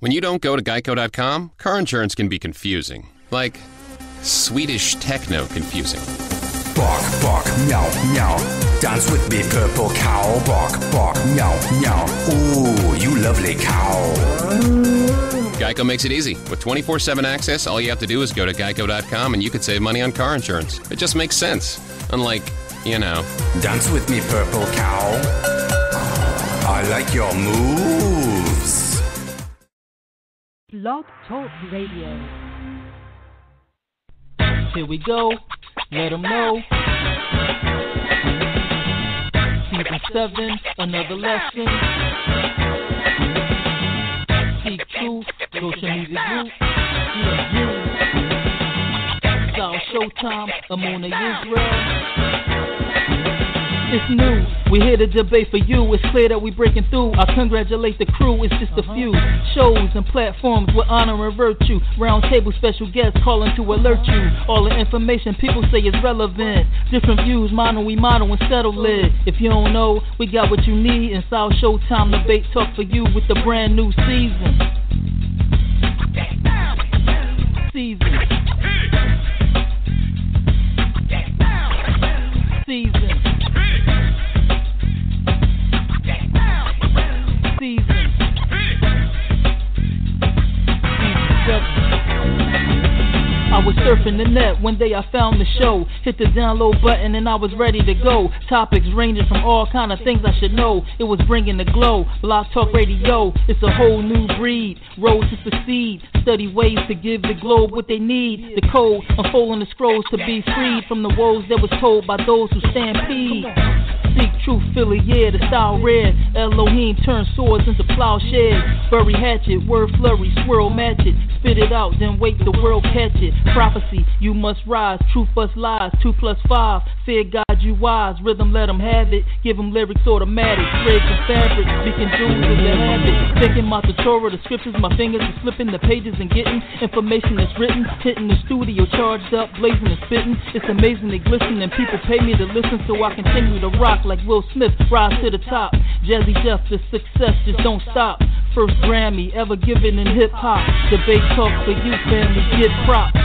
When you don't go to Geico.com, car insurance can be confusing. Like Swedish techno confusing. Bark, bark, meow, meow. Dance with me, purple cow. Bark, bark, meow, meow. Ooh, you lovely cow. Geico makes it easy. With 24/7 access, all you have to do is go to Geico.com and you could save money on car insurance. It just makes sense. Unlike, you know. Dance with me, purple cow. I like your moves. Blog Talk Radio. Here we go. Let them know. Season 7, another lesson. Seek truth, social media group. Sal Showtime, Emunah Yisrael. It's new. We're here to debate for you, it's clear that we breaking through. I congratulate the crew, it's just a few shows and platforms with honor and virtue. Round table special guests calling to alert you. All the information people say is relevant. Different views, model, we model and settle it. If you don't know, we got what you need. It's our Showtime Debate Talk for you with the brand new season. I was surfing the net, one day I found the show. Hit the download button and I was ready to go. Topics ranging from all kind of things I should know. It was bringing the glow, Blog Talk Radio. It's a whole new breed, road to succeed. Study ways to give the globe what they need. The code, unfolding the scrolls to be freed from the woes that was told by those who stampede. Seek truth, Philly, yeah, the style red. Elohim turns swords into plowshares. Bury hatchet, word flurry, swirl match it. Spit it out, then wait the world catch it. Prophecy, you must rise, truth us lies. 2 + 5, fear God you wise. Rhythm, let them have it, give them lyrics automatic. Threads and fabric, speaking jewels is a habit. Thinking my tutorial, the scriptures, my fingers are slipping. The pages and getting information that's written. Hitting the studio, charged up, blazing and spitting. It's amazing, they glisten, and people pay me to listen. So I continue to rock like Will Smith, rise to the top. Jazzy Jeff, the success just don't stop. First Grammy ever given in hip hop. Debate Talk for you, family, get props.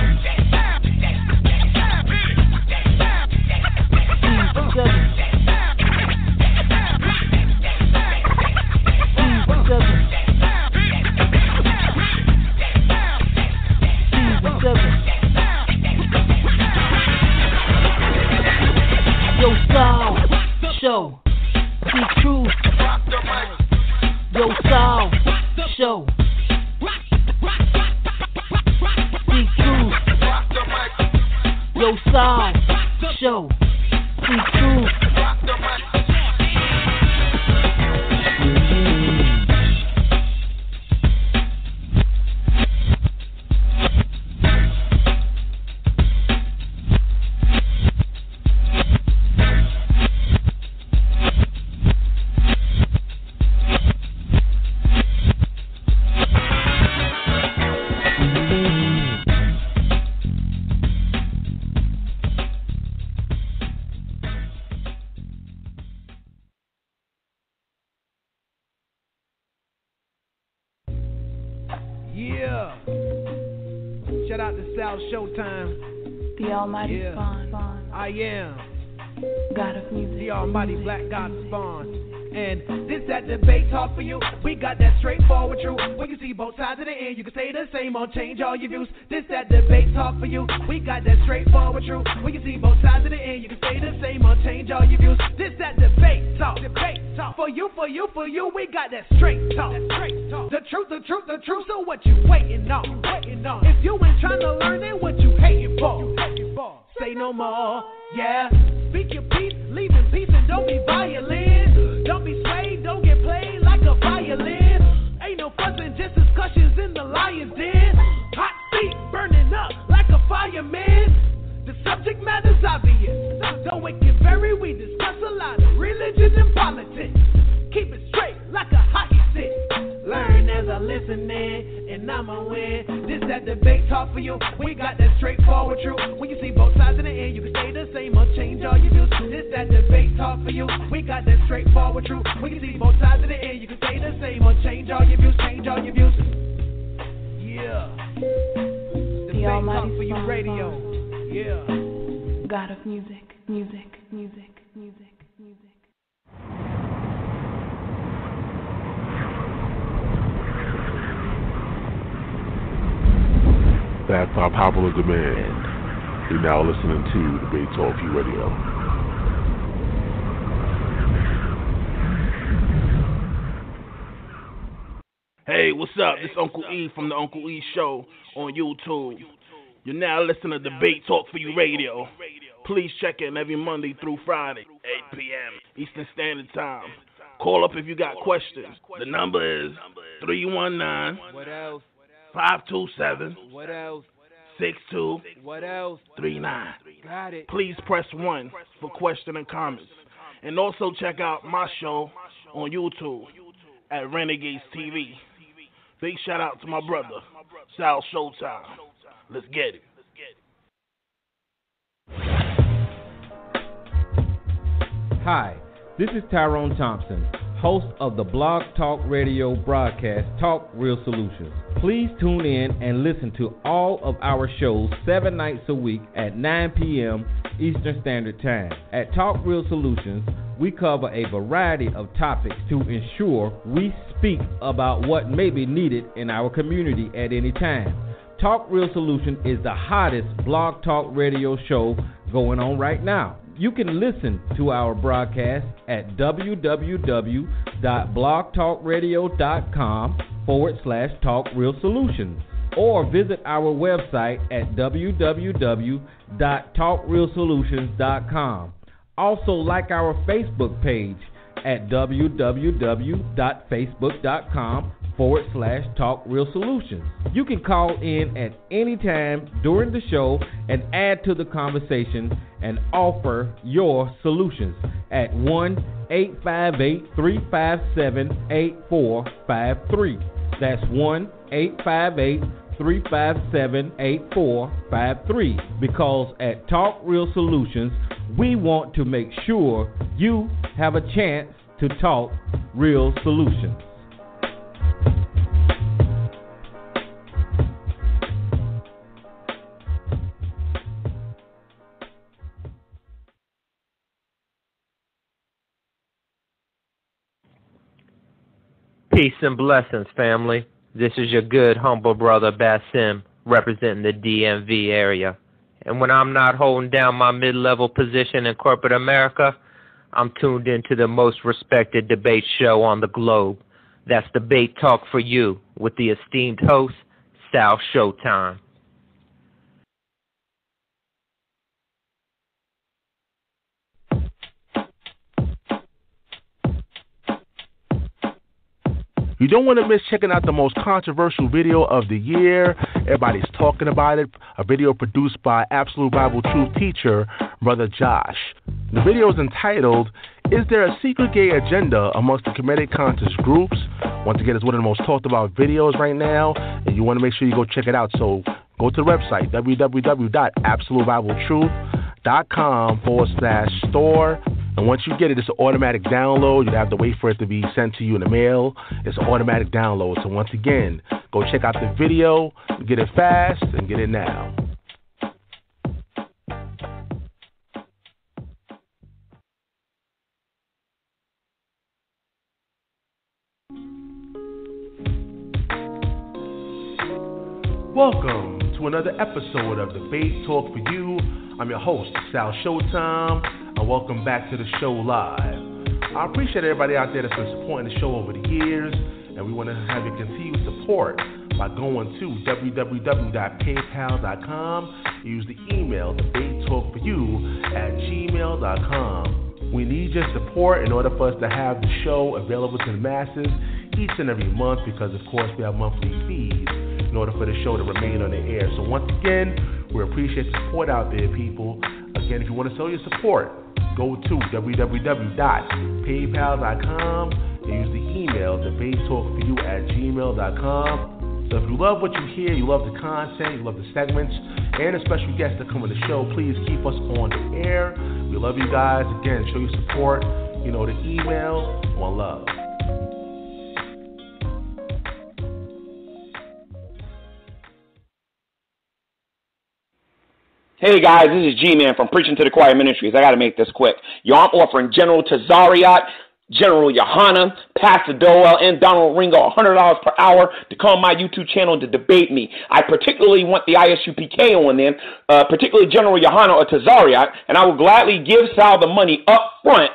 Yo, Sal Show. Seek truth. Yo, Sal Show. Seek truth. Yo, Sal Show. Seek truth. Showtime. The Almighty Spawn. I am God of music. The Almighty Black God Spawn. And this that debate talk for you. We got that straightforward truth. When you see both sides of the end, you can say the same or change all your views. This that debate talk for you. We got that straightforward truth. When you see both sides of the end, you can say the same or change all your views. This that debate talk for you. We got that straight talk. The truth. So what you waiting on? If you ain't trying to learn it, what you hating for? Say no more. Yeah. Speak your peace, leave in peace, and don't be violent. Don't be swayed, don't get played like a violin. Ain't no fussing, just discussions in the lion's den. Hot feet burning up like a fireman. The subject matter's obvious. Though it can vary, we discuss a lot of religion and politics. Keep it straight like a hockey stick. Learn as I listen in, and I'ma win. This that debate talk for you. We got that straightforward truth. When you see both sides in the end, you can stay the same or change all you do. This that debate talk for you. We got that straightforward truth. When you see both sides in the end, you can stay the same or change all your views. the Almighty Song. Yeah. God of music, music, music, music, music. That's our popular demand. You're now listening to Debate Talk 4 U Radio. Hey, what's up? It's Uncle E from The Uncle E Show on YouTube. You're now listening to Debate Talk 4 U Radio. Please check in every Monday through Friday, 8 p.m. Eastern Standard Time. Call up if you got questions. The number is 319 527 6239. Please press 1 for questions and comments. And also check out my show on YouTube at Renegades TV. Big shout out to my brother, Sal Showtime. Let's get it. Hi, this is Tyrone Thompson, host of the Blog Talk Radio broadcast, Talk Real Solutions. Please tune in and listen to all of our shows 7 nights a week at 9 p.m. Eastern Standard Time. At Talk Real Solutions, we cover a variety of topics to ensure we speak about what may be needed in our community at any time. Talk Real Solution is the hottest blog talk radio show going on right now. You can listen to our broadcast at www.blogtalkradio.com/talkrealsolutions or visit our website at www.talkrealsolutions.com. Also, like our Facebook page at www.facebook.com/talkrealsolutions. You can call in at any time during the show and add to the conversation and offer your solutions at 1-858-357-8453. That's 1-858-357-8453. Because at Talk Real Solutions, we want to make sure you have a chance to talk real solutions. Peace and blessings, family. This is your good, humble brother, Bassim, representing the DMV area. And when I'm not holding down my mid-level position in corporate America, I'm tuned into the most respected debate show on the globe. That's Debate Talk 4 U with the esteemed host, Sal Showtime. You don't want to miss checking out the most controversial video of the year. Everybody's talking about it. A video produced by Absolute Bible Truth teacher, Brother Josh. The video is entitled, "Is There a Secret Gay Agenda Amongst the Committed Conscious Groups?" Once again, it's one of the most talked about videos right now, and you want to make sure you go check it out. So go to the website, www.absolutebibletruth.com/store. And once you get it, it's an automatic download. You don't have to wait for it to be sent to you in the mail. It's an automatic download. So once again, go check out the video, get it fast, and get it now. Welcome to another episode of Debate Talk 4 U. I'm your host, Sal Showtime. And welcome back to the show live. I appreciate everybody out there that's been supporting the show over the years, and we want to have your continued support by going to www.paypal.com. Use the email debatetalk4u@gmail.com. We need your support in order for us to have the show available to the masses each and every month, because of course we have monthly fees in order for the show to remain on the air. So once again, we appreciate the support out there, people. Again, if you want to show your support, go to www.paypal.com and use the email debatetalk4u@gmail.com. So if you love what you hear, you love the content, you love the segments, and the special guests that come on the show, please keep us on the air. We love you guys. Again, show your support. You know the email. One love. Hey guys, this is G-Man from Preaching to the Choir Ministries. I got to make this quick. I'm offering General Tazariot, General Yohana, Pastor Doel, and Donald Ringo $100 per hour to come on my YouTube channel to debate me. I particularly want the ISUPK on them, particularly General Yohana or Tazariot, and I will gladly give Sal the money up front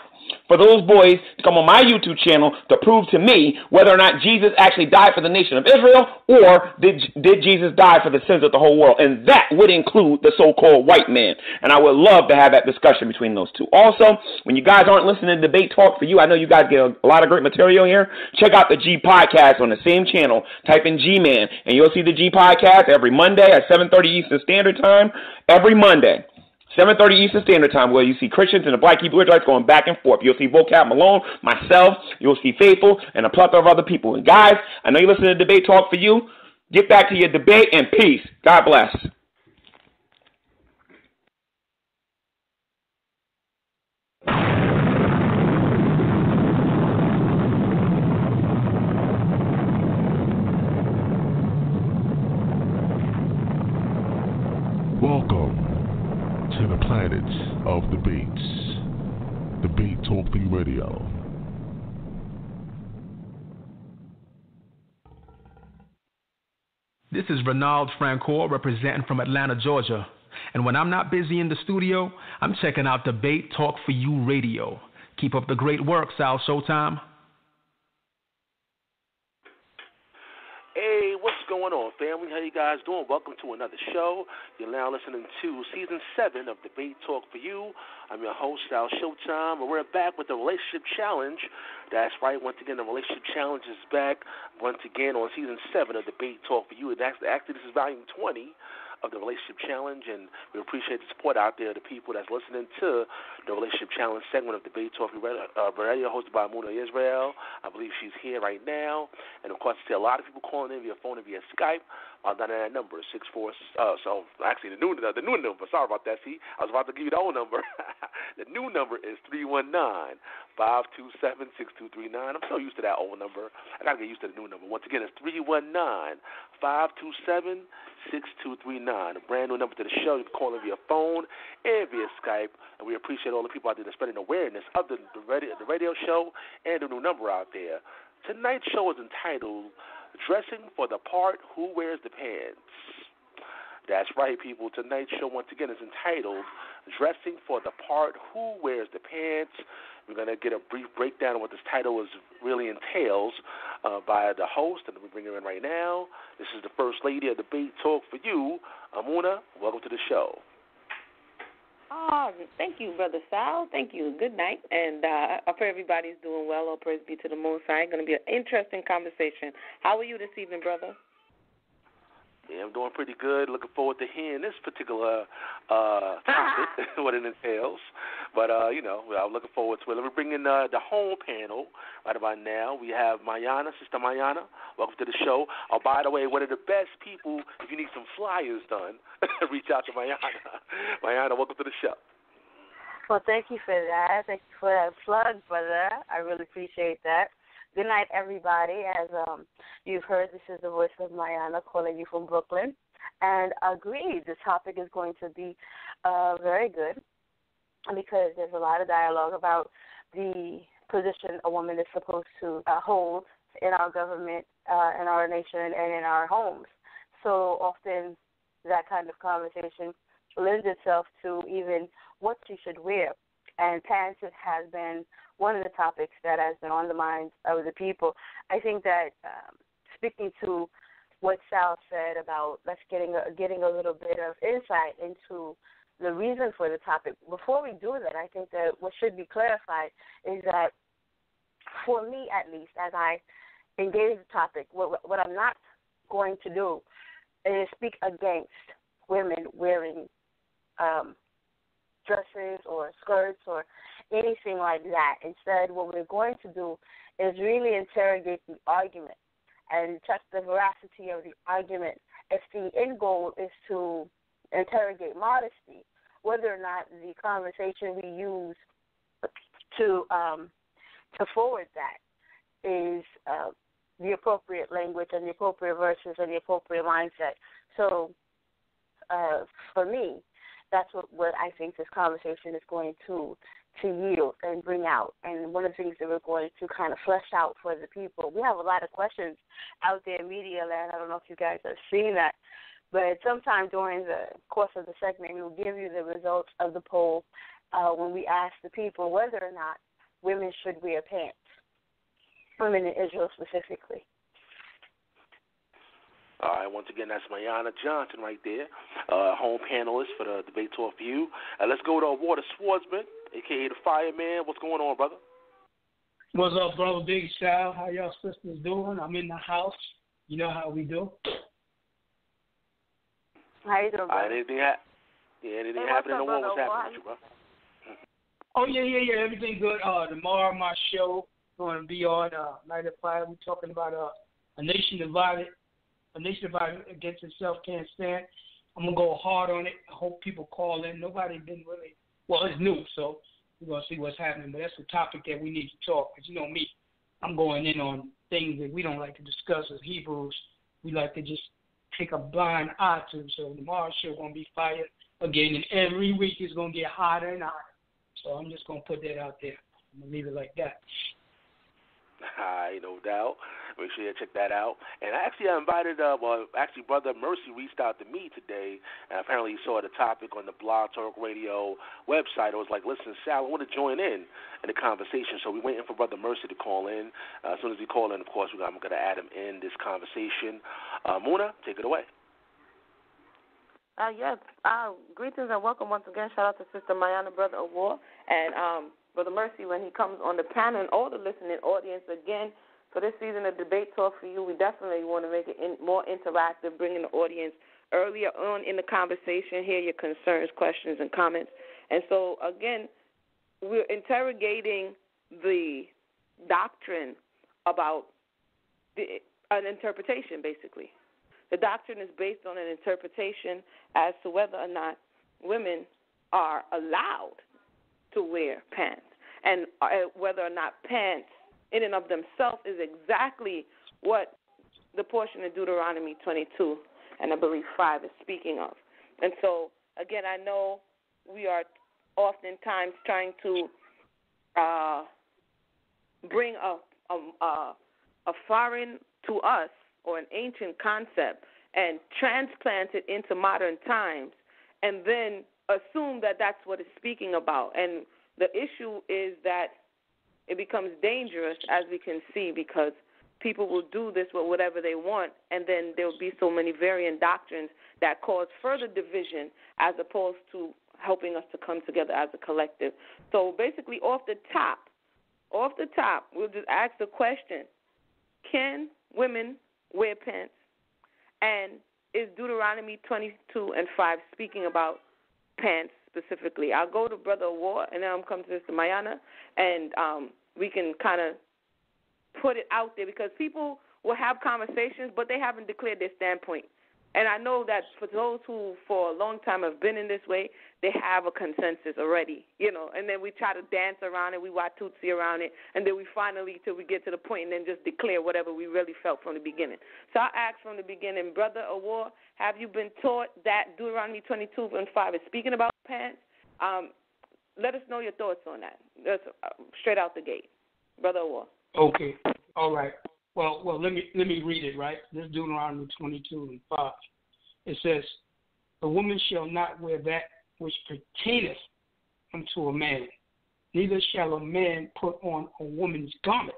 for those boys to come on my YouTube channel to prove to me whether or not Jesus actually died for the nation of Israel, or did Jesus die for the sins of the whole world? And that would include the so-called white man. And I would love to have that discussion between those two. Also, when you guys aren't listening to Debate Talk 4 U, I know you guys get a lot of great material here. Check out the G podcast on the same channel. Type in G-Man, and you'll see the G podcast every Monday at 7:30 Eastern Standard Time. Every Monday. 7:30 Eastern Standard Time, where you see Christians and the Black Hebrew Israelites going back and forth. You'll see Volcat Malone, myself, you'll see Faithful, and a plethora of other people. And guys, I know you listen to Debate Talk 4 U. Get back to your debate, and peace. God bless. Of the Beats, Debate Talk 4 U Radio. This is Ronald Francois, representing from Atlanta, Georgia. And when I'm not busy in the studio, I'm checking out Debate Talk 4 U Radio. Keep up the great work, Sal Showtime. Hey, what's going on, family? How you guys doing? Welcome to another show. You're now listening to Season 7 of Debate Talk 4 U. I'm your host, Sal Showtime, and we're back with the Relationship Challenge. That's right. Once again, the Relationship Challenge is back once again on Season 7 of Debate Talk 4 U. And actually, this is Volume 20 of the Relationship Challenge, and we appreciate the support out there, the people that's listening to the Relationship Challenge segment of Debate Talk 4 Radio, hosted by Emunah Yisrael. I believe she's here right now. And, of course, I see a lot of people calling in via phone and via Skype. I'll dial that number, 64. So, actually, the new number. Sorry about that, see. I was about to give you the old number. The new number is 319-527-6239. I'm so used to that old number. I got to get used to the new number. Once again, it's 319-527-6239. A brand new number to the show. You can call in via phone and via Skype. And we appreciate all the people out there that's spreading awareness of the radio show and the new number out there. Tonight's show is entitled Dressing for the Part Who Wears the Pants. That's right, people. Tonight's show, once again, is entitled Dressing for the Part Who Wears the Pants. We're going to get a brief breakdown of what this title is really entails by the host, and we bring her in right now. This is the First Lady of Debate Talk 4 U, Emunah. Welcome to the show. Oh, thank you, Brother Sal. Thank you. Good night. And I pray everybody's doing well. Oh, praise be to the Most High. It's going to be an interesting conversation. How are you this evening, brother? Yeah, I'm doing pretty good. Looking forward to hearing this particular topic, what it entails. But, you know, I'm looking forward to it. Let me bring in the home panel right about now. We have Mayanah, Sister Mayanah. Welcome to the show. Oh, by the way, one of the best people, if you need some flyers done, reach out to Mayanah. Mayanah, welcome to the show. Well, thank you for that. Thank you for that plug, brother. I really appreciate that. Good night, everybody. As you've heard, this is the voice of Mayanah calling you from Brooklyn. And agreed, the topic is going to be very good because there's a lot of dialogue about the position a woman is supposed to hold in our government, in our nation, and in our homes. So often that kind of conversation lends itself to even what she should wear. And pants has been one of the topics that has been on the minds of the people. I think that speaking to what Sal said about us getting a little bit of insight into the reason for the topic, before we do that, I think that what should be clarified is that, for me at least, as I engage the topic, what I'm not going to do is speak against women wearing dresses or skirts or anything like that. Instead, what we're going to do is really interrogate the argument and check the veracity of the argument. If the end goal is to interrogate modesty, whether or not the conversation we use to forward that is the appropriate language and the appropriate verses and the appropriate mindset. So, for me, that's what I think this conversation is going to yield and bring out. And one of the things that we're going to kind of flesh out for the people, we have a lot of questions out there in media land. I don't know if you guys have seen that, but sometime during the course of the segment, we'll give you the results of the poll when we ask the people whether or not women should wear pants, women in Israel specifically. All right, once again, that's Mayanah Johnson right there, home panelist for the Debate Talk 4 U. Let's go to Ahwar Da Swordsman, a.k.a. the Fireman. What's going on, brother? What's up, brother? Big shout. How y'all sisters doing? I'm in the house. You know how we do. How you doing, brother? Anything happening? What's happening with you, bro? Oh, yeah. Everything good. Tomorrow, my show is going to be on Night of Fire. We're talking about a nation divided. A nation divided against itself can't stand. I'm going to go hard on it. I hope people call in. Nobody been really – well, it's new, so we're going to see what's happening. But that's a topic that we need to talk because you know me. I'm going in on things that we don't like to discuss as Hebrews. We like to just take a blind eye to. So tomorrow's show going to be fire again, and every week it's going to get hotter and hotter. So I'm just going to put that out there. I'm going to leave it like that. No doubt. Make sure you check that out. And actually, I invited Brother Mercy reached out to me today, and apparently he saw the topic on the Blog Talk Radio website. I was like, listen, Sal, I want to join in the conversation. So we're waiting for Brother Mercy to call in. As soon as he calls in, of course, I'm going to add him in this conversation. Muna, take it away. Greetings and welcome once again. Shout out to Sister Mayanah, Brother Ahwar, and Brother Mercy when he comes on the panel and all the listening audience again. So this season of Debate Talk 4 U, we definitely want to make it more interactive, bringing the audience earlier on in the conversation, hear your concerns, questions, and comments. And so, again, we're interrogating the doctrine about an interpretation, basically. The doctrine is based on an interpretation as to whether or not women are allowed to wear pants, and whether or not pants in and of themselves is exactly what the portion of Deuteronomy 22 and I believe 5 is speaking of. And so, again, I know we are oftentimes trying to bring a foreign to us or an ancient concept and transplant it into modern times and then assume that that's what it's speaking about. And the issue is that it becomes dangerous, as we can see, because people will do this with whatever they want, and then there will be so many varying doctrines that cause further division as opposed to helping us to come together as a collective. So basically off the top, we'll just ask the question, can women wear pants? And is Deuteronomy 22 and 5 speaking about pants specifically? I'll go to Brother Ahwar, and then I'll come to Sister Mayanah, and we can kind of put it out there because people will have conversations, but they haven't declared their standpoint. And I know that for those who for a long time have been in this way, they have a consensus already, you know, and then we try to dance around it, we Watutsi around it, and then we finally, till we get to the point, and then just declare whatever we really felt from the beginning. So I'll ask from the beginning, Brother Ahwar, have you been taught that Deuteronomy 22 and 5 is speaking about pants? Let us know your thoughts on that. That's straight out the gate. Brother Ahwar. Okay. All right. Well, let me read it, right? This is Deuteronomy 22 and 5. It says, a woman shall not wear that which pertaineth unto a man, neither shall a man put on a woman's garment,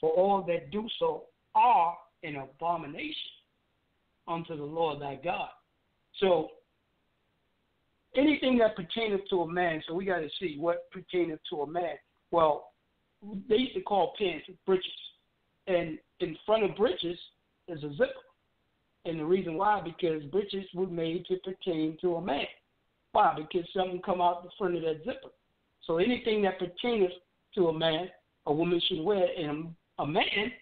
for all that do so are an abomination unto the Lord thy God. So anything that pertaineth to a man, so we got to see what pertaineth to a man. Well, they used to call pants breeches. And in front of breeches is a zipper. And the reason why, because breeches were made to pertain to a man. Why? Because something come out the front of that zipper. So anything that pertains to a man, a woman should wear. And a man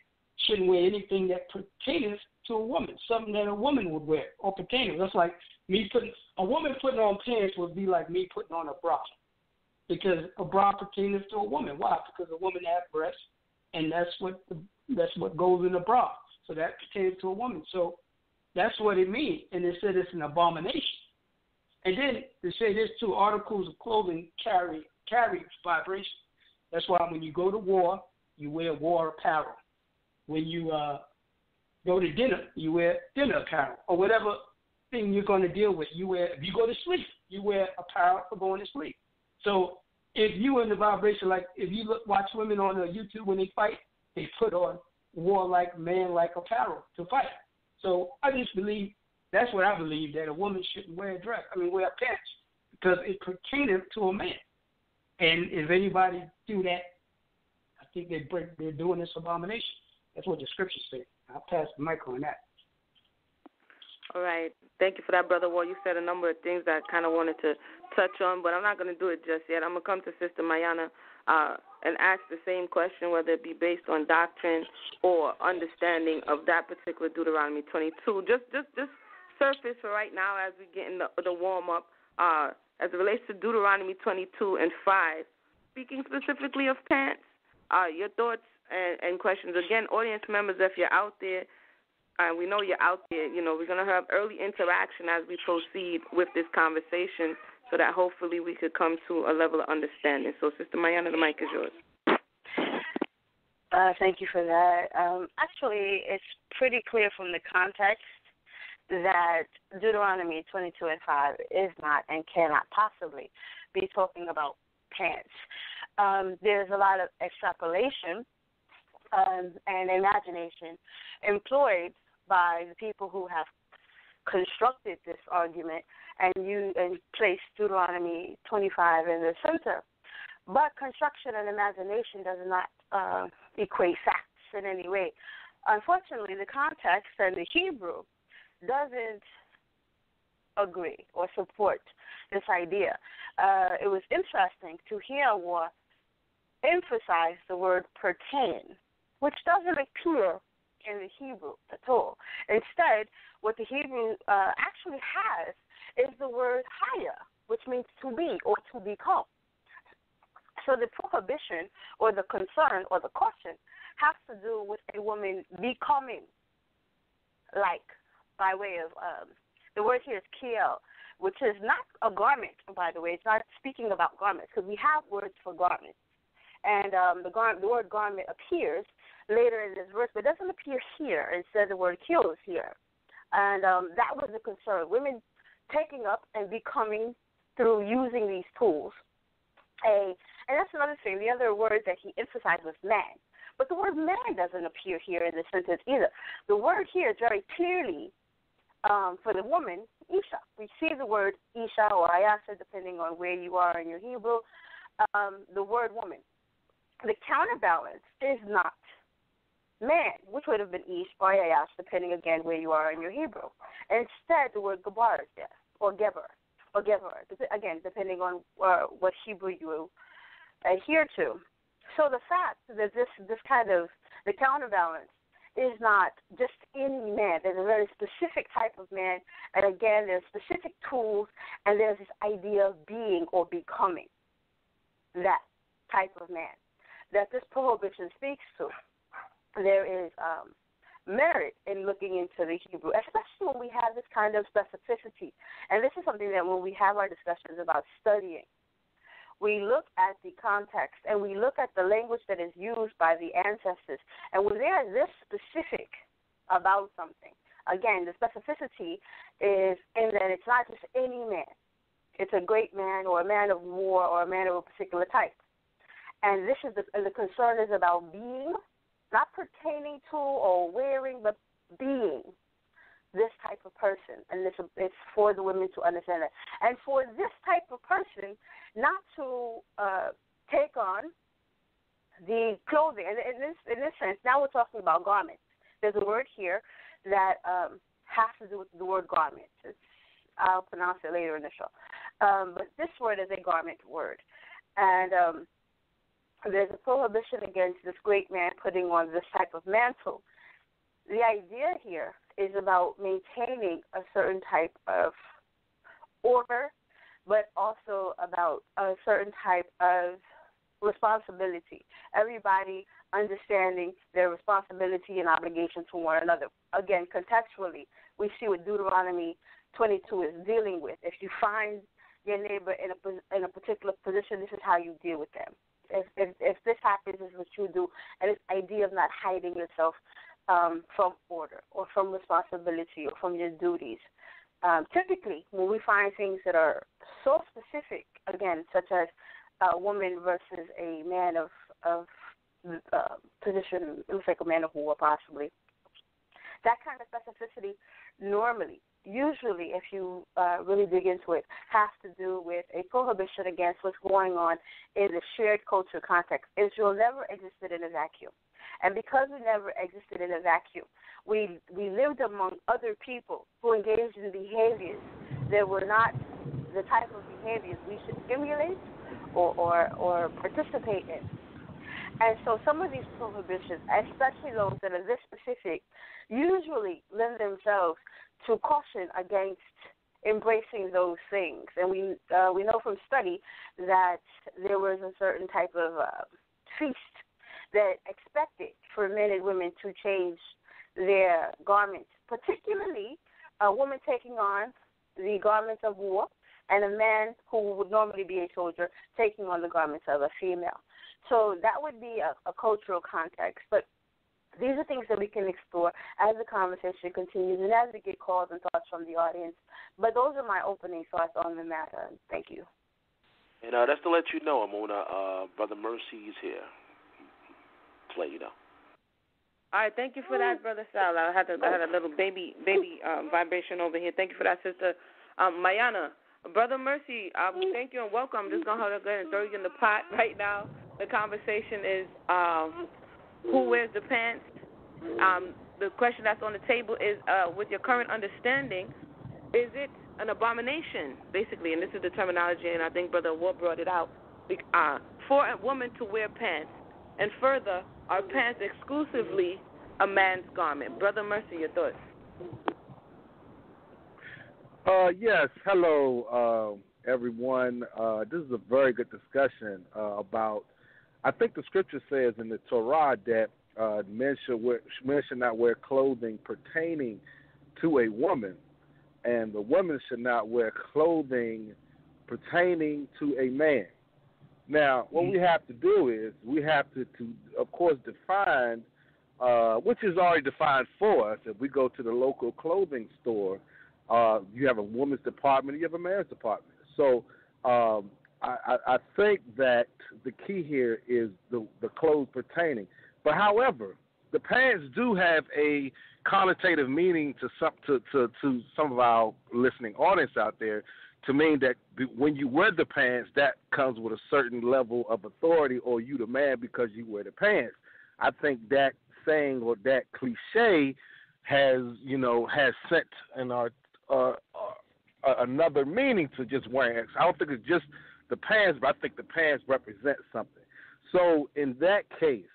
shouldn't wear anything that pertains to a woman, something that a woman would wear or pertains. That's like a woman putting on pants would be like me putting on a bra. Because a bra pertains to a woman. Why? Because a woman has breasts, and that's what goes in the bra. So that pertains to a woman. So that's what it means. And it said it's an abomination. And then to say this too, articles of clothing carry vibration. That's why when you go to war, you wear war apparel. When you go to dinner, you wear dinner apparel, or whatever thing you're going to deal with. You wear. If you go to sleep, you wear apparel for going to sleep. So if you in the vibration, like if you watch women on YouTube when they fight, they put on warlike, man-like apparel to fight. So I just believe, that's what I believe, that a woman shouldn't wear a dress, wear pants, because it pertains to a man. And if anybody do that, I think they're doing this abomination. That's what the scriptures say. I'll pass the mic on that. All right. Thank you for that, Brother Wall. You said a number of things that I kind of wanted to touch on, but I'm not going to do it just yet. I'm going to come to Sister Mayanah and ask the same question, whether it be based on doctrine or understanding of that particular Deuteronomy 22. Just surface for right now as we get in the warm-up, as it relates to Deuteronomy 22 and 5, speaking specifically of pants, your thoughts and questions. Again, audience members, if you're out there, and we know you're out there, we're going to have early interaction as we proceed with this conversation so that hopefully we could come to a level of understanding. So, Sister Mayanah, the mic is yours. Thank you for that. Actually, it's pretty clear from the context that Deuteronomy 22 and 5 is not and cannot possibly be talking about pants. There's a lot of extrapolation and imagination employed by the people who have constructed this argument and placed Deuteronomy 25 in the center. But construction and imagination does not equate facts in any way. Unfortunately, the context and the Hebrew doesn't agree or support this idea. It was interesting to hear Ahwar emphasize the word pertain, which doesn't appear in the Hebrew at all. Instead, what the Hebrew actually has is the word haya, which means to be or to become. So the prohibition or the concern or the caution has to do with a woman becoming like, by way of, the word here is kiel, which is not a garment, by the way. It's not speaking about garments, because we have words for garments. And the word garment appears later in this verse, but doesn't appear here. Instead, the word kiel is here. And that was the concern, women taking up and becoming through using these tools. And that's another thing. The other word that he emphasized was man. But the word man doesn't appear here in this sentence either. The word here is very clearly for the woman, Isha. We see the word Isha or Ayasha, depending on where you are in your Hebrew, the word woman. The counterbalance is not man, which would have been Ish or Ayash, depending again where you are in your Hebrew. Instead, the word Gabar is there, or Geber, again, depending on what Hebrew you adhere to. So the fact that this kind of, the counterbalance is not just any man. There's a very specific type of man, and again, there's specific tools, and there's this idea of being or becoming that type of man that this prohibition speaks to. There is merit in looking into the Hebrew, especially when we have this kind of specificity. And this is something that when we have our discussions about studying, we look at the context and we look at the language that is used by the ancestors. And when they are this specific about something, again, the specificity is in that it's not just any man. It's a great man or a man of war or a man of a particular type. And this is the concern is about being, not pertaining to or wearing, but being this type of person. And it's for the women to understand that. And for this type of person not to take on the clothing. And in this sense, now we're talking about garments. There's a word here that has to do with the word garment. I'll pronounce it later in the show. But this word is a garment word. And there's a prohibition against this great man putting on this type of mantle. The idea here is about maintaining a certain type of order, but also about a certain type of responsibility. Everybody understanding their responsibility and obligation to one another. Again, contextually, we see with Deuteronomy 22 is dealing with. If you find your neighbor in a particular position, this is how you deal with them. If this happens, this is what you do. And this idea of not hiding yourself from order or from responsibility or from your duties. Typically, when we find things that are so specific, again, such as a woman versus a man of position, it looks like a man of war possibly, that kind of specificity normally, usually, if you really dig into it, has to do with a prohibition against what's going on in the shared culture context. Israel never existed in a vacuum. And because we never existed in a vacuum, we lived among other people who engaged in behaviors that were not the type of behaviors we should stimulate or participate in. And so some of these prohibitions, especially those that are this specific, usually lend themselves to caution against embracing those things. And we know from study that there was a certain type of feast that expected for men and women to change their garments, particularly a woman taking on the garments of war and a man who would normally be a soldier taking on the garments of a female. So that would be a cultural context. But these are things that we can explore as the conversation continues and as we get calls and thoughts from the audience. But those are my opening thoughts on the matter. Thank you. And that's to let you know, Emunah, Brother Mercy is here. Let you know. All right, thank you for that, Brother Sal. I had a little baby vibration over here. Thank you for that, Sister Mayanah. Brother Mercy, thank you and welcome. Just gonna hold up and throw you in the pot right now. The conversation is who wears the pants. The question that's on the table is, with your current understanding, is it an abomination, basically? And this is the terminology, and I think Brother Ward brought it out, for a woman to wear pants. And further, are pants exclusively a man's garment? Brother Mercy, your thoughts? Yes. Hello, everyone. This is a very good discussion about, I think the scripture says in the Torah that men should not wear clothing pertaining to a woman, and the woman should not wear clothing pertaining to a man. Now, what we have to do is we have to of course, define, which is already defined for us. If we go to the local clothing store, you have a woman's department, you have a man's department. So I think that the key here is the clothes pertaining. But however, the pants do have a connotative meaning to some of our listening audience out there, to mean that when you wear the pants, that comes with a certain level of authority, or you the man because you wear the pants. I think that saying or that cliche has sent in another meaning to just wearing. I don't think it's just the pants, but I think the pants represent something. So in that case,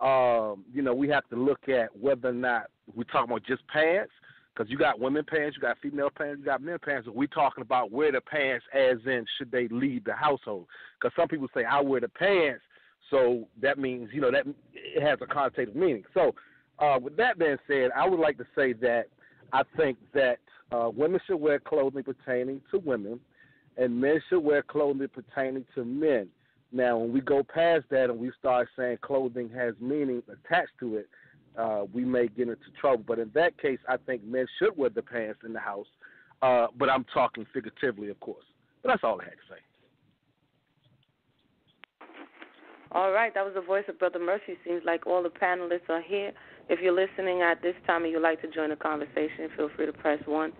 we have to look at whether or not we're talking about just pants, because you got women pants, you got female pants, you got men pants, and we're talking about wear the pants as in should they leave the household. Because some people say, I wear the pants, so that means, that it has a connotative meaning. So with that being said, I would like to say that I think that women should wear clothing pertaining to women, and men should wear clothing pertaining to men. Now, when we go past that and we start saying clothing has meaning attached to it, we may get into trouble. But in that case, I think men should wear the pants in the house. But I'm talking figuratively, of course. But that's all I had to say. All right. That was the voice of Brother Mercy. Seems like all the panelists are here. If you're listening at this time and you'd like to join the conversation, feel free to press 1,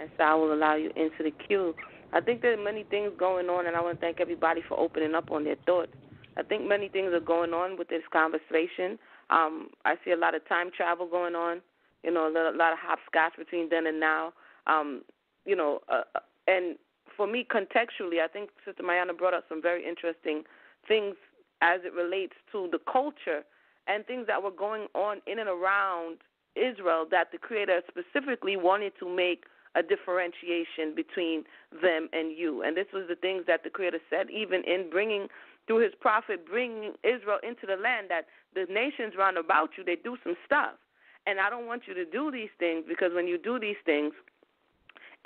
and Sal will allow you into the queue. I think there are many things going on, and I want to thank everybody for opening up on their thoughts. I think many things are going on with this conversation. I see a lot of time travel going on, a lot of hopscotch between then and now, and for me, contextually, I think Sister Mayanah brought up some very interesting things as it relates to the culture and things that were going on in and around Israel that the Creator specifically wanted to make a differentiation between them and you. And this was the things that the Creator said, even in through his prophet, bringing Israel into the land, that the nations round about you, they do some stuff. And I don't want you to do these things, because when you do these things,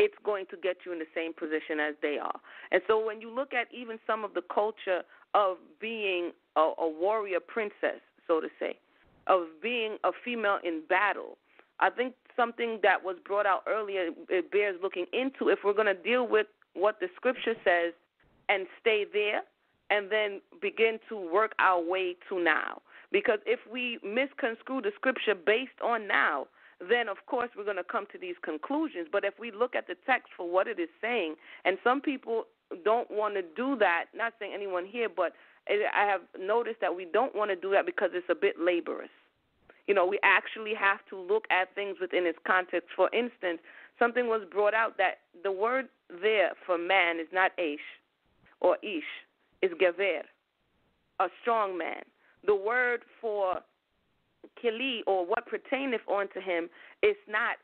it's going to get you in the same position as they are. And so when you look at even some of the culture of being a warrior princess, so to say, of being a female in battle, I think something that was brought out earlier, it bears looking into if we're going to deal with what the scripture says and stay there and then begin to work our way to now. Because if we misconstrue the scripture based on now, then, of course, we're going to come to these conclusions. But if we look at the text for what it is saying, and some people don't want to do that, not saying anyone here, but I have noticed that we don't want to do that because it's a bit laborious. You know, we actually have to look at things within its context. For instance, something was brought out that the word there for man is not Aish or Ish, it's Gever, a strong man. The word for Kili, or what pertaineth unto him, it's not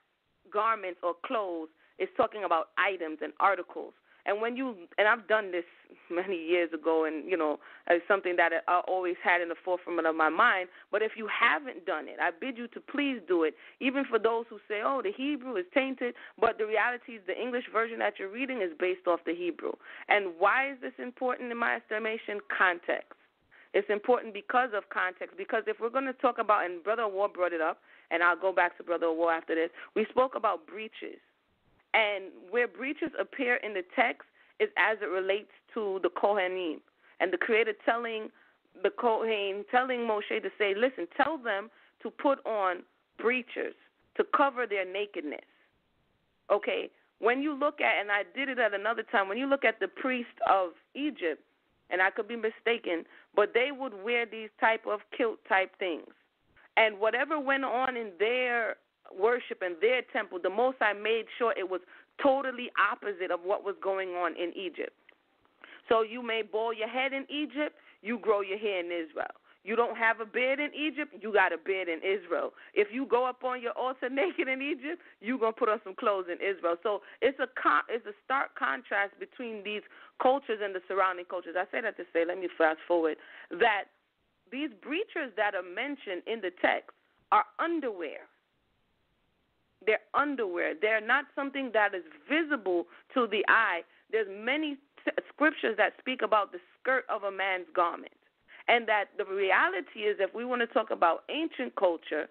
garments or clothes. It's talking about items and articles. And when you, and I've done this many years ago, and, you know, it's something that I always had in the forefront of my mind, but if you haven't done it, I bid you to please do it, even for those who say, oh, the Hebrew is tainted, but the reality is the English version that you're reading is based off the Hebrew. And why is this important in my estimation? Context. It's important because of context, because if we're going to talk about, and Brother Ahwar brought it up, and I'll go back to Brother Ahwar after this, we spoke about breaches. And where breaches appear in the text is as it relates to the Kohanim, and the Creator telling the Kohen, telling Moshe to say, listen, tell them to put on breaches to cover their nakedness. Okay, when you look at, and I did it at another time, when you look at the priest of Egypt, and I could be mistaken, but they would wear these type of kilt-type things. And whatever went on in their worship and their temple, the Most High made sure it was totally opposite of what was going on in Egypt. So you may bowl your head in Egypt, you grow your hair in Israel. You don't have a beard in Egypt, you got a beard in Israel. If you go up on your altar naked in Egypt, you're going to put on some clothes in Israel. So it's a stark contrast between these cultures and the surrounding cultures. I say that to say, let me fast forward, that these breaches that are mentioned in the text are underwear. They're underwear. They're not something that is visible to the eye. There's many scriptures that speak about the skirt of a man's garment. And that the reality is, if we want to talk about ancient culture,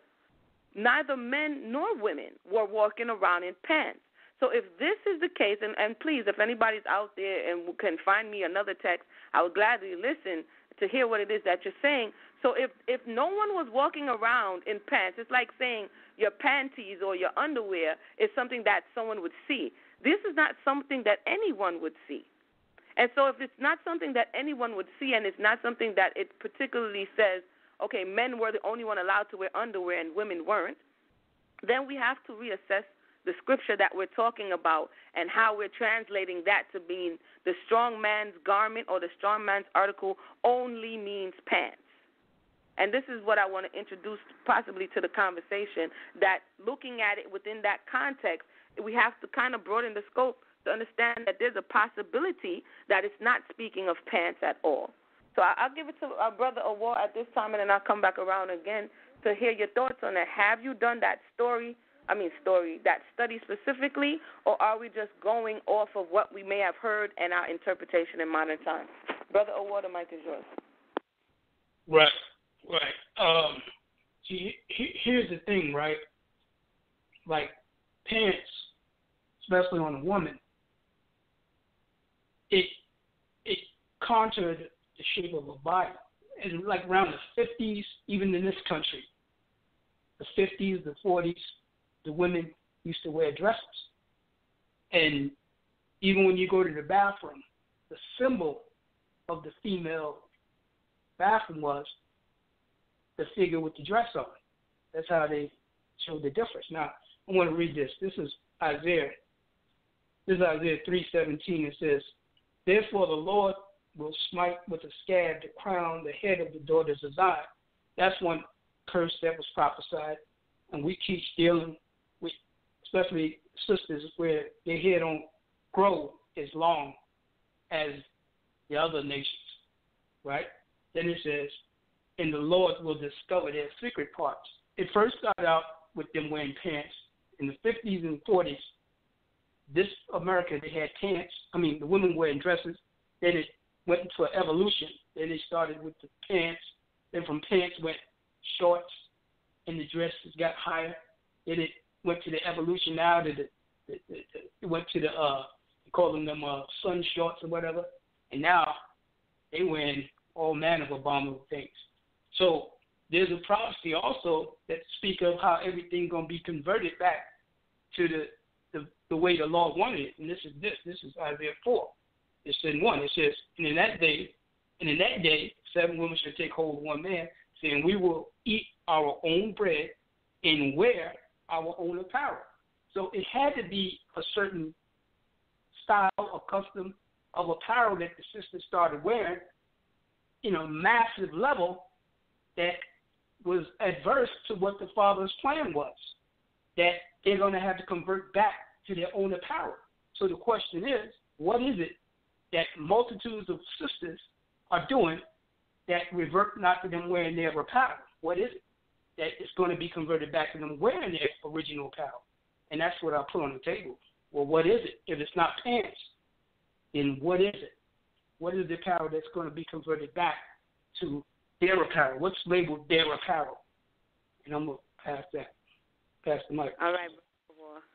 neither men nor women were walking around in pants. So if this is the case, and please, if anybody's out there and can find me another text, I would gladly listen to hear what it is that you're saying. So if no one was walking around in pants, it's like saying your panties or your underwear is something that someone would see. This is not something that anyone would see. And so if it's not something that anyone would see, and it's not something that it particularly says, okay, men were the only one allowed to wear underwear and women weren't, then we have to reassess the scripture that we're talking about and how we're translating that to mean the strong man's garment or the strong man's article only means pants. And this is what I want to introduce possibly to the conversation, that looking at it within that context, we have to kind of broaden the scope to understand that there's a possibility that it's not speaking of pants at all. So I'll give it to our Brother Ahwar at this time, and then I'll come back around again to hear your thoughts on that. Have you done that study specifically, or are we just going off of what we may have heard and our interpretation in modern times? Brother Ahwar, the mic is yours. Right. See, here's the thing, right? Like pants, especially on a woman, it contoured the shape of a body. And like around the 50s, even in this country, the 50s, the 40s, the women used to wear dresses. And even when you go to the bathroom, the symbol of the female bathroom was the figure with the dress on. That's how they showed the difference. Now, I want to read this. This is Isaiah 3:17. It says, therefore the Lord will smite with a scab the crown, the head of the daughters of Zion. That's one curse that was prophesied. And we keep dealing with, especially sisters, where their hair don't grow as long as the other nations, right? Then it says, and the Lord will discover their secret parts. It first started out with them wearing pants. In the 50s and 40s, this America, they had pants. I mean, the women wearing dresses. Then it went into an evolution. Then it started with the pants. Then from pants went shorts, and the dresses got higher. Then it went to the evolution now. It went to the calling them sun shorts or whatever. And now they wearing all manner of abominable things. So there's a prophecy also that speaks of how everything gonna be converted back to the way the Lord wanted it. And this is Isaiah 4. It's in 1. It says, And in that day 7 women shall take hold of 1 man, saying, we will eat our own bread and wear our own apparel. So it had to be a certain style or custom of apparel that the sisters started wearing in a massive level that was adverse to what the Father's plan was, that they're going to have to convert back to their own apparel. So the question is, what is it that multitudes of sisters are doing that revert not to them wearing their apparel? What is it that is going to be converted back to them wearing their original apparel? And that's what I put on the table. Well, what is it? If it's not pants, then what is it? What is the apparel that's going to be converted back to their apparel? What's labeled their apparel? And I'm going to pass that. Pass the mic. All right.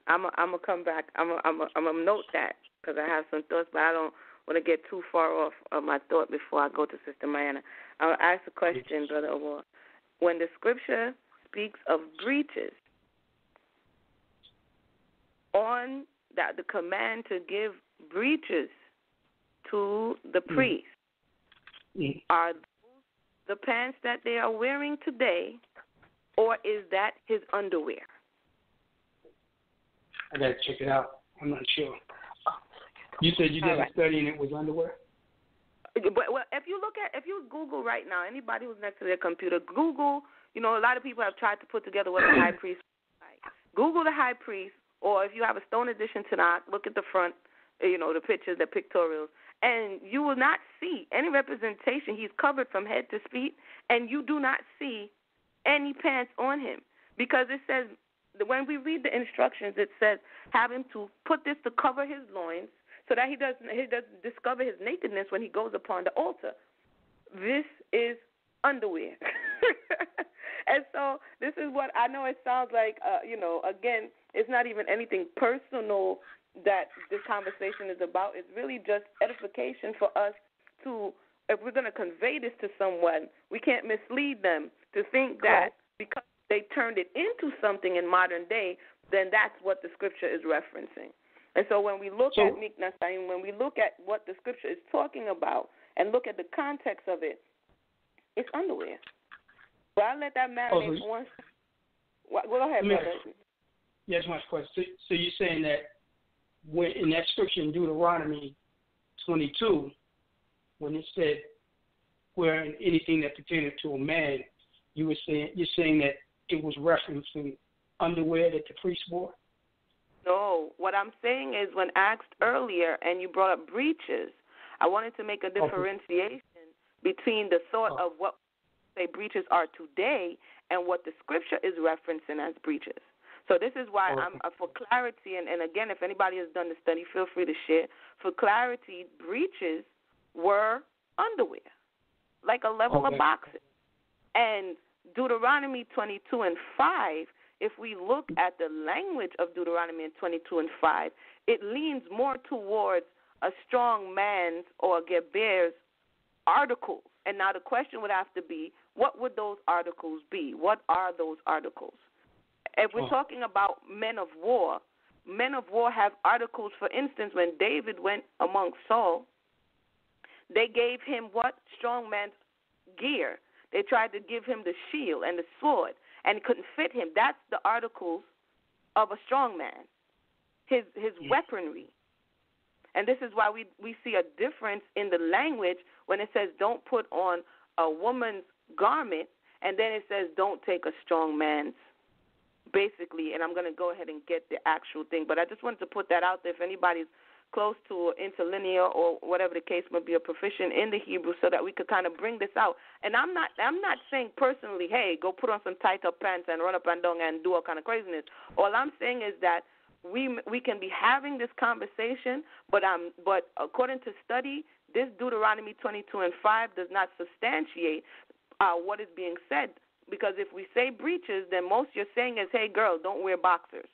I'm going to come back. I'm going to note that because I have some thoughts, but I don't want to get too far off of my thought before I go to Sister Mayanah. I'll ask a question, yes. Brother Ahwar. When the scripture speaks of breaches, on that the command to give breaches to the priest, are those the pants that they are wearing today, or is that his underwear? I got to check it out. I'm not sure. You said you did a study and it was underwear? But, well, if you Google right now, anybody who's next to their computer, Google, you know, a lot of people have tried to put together what the high priest was like. Google the high priest, or if you have a stone edition tonight, look at the front, you know, the pictures, the pictorials, and you will not see any representation. He's covered from head to feet, and you do not see any pants on him because it says, when we read the instructions, it says, have him to put this to cover his loins so that he doesn't discover his nakedness when he goes upon the altar. This is underwear. And so this is what I know it sounds like, again, it's not even anything personal that this conversation is about. It's really just edification for us to, if we're going to convey this to someone, we can't mislead them to think that because they turned it into something in modern day, then that's what the scripture is referencing. And so when we look at Miknas, when we look at what the scripture is talking about and look at the context of it, it's underwear. Well, I'll let that marinate once. Well, go ahead, brother. Yes, my question. So you're saying that when in that scripture in Deuteronomy 22, when it said, wearing anything that pertained to a man, you're saying that it was referencing underwear that the priest wore? No. What I'm saying is when asked earlier and you brought up breaches, I wanted to make a differentiation between the thought of what say breaches are today and what the scripture is referencing as breaches. So this is why I'm for clarity, and again, if anybody has done the study, feel free to share. For clarity, breaches were underwear, like a level of boxing. And Deuteronomy 22 and 5, if we look at the language of Deuteronomy 22 and 5, it leans more towards a strong man's or geber's articles. And now the question would have to be, what would those articles be? What are those articles? If we're talking about men of war have articles. For instance, when David went among Saul, they gave him what? Strong man's gear. They tried to give him the shield and the sword, and it couldn't fit him. That's the articles of a strong man, his weaponry. And this is why we see a difference in the language when it says don't put on a woman's garment, and then it says don't take a strong man's. Basically, and I'm going to go ahead and get the actual thing, but I just wanted to put that out there if anybody's close to interlinear or whatever the case may be, or proficient in the Hebrew, so that we could kind of bring this out. And I'm not saying personally, hey, go put on some tight-up pants and run up and down and do all kind of craziness. All I'm saying is that we can be having this conversation, but according to study, this Deuteronomy 22:5 does not substantiate what is being said, because if we say breaches, then most you're saying is, hey, girl, don't wear boxers.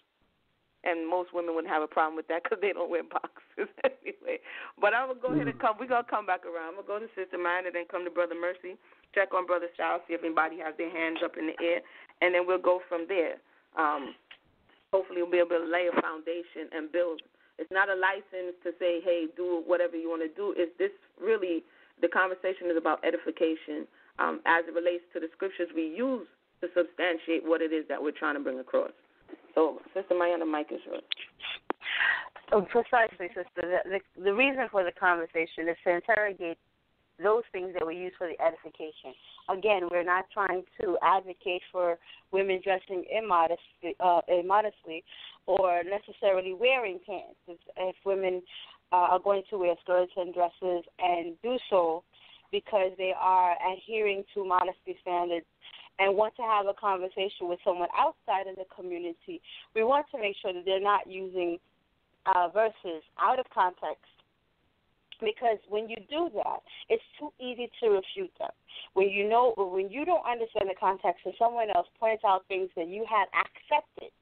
And most women wouldn't have a problem with that because they don't wear boxers anyway. But I'm going to go ahead and come. We're going to come back around. I'm going to go to Sister Mayanah, then come to Brother Mercy, check on Brother Sal, see if anybody has their hands up in the air, and then we'll go from there. Hopefully we'll be able to lay a foundation and build. It's not a license to say, hey, do whatever you want to do. It's this really, the conversation is about edification as it relates to the scriptures we use to substantiate what it is that we're trying to bring across. So, Sister Mayanah, the mic is yours. Oh, precisely, Sister. The reason for the conversation is to interrogate those things that we use for the edification. Again, we're not trying to advocate for women dressing immodestly or necessarily wearing pants. If women are going to wear skirts and dresses and do so because they are adhering to modesty standards and want to have a conversation with someone outside of the community, we want to make sure that they're not using verses out of context. Because when you do that, it's too easy to refute them. When you don't understand the context and someone else points out things that you have accepted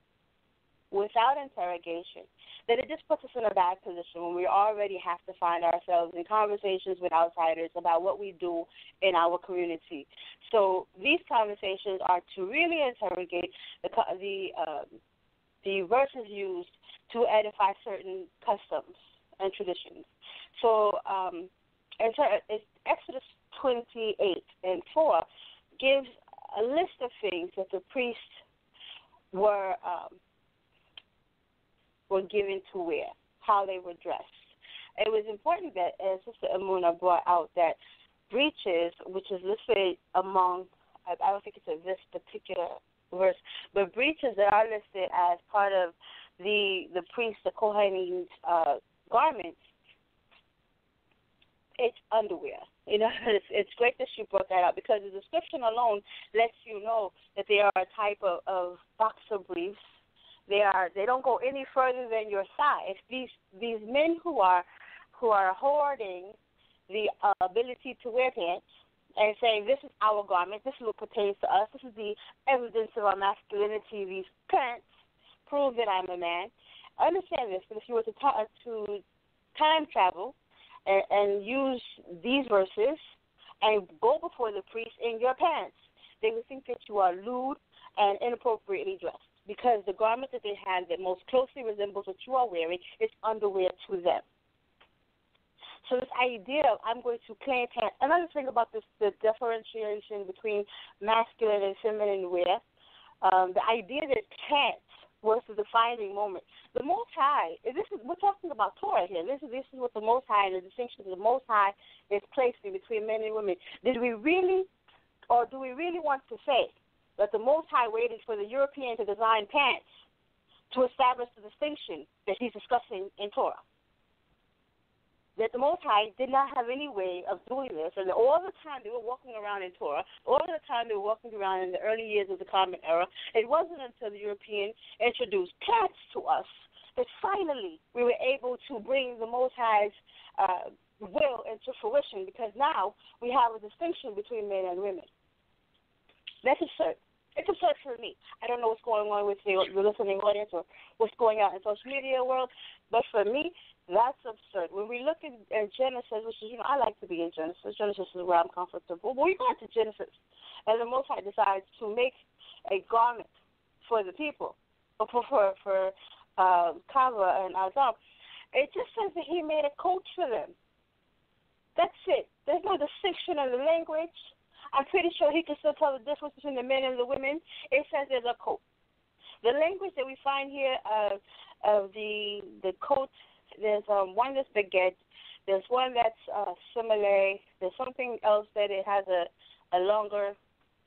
without interrogation, then it just puts us in a bad position when we already have to find ourselves in conversations with outsiders about what we do in our community. So these conversations are to really interrogate the verses used to edify certain customs and traditions. So Exodus 28:4 gives a list of things that the priests were given to wear, how they were dressed. It was important that, as Sister Emunah brought out, that breeches, which is listed among, I don't think it's in this particular verse, but breeches that are listed as part of the priest, the Kohanim, garments, it's underwear. You know, it's great that she brought that out because the description alone lets you know that they are a type of boxer briefs. They don't go any further than your size. These men who are hoarding the ability to wear pants and saying this is our garment, this is what pertains to us, this is the evidence of our masculinity. These pants prove that I'm a man. Understand this, but if you were to time travel and use these verses and go before the priest in your pants, they would think that you are lewd and inappropriately dressed because the garment that they have that most closely resembles what you are wearing is underwear to them. So this idea of I'm going to claim pants, another thing about this, the differentiation between masculine and feminine wear, the idea that pants was the defining moment. The Most High, we're talking about Torah here. This is what the Most High, the distinction of the Most High is placing between men and women. Do we really want to say that the Most High waited for the European to design pants to establish the distinction that he's discussing in Torah? That the Most High did not have any way of doing this, and all the time they were walking around in Torah, all the time they were walking around in the early years of the Common Era, it wasn't until the European introduced pants to us that finally we were able to bring the Most High's will into fruition, because now we have a distinction between men and women. That's absurd. It's absurd for me. I don't know what's going on with your listening audience or what's going on in social media world, but for me, that's absurd. When we look at Genesis, which is, you know, I like to be in Genesis. Genesis is where I'm comfortable. But we go to Genesis, and the Most High decides to make a garment for the people, for Kava and Adam. It just says that he made a coat for them. That's it. There's no distinction in the language. I'm pretty sure he can still tell the difference between the men and the women. It says there's a coat. The language that we find here of the coat, there's one that's baguette, there's one that's simile, there's something else that it has a longer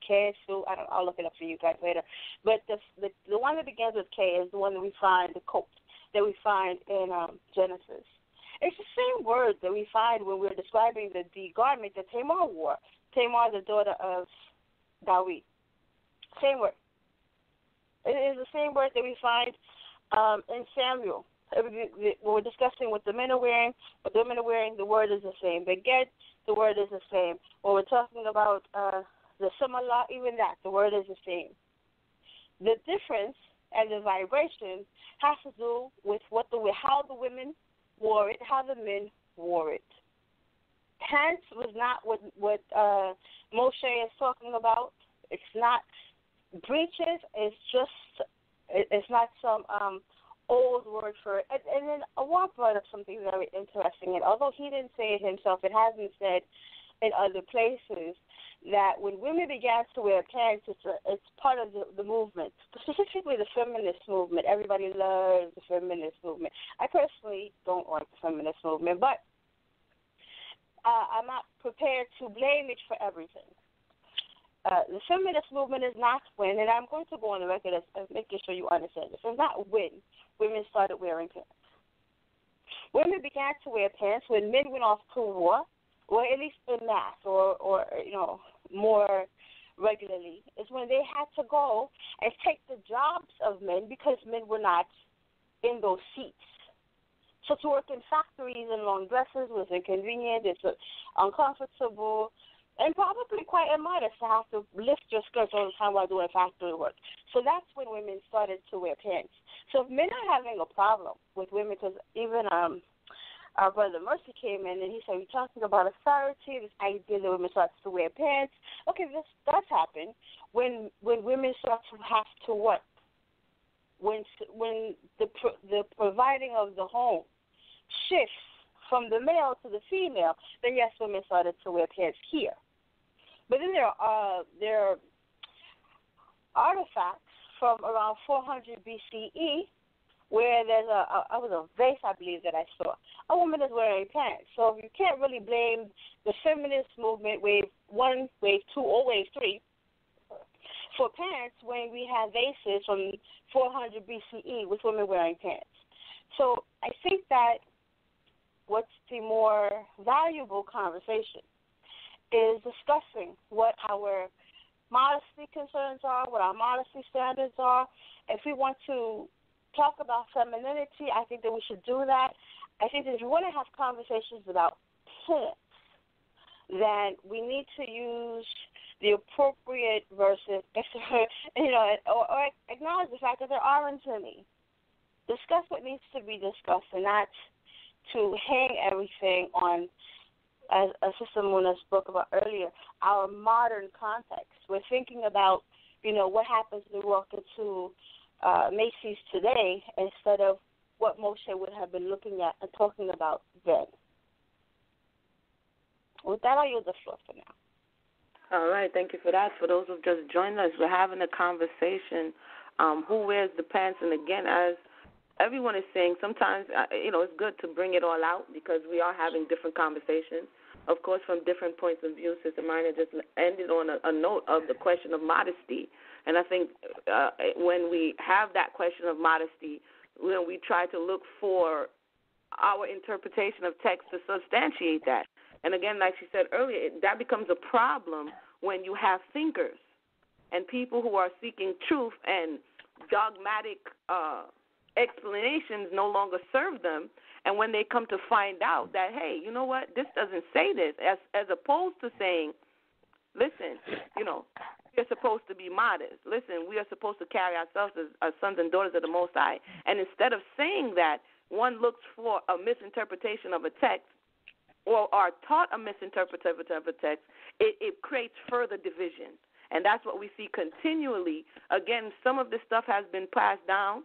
K, so I'll look it up for you guys later. But the one that begins with K is the one that we find, the coat, that we find in Genesis. It's the same word that we find when we're describing the garment that Tamar wore. Tamar, the daughter of Dawid. Same word. It is the same word that we find in Samuel. We're discussing what the men are wearing. What the women are wearing, the word is the same. Baguette, the word is the same. When we're talking about the similar, even that, the word is the same. The difference and the vibration has to do with how the women wore it, how the men wore it. Pants was not what Moshe is talking about. It's not breeches. It's not some old word for it. And then Ahwar brought up something very interesting. And although he didn't say it himself, it has been said in other places that when women began to wear pants, it's part of the movement, specifically the feminist movement. Everybody loves the feminist movement. I personally don't like the feminist movement, but I'm not prepared to blame it for everything. The feminist movement is not when, and I'm going to go on the record as making sure you understand this, it's not when women started wearing pants. Women began to wear pants when men went off to war, or at least in mass, or you know, more regularly. It's when they had to go and take the jobs of men because men were not in those seats. So to work in factories in long dresses was inconvenient, it's uncomfortable, and probably quite immodest to have to lift your skirts all the time while doing factory work. So that's when women started to wear pants. So if men are having a problem with women, because even our brother Mercy came in and he said, we're talking about authority, this idea that women start to wear pants. Okay, this does happen when women start to have to what? When the providing of the home shifts from the male to the female, then yes, women started to wear pants here. But then there are artifacts from around 400 BCE where there's a vase, I believe, that I saw. A woman is wearing pants. So you can't really blame the feminist movement, wave 1, wave 2, or wave 3, for pants when we have vases from 400 BCE with women wearing pants. So I think that what's the more valuable conversation is discussing what our modesty concerns are, what our modesty standards are. If we want to talk about femininity, I think that we should do that. I think that if we want to have conversations about pants, then we need to use the appropriate verses, you know, or acknowledge the fact that there aren't any. Discuss what needs to be discussed and not to hang everything on, as Sister Emunah spoke about earlier, our modern context. We're thinking about, you know, what happens when we walk into Macy's today instead of what Moshe would have been looking at and talking about then. With that, I'll yield the floor for now. All right, thank you for that. For those who've just joined us, we're having a conversation, who wears the pants? And again, as everyone is saying, sometimes, you know, it's good to bring it all out because we are having different conversations, of course, from different points of view. Sister Mayanah just ended on a note of the question of modesty. And I think when we have that question of modesty, you know, we try to look for our interpretation of text to substantiate that. And again, like she said earlier, that becomes a problem when you have thinkers and people who are seeking truth, and dogmatic explanations no longer serve them. And when they come to find out that, hey, you know what, this doesn't say this, as opposed to saying, listen, you know, we're supposed to be modest. Listen, we are supposed to carry ourselves as sons and daughters of the Most High. And instead of saying that, one looks for a misinterpretation of a text, or are taught a misinterpretation of a text, it creates further division. And that's what we see continually. Again, some of this stuff has been passed down,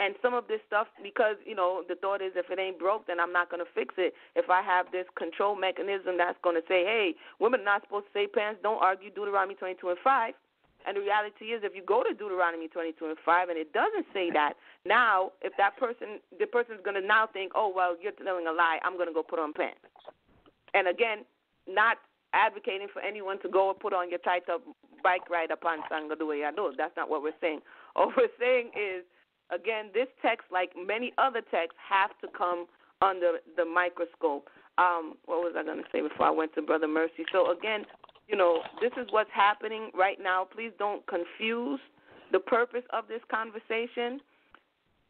and some of this stuff, because, you know, the thought is if it ain't broke, then I'm not going to fix it. If I have this control mechanism that's going to say, hey, women are not supposed to say pants, don't argue Deuteronomy 22 and 5. And the reality is, if you go to Deuteronomy 22 and 5 and it doesn't say that, now if the person's going to now think, oh, well, you're telling a lie, I'm going to go put on pants. And again, not advocating for anyone to go and put on your tight-up bike ride upon Sangaduayado. That's not what we're saying. All we're saying is, again, this text, like many other texts, have to come under the microscope. What was I going to say before I went to Brother Mercy? So, again, you know, this is what's happening right now. Please don't confuse the purpose of this conversation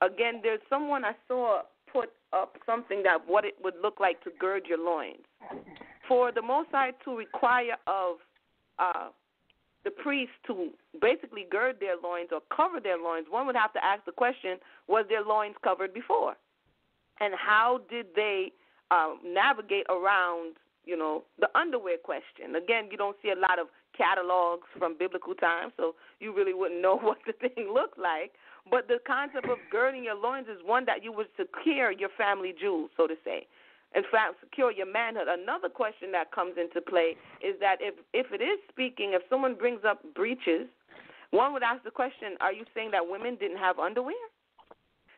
Again, there's someone I saw put up something that what it would look like to gird your loins. For the Most High to require of the priests to basically gird their loins or cover their loins, one would have to ask the question, was their loins covered before? And how did they navigate around, you know, the underwear question? Again, you don't see a lot of catalogs from biblical times, so you really wouldn't know what the thing looked like. But the concept of girding your loins is one that you would secure your family jewels, so to say. In fact, secure your manhood. Another question that comes into play is that if it is speaking, if someone brings up breaches, one would ask the question, are you saying that women didn't have underwear?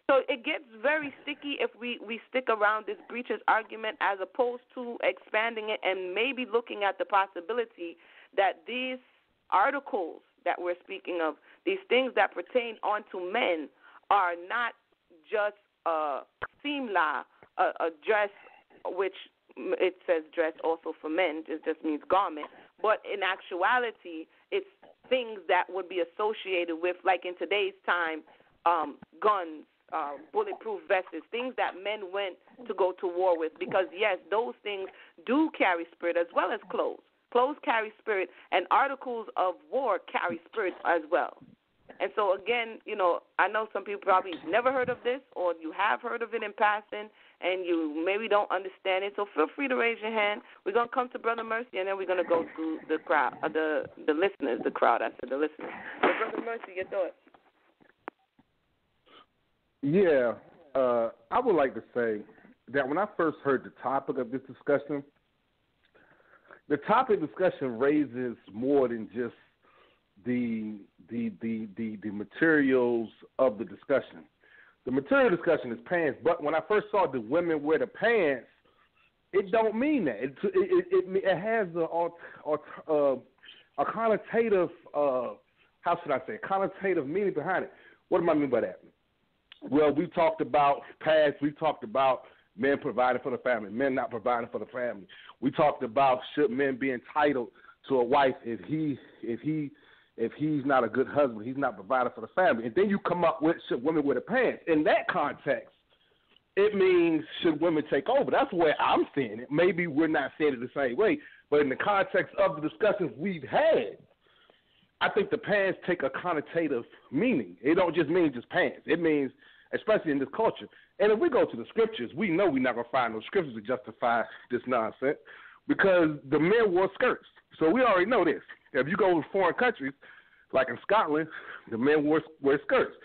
So it gets very sticky if we stick around this breaches argument as opposed to expanding it and maybe looking at the possibility that these articles that we're speaking of, these things that pertain onto men, are not just a simla, a dress, which it says dress also for men, it just means garment, but in actuality, it's things that would be associated with, like in today's time, guns, bulletproof vests, things that men went to go to war with, because, yes, those things do carry spirit as well as clothes. Clothes carry spirit, and articles of war carry spirit as well. And so, again, you know, I know some people probably never heard of this, or you have heard of it in passing, and you maybe don't understand it. So feel free to raise your hand. We're going to come to Brother Mercy, and then we're going to go through the crowd, the listeners, the crowd, I said the listeners. So Brother Mercy, your thoughts? Yeah, I would like to say that when I first heard the topic of this discussion, the topic discussion raises more than just the materials of the discussion. The material discussion is pants, but when I first saw the women wear the pants, it don't mean that. It has a connotative, how should I say, connotative meaning behind it. What do I mean by that? Well, we talked about past, we talked about men providing for the family, men not providing for the family. We talked about should men be entitled to a wife if he's not a good husband, he's not providing for the family. And then you come up with should women wear the pants. In that context, it means should women take over. That's the way I'm seeing it. Maybe we're not seeing it the same way, but in the context of the discussions we've had, I think the pants take a connotative meaning. It don't just mean just pants. It means, especially in this culture. And if we go to the scriptures, we know we're not going to find no scriptures to justify this nonsense because the men wore skirts. So we already know this. If you go to foreign countries, like in Scotland, the men wear skirts.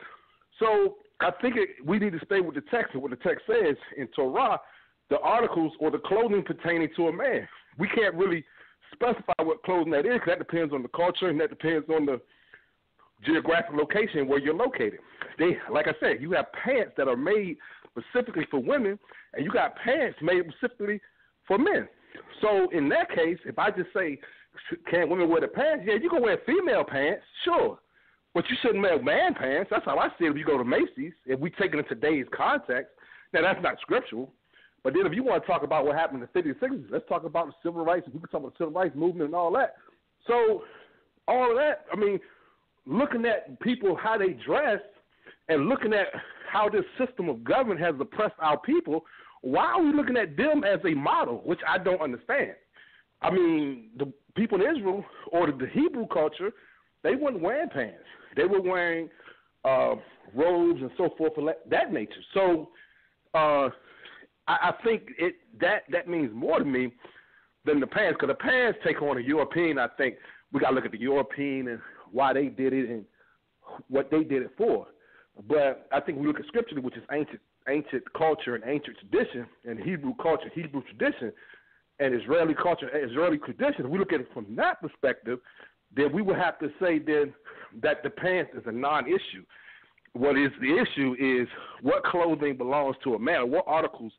So I think we need to stay with the text and what the text says. In Torah, the articles or the clothing pertaining to a man. We can't really specify what clothing that is, because that depends on the culture and that depends on the geographic location where you're located. They, like I said, you have pants that are made specifically for women, and you got pants made specifically for men. So in that case, if I just say, can women wear the pants? Yeah, you can wear female pants, sure, but you shouldn't wear man pants. That's how I see it. If you go to Macy's, if we take it in today's context, now that's not scriptural. But then if you want to talk about what happened in the 50s and 60s, let's talk about the civil rights. We can talk about the civil rights movement and all that. So all of that, I mean, looking at people, how they dress, and looking at how this system of government has oppressed our people, why are we looking at them as a model, which I don't understand? I mean, the people in Israel or the Hebrew culture, they weren't wearing pants. They were wearing robes and so forth of that nature. So I think that means more to me than the pants, because the pants take on a European, I think. We got to look at the European and why they did it and what they did it for. But I think we look at scripture, which is ancient culture and ancient tradition, and Hebrew culture, Hebrew tradition, and Israeli culture, Israeli tradition. If we look at it from that perspective, then we would have to say then that the pants is a non-issue. What is the issue is what clothing belongs to a man, what articles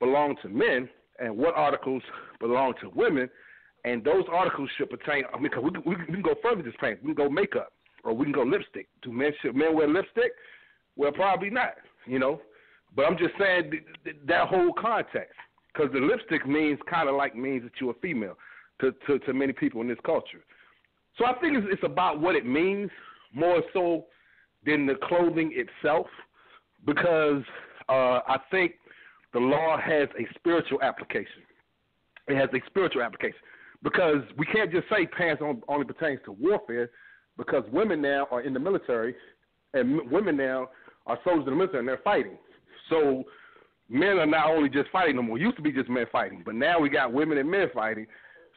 belong to men, and what articles belong to women, and those articles should pertain. I mean, we can go further than just pants. We can go makeup, or we can go lipstick. Do men wear lipstick? Well, probably not, you know. But I'm just saying that whole context, because the lipstick means kind of like means that you're a female to many people in this culture. So I think it's about what it means more so than the clothing itself. because I think the law has a spiritual application. It has a spiritual application because we can't just say pants only pertains to warfare, because women now are in the military and women now are soldiers in the military and they're fighting. So men are not only just fighting no more. It used to be just men fighting, but now we got women and men fighting.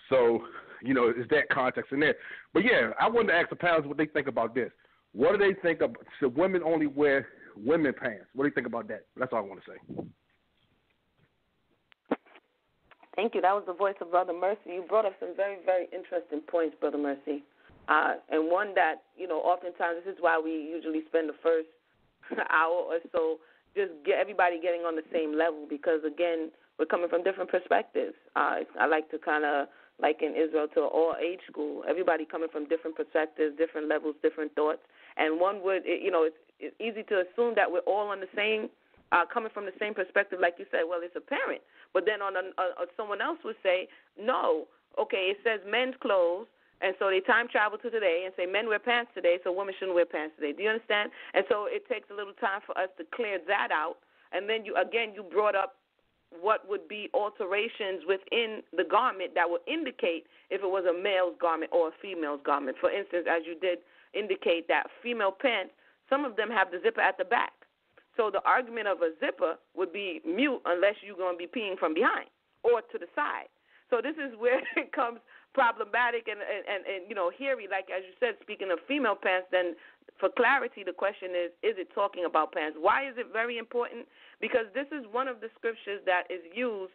So, you know, it's that context in there. But, yeah, I wanted to ask the panelists what they think about this. What do they think about – should women only wear women pants? What do you think about that? That's all I want to say. Thank you. That was the voice of Brother Mercy. You brought up some very, very interesting points, Brother Mercy, and one that, you know, oftentimes this is why we usually spend the first hour or so just everybody getting on the same level because, again, we're coming from different perspectives. I like to kind of – like in Israel, to an all-age school, everybody coming from different perspectives, different levels, different thoughts. And one would, you know, it's easy to assume that we're all on the same, coming from the same perspective, like you said, well, it's apparent. But then on someone else would say, no, okay, it says men's clothes, and so they time travel to today and say men wear pants today, so women shouldn't wear pants today. Do you understand? And so it takes a little time for us to clear that out. And then, you brought up what would be alterations within the garment that would indicate if it was a male's garment or a female's garment. For instance, as you did indicate that female pants, some of them have the zipper at the back. So the argument of a zipper would be mute unless you're going to be peeing from behind or to the side. So this is where it comes problematic and you know, hairy. Like, as you said, speaking of female pants, then for clarity, the question is it talking about pants? Why is it very important? Because this is one of the scriptures that is used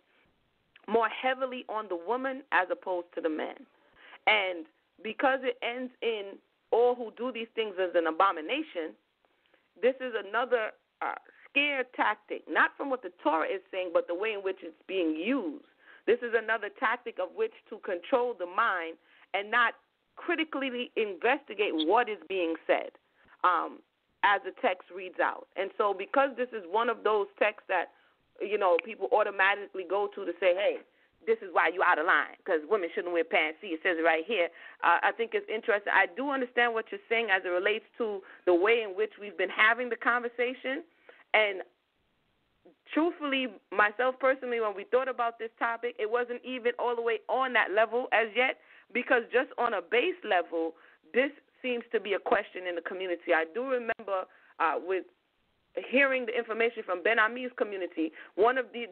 more heavily on the woman as opposed to the man. And because it ends in all who do these things as an abomination, this is another scare tactic, not from what the Torah is saying, but the way in which it's being used. This is another tactic of which to control the mind and not critically investigate what is being said. As the text reads out. And so because this is one of those texts that, you know, people automatically go to say, hey, this is why you're out of line, because women shouldn't wear pants. See, it says it right here. I think it's interesting. I do understand what you're saying as it relates to the way in which we've been having the conversation. And truthfully, myself personally, when we thought about this topic, it wasn't even all the way on that level as yet, because just on a base level, this seems to be a question in the community. I do remember with hearing the information from Ben Ami's community,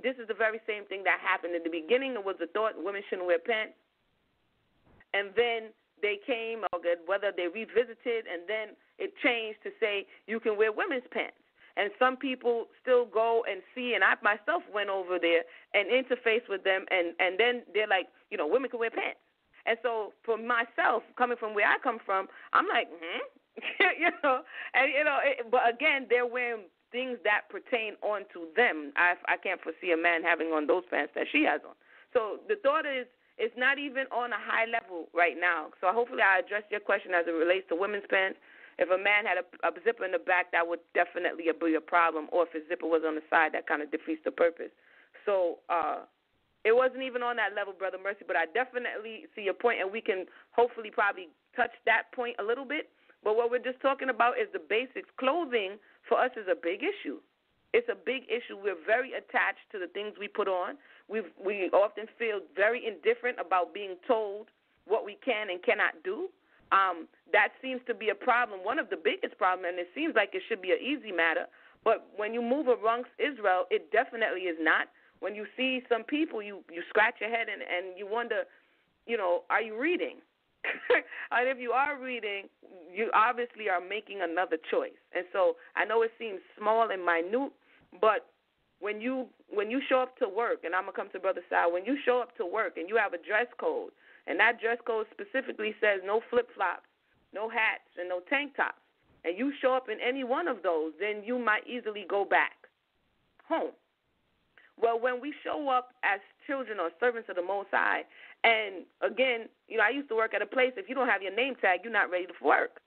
this is the very same thing that happened. In the beginning, there was a thought women shouldn't wear pants, and then they came, whether they revisited, and then it changed to say you can wear women's pants. And some people still go and see, and I myself went over there and interface with them, and then they're like, you know, women can wear pants. And so for myself, coming from where I come from, I'm like, but again, they're wearing things that pertain onto them. I can't foresee a man having on those pants that she has on. So the thought is, it's not even on a high level right now. So hopefully I addressed your question as it relates to women's pants. If a man had a zipper in the back, that would definitely be a problem. Or if his zipper was on the side, that kind of defeats the purpose. So, it wasn't even on that level, Brother Mercy, but I definitely see your point, and we can hopefully probably touch that point a little bit. But what we're just talking about is the basics. Clothing, for us, is a big issue. It's a big issue. We're very attached to the things we put on. We often feel very indifferent about being told what we can and cannot do. That seems to be a problem, one of the biggest problems, and it seems like it should be an easy matter. But when you move amongst Israel, it definitely is not. When you see some people, you scratch your head and you wonder, you know, are you reading? And if you are reading, you obviously are making another choice. And so I know it seems small and minute, but when you show up to work, and I'm going to come to Brother Sal, when you show up to work and you have a dress code, and that dress code specifically says no flip-flops, no hats, and no tank tops, and you show up in any one of those, then you might easily go back home. Well, when we show up as children or servants of the Most High, and again, you know, I used to work at a place, if you don't have your name tag, you're not ready to work.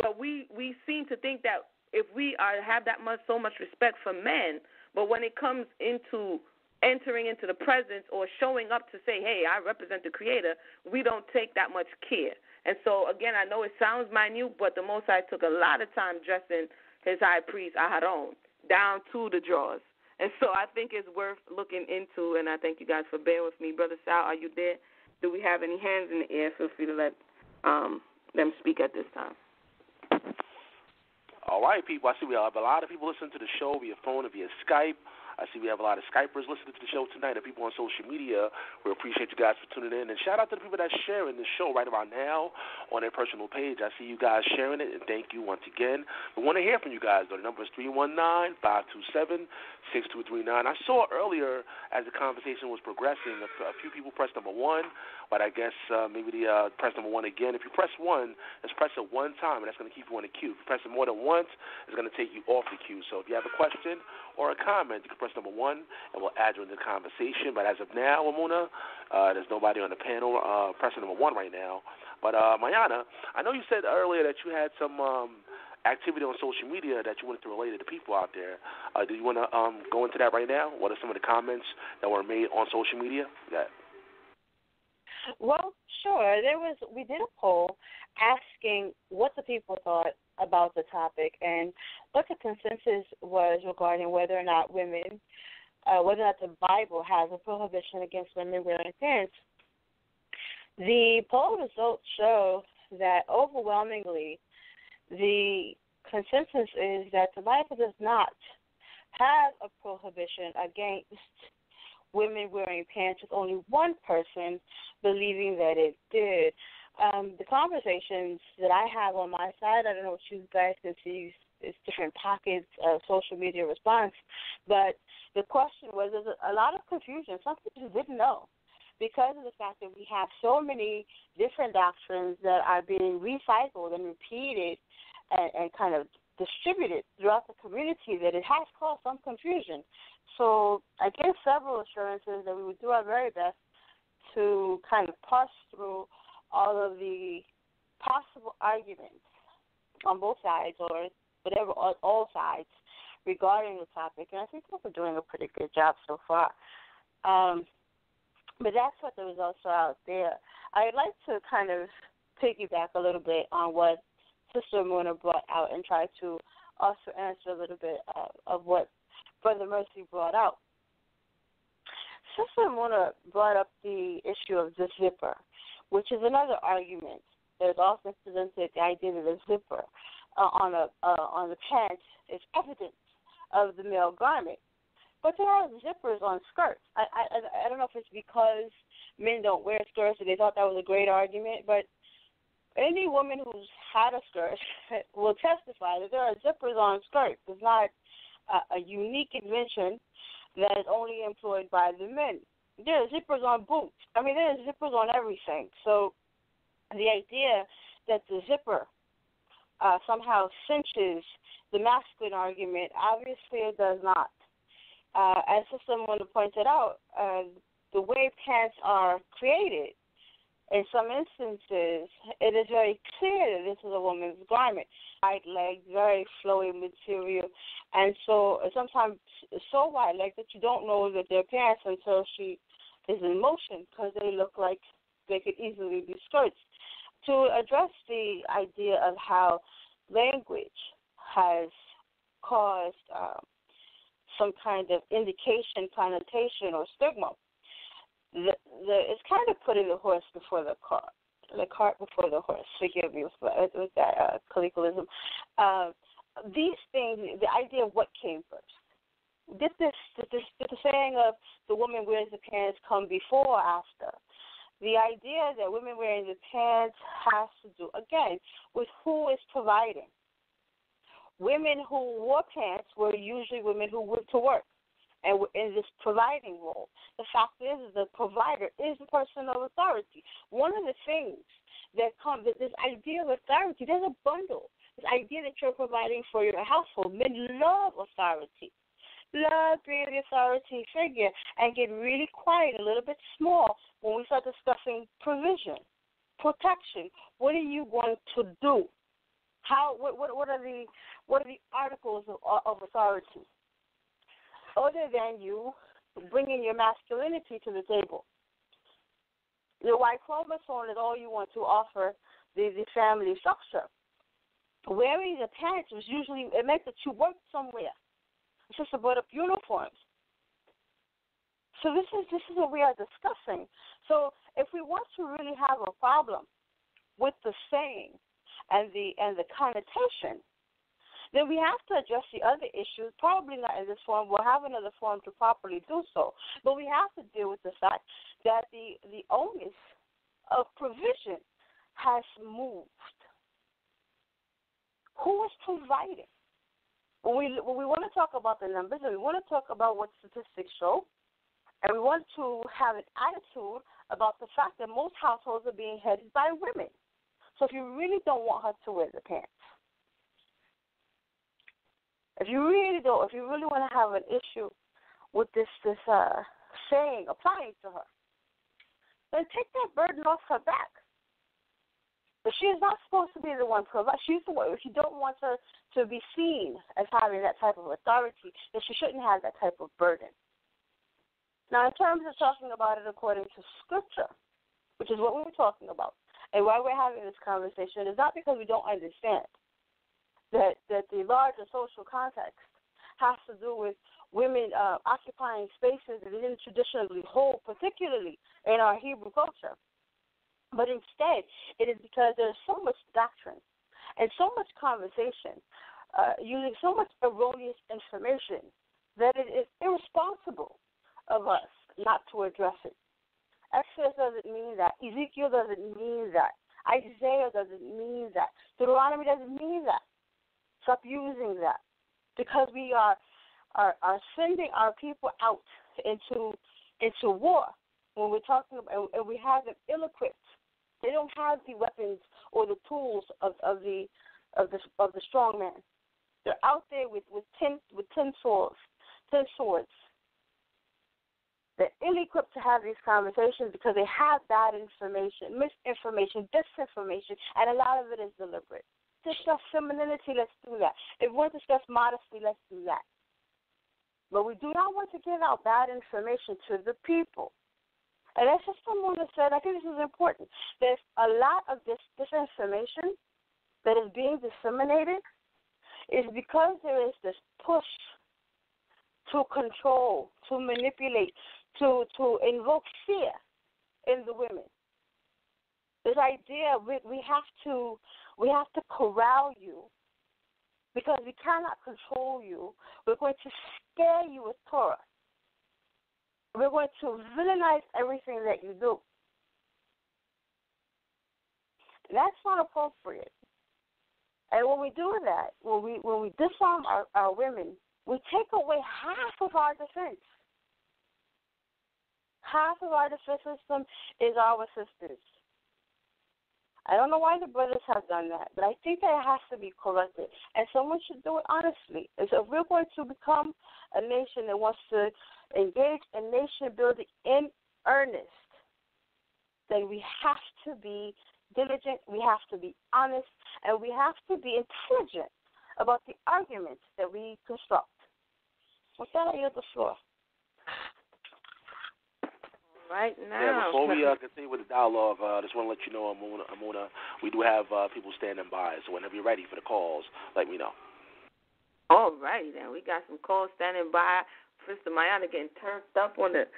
But we seem to think that if we have that much, so much respect for men, but when it comes into entering into the presence or showing up to say, hey, I represent the Creator, we don't take that much care. And so, again, I know it sounds minute, but the Most High took a lot of time dressing his high priest, Aharon, down to the drawers. And so I think it's worth looking into, and I thank you guys for bearing with me. Brother Sal, are you there? Do we have any hands in the air? Feel free to let them speak at this time. All right, people. I see we have a lot of people listening to the show via phone and via Skype. I see we have a lot of Skypers listening to the show tonight and people on social media. We appreciate you guys for tuning in. And shout out to the people that's sharing this show right about now on their personal page. I see you guys sharing it, and thank you once again. We want to hear from you guys, though. The number is 319-527-6239. I saw earlier as the conversation was progressing, a few people pressed number one, but I guess maybe they pressed number one again. If you press one, just press it one time, and that's going to keep you on the queue. If you press it more than once, it's going to take you off the queue. So if you have a question or a comment, you can press number one, and we'll add you in the conversation. But as of now, Emunah, there's nobody on the panel pressing number one right now. But Mayanah, I know you said earlier that you had some activity on social media that you wanted to relate to the people out there. Do you want to go into that right now? What are some of the comments that were made on social media? Yeah. Well, sure. We did a poll asking what the people thought about the topic, and what the consensus was regarding whether or not the Bible has a prohibition against women wearing pants. The poll results show that overwhelmingly the consensus is that the Bible does not have a prohibition against women wearing pants, with only one person believing that it did. The conversations that I have on my side, I don't know what you guys can see, it's different pockets of social media response, but the question was, there's a lot of confusion. Some people didn't know because of the fact that we have so many different doctrines that are being recycled and repeated and kind of distributed throughout the community that it has caused some confusion. So I gave several assurances that we would do our very best to kind of parse through all of the possible arguments on both sides, or whatever, on all sides, regarding the topic. And I think we're doing a pretty good job so far. But that's what the results are out there. I'd like to kind of piggyback a little bit on what Sister Emunah brought out and try to also answer a little bit of what Brother Mercy brought out. Sister Emunah brought up the issue of the zipper, which is another argument that is often presented, the idea that a zipper on the pants is evidence of the male garment. But there are zippers on skirts. I don't know if it's because men don't wear skirts and they thought that was a great argument, but any woman who's had a skirt will testify that there are zippers on skirts. It's not a unique invention that is only employed by the men. There are zippers on boots. I mean, there are zippers on everything. So the idea that the zipper somehow cinches the masculine argument, obviously it does not. As someone pointed out, the way pants are created, in some instances, it is very clear that this is a woman's garment. Wide leg, very flowy material. And so sometimes so wide leg that you don't know that they're pants until she is in motion, because they look like they could easily be skirts. To address the idea of how language has caused some kind of indication, connotation, or stigma, it's kind of putting the horse before the cart. The cart before the horse. Forgive me with that colloquialism. These things, the idea of what came first. Did the saying of the woman wears the pants come before or after? The idea that women wearing the pants has to do, again, with who is providing. Women who wore pants were usually women who went to work and were in this providing role. The fact is the provider is the person of authority. One of the things that comes with this idea of authority, there's a bundle, this idea that you're providing for your household. Men love authority. Love being the authority figure, and get really quiet, a little bit small, when we start discussing provision, protection. What are you going to do? How? What are the articles of authority? Other than you bringing your masculinity to the table, your Y chromosome is all you want to offer the family structure. Wearing the pants was usually it meant that you worked somewhere. Sister brought up uniforms. So this is what we are discussing. So if we want to really have a problem with the saying and the connotation, then we have to address the other issues, probably not in this forum. We'll have another forum to properly do so. But we have to deal with the fact that the onus of provision has moved. Who is providing? When we want to talk about the numbers and we want to talk about what statistics show, and we want to have an attitude about the fact that most households are being headed by women. So if you really don't want her to wear the pants, if you really want to have an issue with this saying applying to her, then take that burden off her back. But she is not supposed to be the one providing. She's the one. If you don't want her to be seen as having that type of authority, then she shouldn't have that type of burden. Now, in terms of talking about it according to Scripture, which is what we were talking about, and why we're having this conversation, is not because we don't understand that the larger social context has to do with women occupying spaces that they didn't traditionally hold, particularly in our Hebrew culture. But instead, it is because there's so much doctrine and so much conversation using so much erroneous information that it is irresponsible of us not to address it. Exodus doesn't mean that. Ezekiel doesn't mean that. Isaiah doesn't mean that. Deuteronomy doesn't mean that. Stop using that, because we are sending our people out into war when we're talking about, and we have them ill-equipped. They don't have the weapons or the tools of the strong man. They're out there with ten swords. They're ill-equipped to have these conversations because they have bad information, misinformation, disinformation, and a lot of it is deliberate. Discuss femininity, let's do that. If we want to discuss modesty, let's do that. But we do not want to give out bad information to the people. And that's just someone that said, I think this is important. There's a lot of this disinformation that is being disseminated is because there is this push to control, to manipulate, to invoke fear in the women. This idea we have to corral you because we cannot control you. We're going to scare you with Torah. We're going to villainize everything that you do. That's not appropriate. And when we do that, when we disarm our women, we take away half of our defense. Half of our defense system is our sisters. I don't know why the brothers have done that, but I think that it has to be corrected. And someone should do it honestly. And so if we're going to become a nation that wants to engage in nation building in earnest, then we have to be diligent, we have to be honest, and we have to be intelligent about the arguments that we construct. With that, I yield the floor. Right now. Yeah, before we continue with the dialogue, I just want to let you know, Emunah, we do have people standing by. So whenever you're ready for the calls, let me know. All righty, then. We got some calls standing by. Sister Mayanah getting turned up on the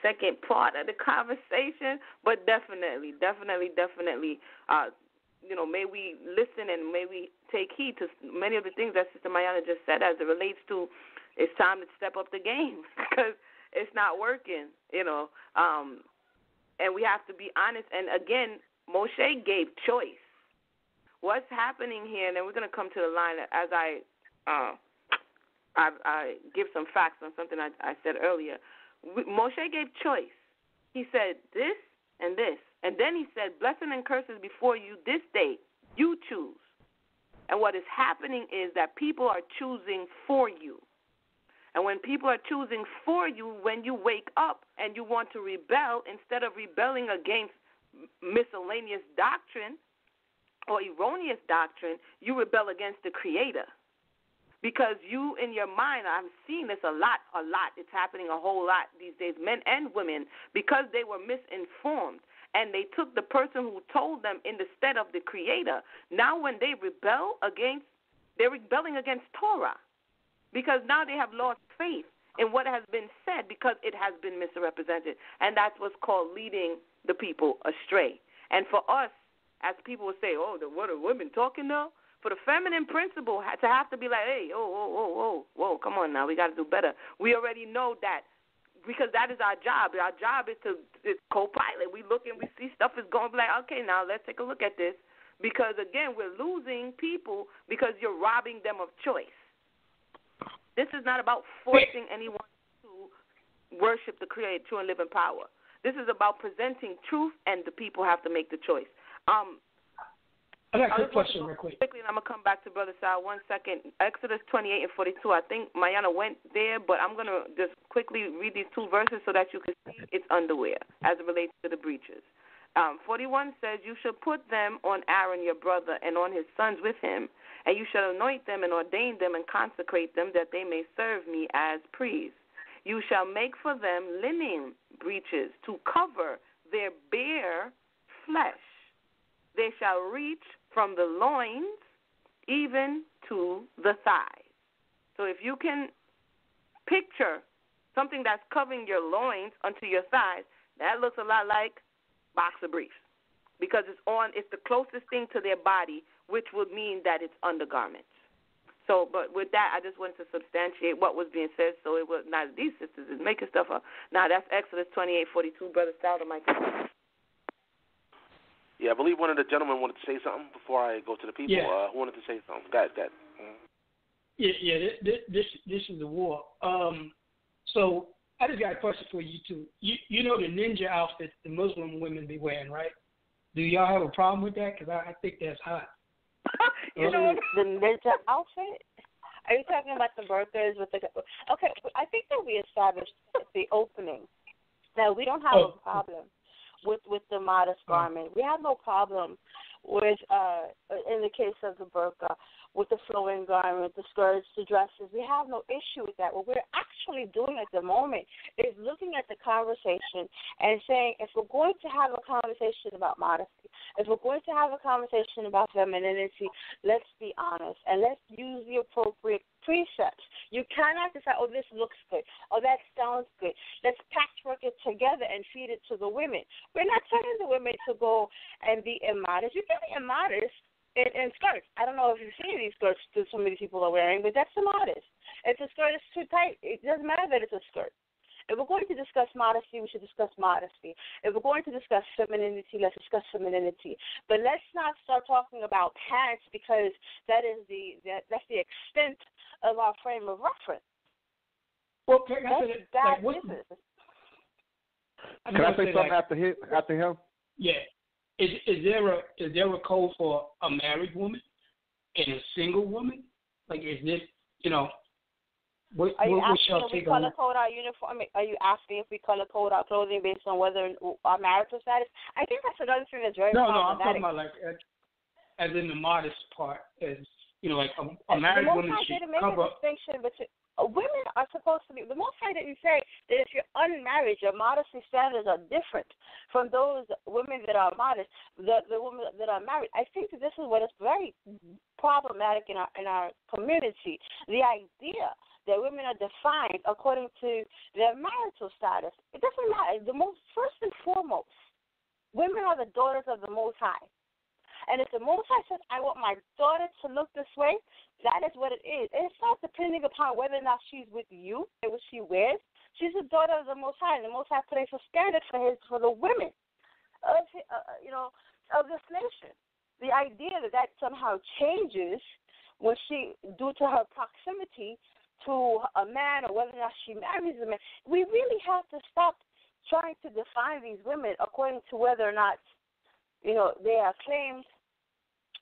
second part of the conversation. But definitely, may we listen and may we take heed to many of the things that Sister Mayanah just said as it relates to it's time to step up the game because it's not working, and we have to be honest. And, again, Moshe gave choice. What's happening here, and then we're going to come to the line as I give some facts on something I said earlier. Moshe gave choice. He said this and this. And then he said, blessing and curses before you this day. You choose. And what is happening is that people are choosing for you. And when people are choosing for you, when you wake up and you want to rebel, instead of rebelling against miscellaneous doctrine or erroneous doctrine, you rebel against the Creator. Because you, in your mind, I'm seeing this a lot. It's happening a whole lot these days, men and women, because they were misinformed. And they took the person who told them in the stead of the Creator. Now when they rebel against, they're rebelling against Torah. Because now they have lost faith in what has been said because it has been misrepresented. And that's what's called leading the people astray. And for us, as people will say, oh, what are women talking now? For the feminine principle to have to be like, hey, oh, come on now, we got to do better. We already know that because that is our job. Our job is to co-pilot. We look and we see stuff is going like, okay, now let's take a look at this. Because, again, we're losing people because you're robbing them of choice. This is not about forcing anyone to worship the Creator, true and living power. This is about presenting truth, and the people have to make the choice. I got a quick question real quick. Quickly, and I'm going to come back to Brother Sal 1 second. Exodus 28 and 42. I think Mayanah went there, but I'm going to just quickly read these two verses so that you can see its underwear as it relates to the breaches. 41 says, you shall put them on Aaron your brother and on his sons with him, and you shall anoint them and ordain them and consecrate them that they may serve me as priests. You shall make for them linen breeches to cover their bare flesh. They shall reach from the loins even to the thighs. So if you can picture something that's covering your loins unto your thighs, that looks a lot like boxer briefs, because it's the closest thing to their body, which would mean that it's undergarments. So, but with that, I just wanted to substantiate what was being said, so it was not these sisters is making stuff up. Now, that's Exodus 28:42, Brother Salomite. Yeah, I believe one of the gentlemen wanted to say something before I go to the people. Yeah. Who wanted to say something? Go ahead. Mm-hmm. Yeah, this is the war. So I just got a question for you two. You know the ninja outfits the Muslim women be wearing, right? Do y'all have a problem with that? Because I think that's hot. You know the ninja outfit? Are you talking about the burqas with the? Okay, I think that we established at the opening that we don't have a problem with the modest garment. We have no problem with, in the case of the burqa, with the flowing garment, the skirts, the dresses. We have no issue with that. What we're actually doing at the moment is looking at the conversation and saying, if we're going to have a conversation about modesty, if we're going to have a conversation about femininity, let's be honest and let's use the appropriate precepts. You cannot decide, oh, this looks good, oh, that sounds good. Let's patchwork it together and feed it to the women. We're not telling the women to go and be immodest. You can be immodest in skirts. I don't know if you've seen these skirts that so many people are wearing, but that's immodest. If the skirt is too tight, it doesn't matter that it's a skirt. If we're going to discuss modesty, we should discuss modesty. If we're going to discuss femininity, let's discuss femininity. But let's not start talking about pants because that's the extent of our frame of reference. Well, can I say that? Can I say something after him? Yeah. Is there a code for a married woman and a single woman? Like, is this, you know, what shall take on? Are you asking if we color code our uniform? Are you asking if we color code our clothing based on whether our marital status? I think that's another thing that's very problematic. No, I'm talking about like as in the modest part, as you know, like a married woman should cover up. Women are supposed to be, the Most High didn't say that if you're unmarried, your modesty standards are different from those women that are modest, the women that are married. I think that this is what is very problematic in our community, the idea that women are defined according to their marital status. It doesn't matter. First and foremost, women are the daughters of the Most High. And if the Most High says, I want my daughter to look this way, that is what it is. It's not depending upon whether or not she's with you and what she wears. She's a daughter of the Most High, and the Most High placed a standard for the women of this nation. The idea that somehow changes when she, due to her proximity to a man or whether or not she marries a man, we really have to stop trying to define these women according to whether or not, you know, they are claimed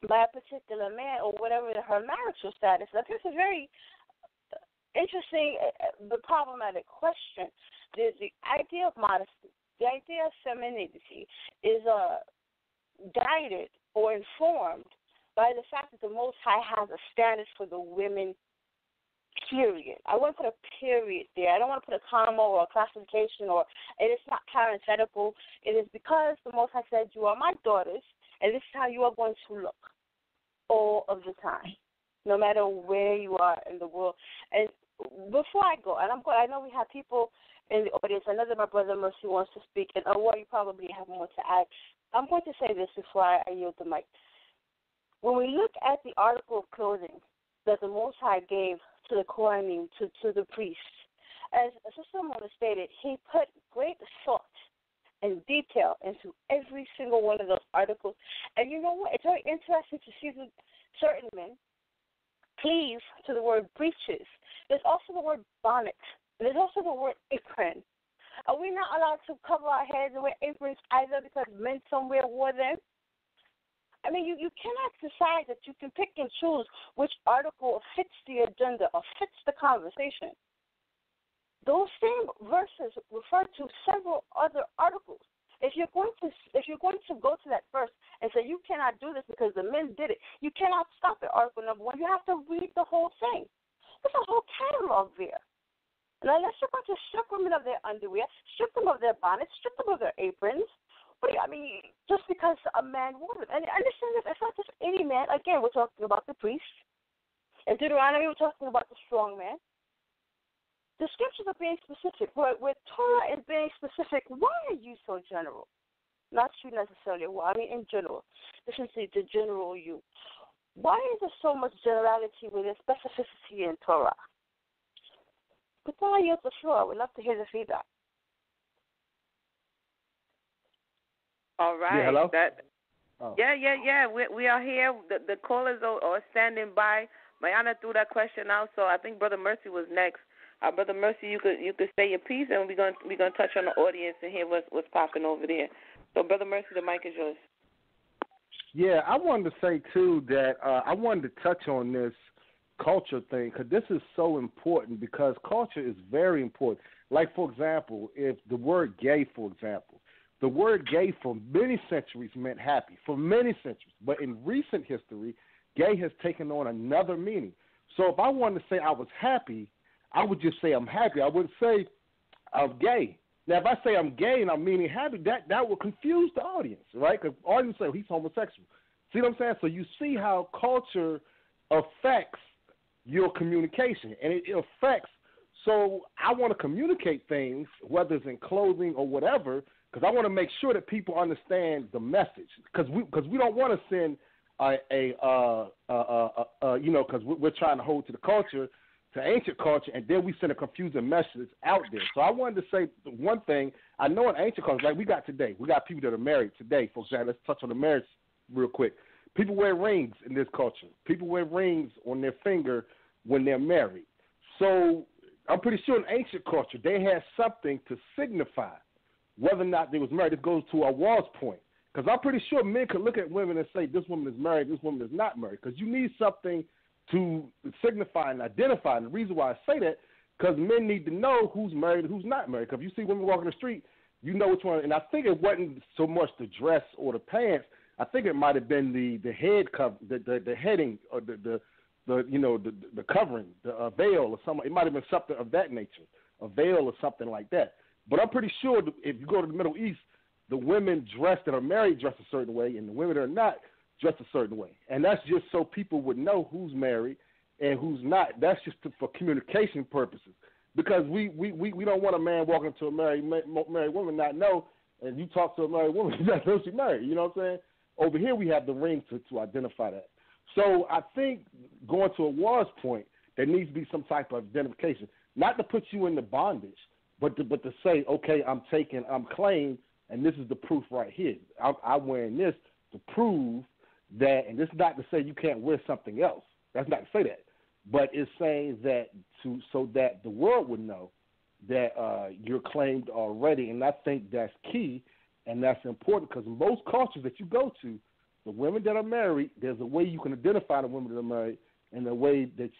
by a particular man or whatever her marital status. I think it's a very interesting but problematic question. The idea of modesty, the idea of femininity is guided or informed by the fact that the Most High has a standard for the women, period. I want to put a period there. I don't want to put a comma or a classification, or it is not parenthetical. It is because the Most High said, you are my daughters, and this is how you are going to look all of the time, no matter where you are in the world. And before I go, and I know we have people in the audience. I know that my brother Mercy wants to speak, and Ahwar, you probably have more to add. I'm going to say this before I yield the mic. When we look at the article of clothing that the Most High gave to the Kohanim, to the priest, as someone stated, he put great thought and detail into every single one of those articles. And you know what? It's very interesting to see that certain men cleave to the word breeches. There's also the word bonnet. There's also the word apron. Are we not allowed to cover our heads and wear aprons either because men somewhere wore them? I mean, you cannot decide that you can pick and choose which article fits the agenda or fits the conversation. Those same verses refer to several other articles. If you're going to go to that verse and say you cannot do this because the men did it, you cannot stop at article number 1. You have to read the whole thing. There's a whole catalog there. And unless you're going to strip women of their underwear, strip them of their bonnets, strip them of their aprons, I mean, just because a man wore them. And understand that it's not just any man. Again, we're talking about the priest. In Deuteronomy, we're talking about the strong man. The scriptures are being specific. Where Torah is being specific, why are you so general? Not you necessarily. Well, I mean, in general. This is the general you. Why is there so much generality with the specificity in Torah? Before I yield the floor, I would love to hear the feedback. All right. Yeah, hello? Yeah. We are here. The callers are standing by. Mayanah threw that question out, so I think Brother Mercy was next. Brother Mercy, you could say your piece, and we're gonna touch on the audience and hear what's popping over there. So, Brother Mercy, the mic is yours. Yeah, I wanted to say too that I wanted to touch on this culture thing because this is so important because culture is very important. Like for example, if the word gay, for example, the word gay for many centuries meant happy for many centuries, but in recent history, gay has taken on another meaning. So, if I wanted to say I was happy, I would just say I'm happy. I wouldn't say I'm gay. Now, if I say I'm gay and I'm meaning happy, that will confuse the audience, right? Because the audience will say, he's homosexual. See what I'm saying? So you see how culture affects your communication, and it affects. So I want to communicate things, whether it's in clothing or whatever, because I want to make sure that people understand the message. Because we don't want to send because we're trying to hold to the culture, to ancient culture, and then we send a confusing message out there. So I wanted to say one thing. I know in ancient culture, like we got today, we got people that are married today. For example, let's touch on the marriage real quick. People wear rings in this culture. People wear rings on their finger when they're married. So I'm pretty sure in ancient culture, they had something to signify whether or not they was married. It goes to Ahwar's point. Because I'm pretty sure men could look at women and say, this woman is married, this woman is not married. Because you need something to signify and identify. And the reason why I say that, because men need to know who's married and who's not married. Because if you see women walking the street, you know which one. And I think it wasn't so much the dress or the pants. I think it might have been the head cover, the heading, or the covering, the veil or something. It might have been something of that nature, a veil or something like that. But I'm pretty sure if you go to the Middle East, the women dressed that are married dress a certain way, and the women that are not dressed a certain way. And that's just so people would know who's married and who's not. That's just for communication purposes. Because we don't want a man walking to a married woman not know, and you talk to a married woman, you not know she's married. You know what I'm saying? Over here we have the ring to identify that. So I think going to Ahwar's point, there needs to be some type of identification. Not to put you into bondage, but to say, okay, I'm taken, I'm claimed, and this is the proof right here. I'm wearing this to prove that, and it's not to say you can't wear something else. That's not to say that, but it's saying that so that the world would know that you're claimed already, and I think that's key and that's important because most cultures that you go to, the women that are married, there's a way you can identify the women that are married and the way that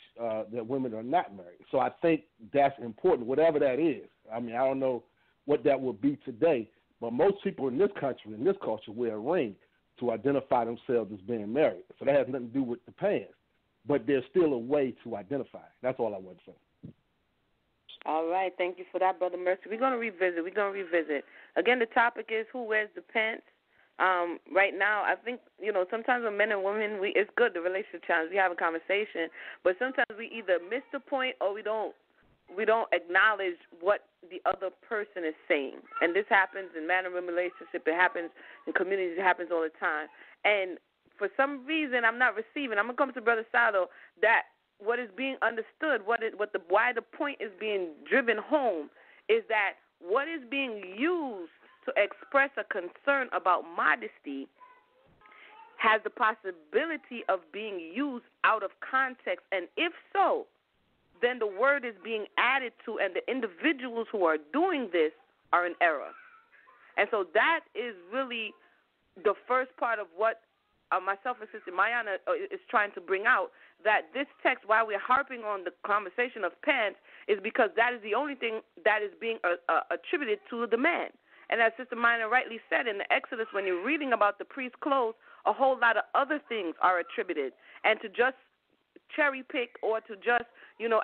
women are not married. So I think that's important, whatever that is. I mean, I don't know what that would be today, but most people in this country, in this culture, wear a ring to identify themselves as being married. So that has nothing to do with the pants. But there's still a way to identify. That's all I want to say. All right. Thank you for that, Brother Mercy. We're going to revisit. Again, the topic is who wears the pants. Right now, I think, sometimes when men and women, it's good, the relationship challenge, we have a conversation. But sometimes we either miss the point or we don't we don't acknowledge what the other person is saying. And this happens in man-woman relationship. It happens in communities. It happens all the time. And for some reason, I'm not receiving. I'm going to come to Brother Sado that what is being understood, why the point is being driven home is that what is being used to express a concern about modesty has the possibility of being used out of context. And if so, then the word is being added to, and the individuals who are doing this are in error. And so that is really the first part of what myself and Sister Mayanah is trying to bring out, that this text, while we're harping on the conversation of pants, is because that is the only thing that is being attributed to the man. And as Sister Mayanah rightly said, in the Exodus, when you're reading about the priest's clothes, a whole lot of other things are attributed. And to just cherry pick or to just,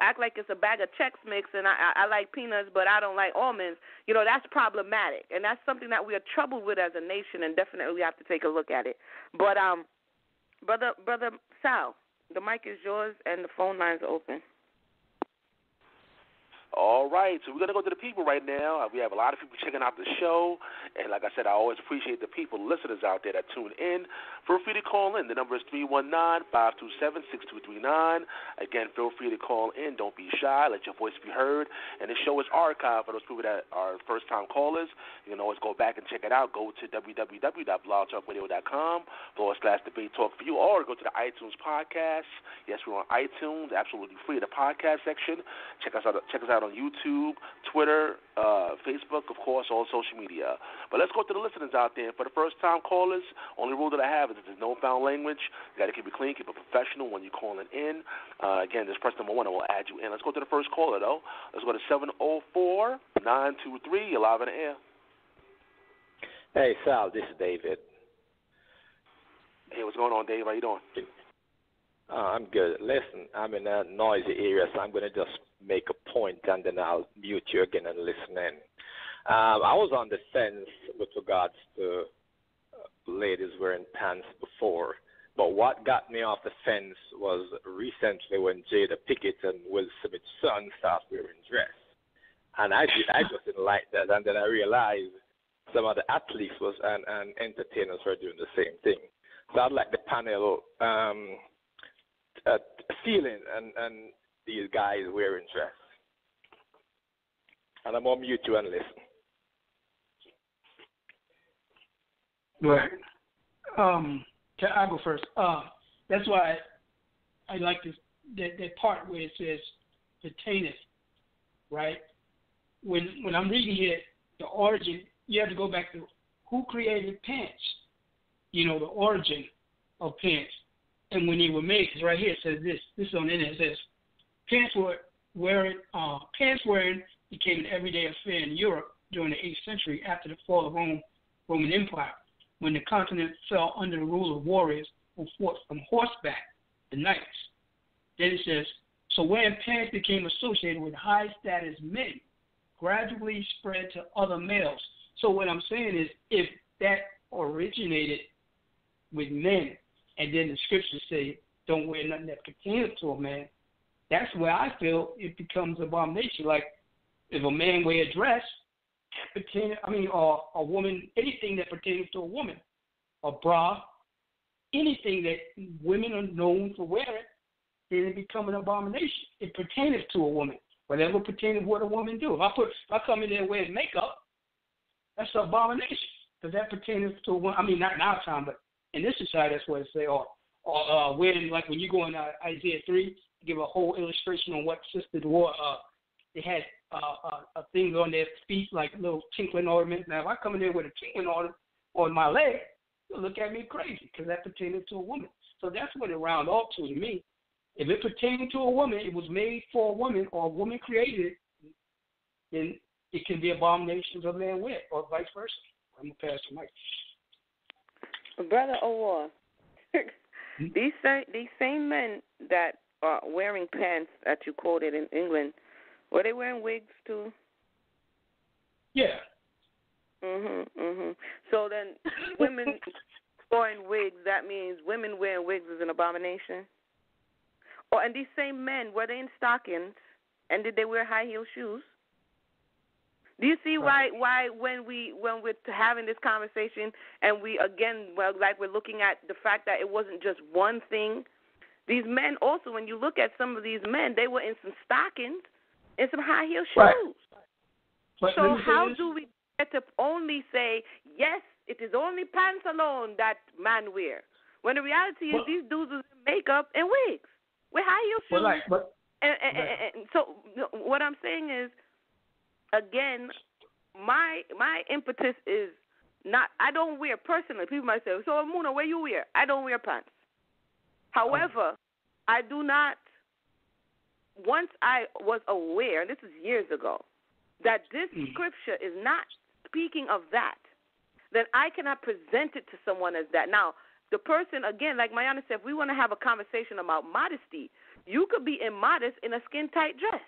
act like it's a bag of Chex Mix and I like peanuts but I don't like almonds, that's problematic. And that's something that we are troubled with as a nation, and definitely have to take a look at it. But Brother Sal, the mic is yours and the phone lines are open. All right, so we're going to go to the people right now. We have a lot of people checking out the show. And like I said, I always appreciate the people, listeners out there that tune in. Feel free to call in. The number is 319-527-6239. Again, feel free to call in. Don't be shy. Let your voice be heard. And the show is archived for those people that are first-time callers. You can always go back and check it out. Go to www.blogtalkradio.com/debatetalk4u, or go to the iTunes podcast. Yes, we're on iTunes, absolutely free, the podcast section. Check us out on YouTube, Twitter, Facebook, of course, all social media. But let's go to the listeners out there. For the first-time callers, only rule that I have is that there's no foul language. You got to keep it clean, keep it professional when you're calling in. Again, just press number 1 and we'll add you in. Let's go to the first caller, though. Let's go to 704-923. You're live in the air. Hey, Sal, this is David. Hey, what's going on, Dave? How you doing? I'm good. Listen, I'm in a noisy area, so I'm going to just make a point, and then I'll mute you again and listen in. I was on the fence with regards to ladies wearing pants before, but what got me off the fence was recently when Jada Pickett and Will Smith's son started wearing dress. And I just didn't like that, and then I realized some of the athletes and entertainers were doing the same thing. So I'd like the panel feeling and these guys wearing dress. And I'm on mute and listen. Right. Can I go first? That's why I like this that part where it says pertaineth, right? When I'm reading here, the origin, you have to go back to who created pants. The origin of pants. And when they were made, because right here it says this is on the internet, it says pants wearing became an everyday affair in Europe during the 8th century after the fall of Roman Empire, when the continent fell under the rule of warriors who fought from horseback, the knights. Then it says, so wearing pants became associated with high status men, gradually spread to other males. So what I'm saying is, if that originated with men, and then the scriptures say, don't wear nothing that pertains to a man, that's where I feel it becomes abomination. Like, if a man wear a dress, or a woman, anything that pertains to a woman, a bra, anything that women are known for wearing, then it becomes an abomination. It pertains to a woman. Whatever pertains to what a woman do. If I come in there and wear makeup, that's an abomination, because that pertains to a woman. I mean, not in our time, but in this society, that's what it say. Or wearing, like when you go in Isaiah 3, give a whole illustration on what sisters wore. They had things on their feet, like little tinkling ornaments. Now, if I come in there with a tinkling ornament on my leg, you'll look at me crazy, because that pertains to a woman. So that's what it rounds off to me. If it pertains to a woman, it was made for a woman, or a woman created it, then it can be abominations of man wear, or vice versa. I'm going to pass the mic. Brother Ahwar, these same men that wearing pants that you quoted in England, were they wearing wigs too? Yeah. So then, women wearing wigs, that means women wearing wigs is an abomination. And these same men, were they in stockings? And did they wear high heel shoes? Do you see why when we're having this conversation and we again we're looking at the fact that it wasn't just one thing? These men also, when you look at some of these men, they were in some stockings and some high heel shoes. Right. But so how do we get to only say, yes, it is only pants alone that man wear, when the reality is these dudes with makeup and wigs with high heel shoes? And so what I'm saying is, again, my impetus is not, I don't wear personally. People might say, so Emunah, where you wear? I don't wear pants. However, I do not, once I was aware, and this is years ago, that this scripture is not speaking of that, then I cannot present it to someone as that. Now, the person, again, like Mayanah said, if we want to have a conversation about modesty, you could be immodest in a skin-tight dress.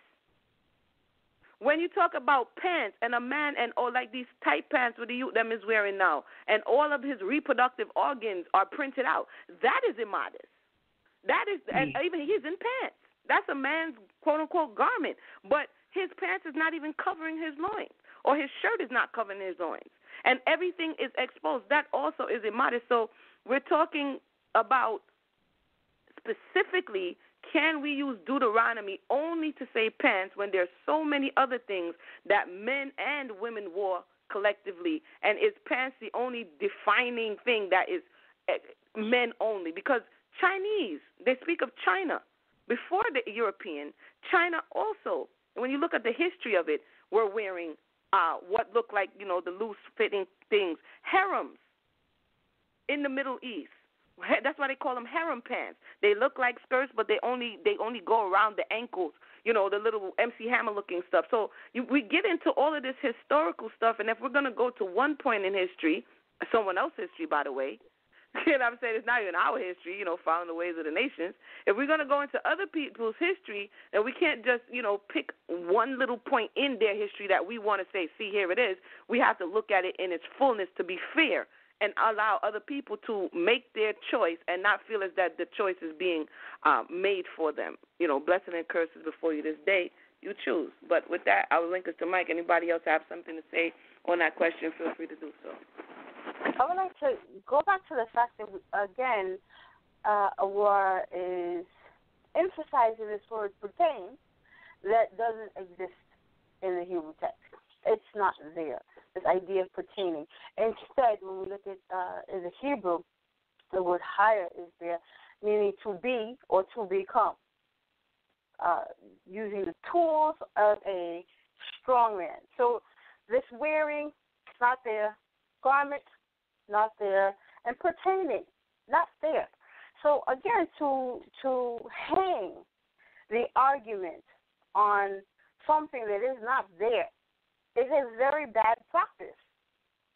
When you talk about pants and a man and all like these tight pants with the youth them is wearing now, and all of his reproductive organs are printed out, that is immodest. That is, and even he's in pants. That's a man's quote-unquote garment, but his pants is not even covering his loins, or his shirt is not covering his loins, and everything is exposed. That also is immodest. So we're talking about specifically, can we use Deuteronomy only to say pants when there's so many other things that men and women wore collectively? And is pants the only defining thing that is men only? Because Chinese, they speak of China before the European. China also, when you look at the history of it, were wearing what looked like, you know, the loose-fitting things, harems in the Middle East. That's why they call them harem pants. They look like skirts, but they only go around the ankles, you know, the little MC Hammer-looking stuff. So we get into all of this historical stuff, and if we're going to go to one point in history, someone else's history, by the way, and I'm saying it's not even our history, you know, following the ways of the nations. If we're going to go into other people's history, then we can't just, you know, pick one little point in their history that we want to say, see, here it is. We have to look at it in its fullness to be fair, and allow other people to make their choice and not feel as that the choice is being made for them. You know, blessing and curses before you this day, you choose. But with that, I will link us to Mike. Anybody else have something to say on that question, feel free to do so. I would like to go back to the fact that, again, Ahwar is emphasizing this word pertain that doesn't exist in the Hebrew text. It's not there, this idea of pertaining. Instead, when we look at in the Hebrew, the word higher is there, meaning to be or to become, using the tools of a strong man. So this wearing, not there, garment, not there, and pertaining, not there. So again, to hang the argument on something that is not there, it is very bad practice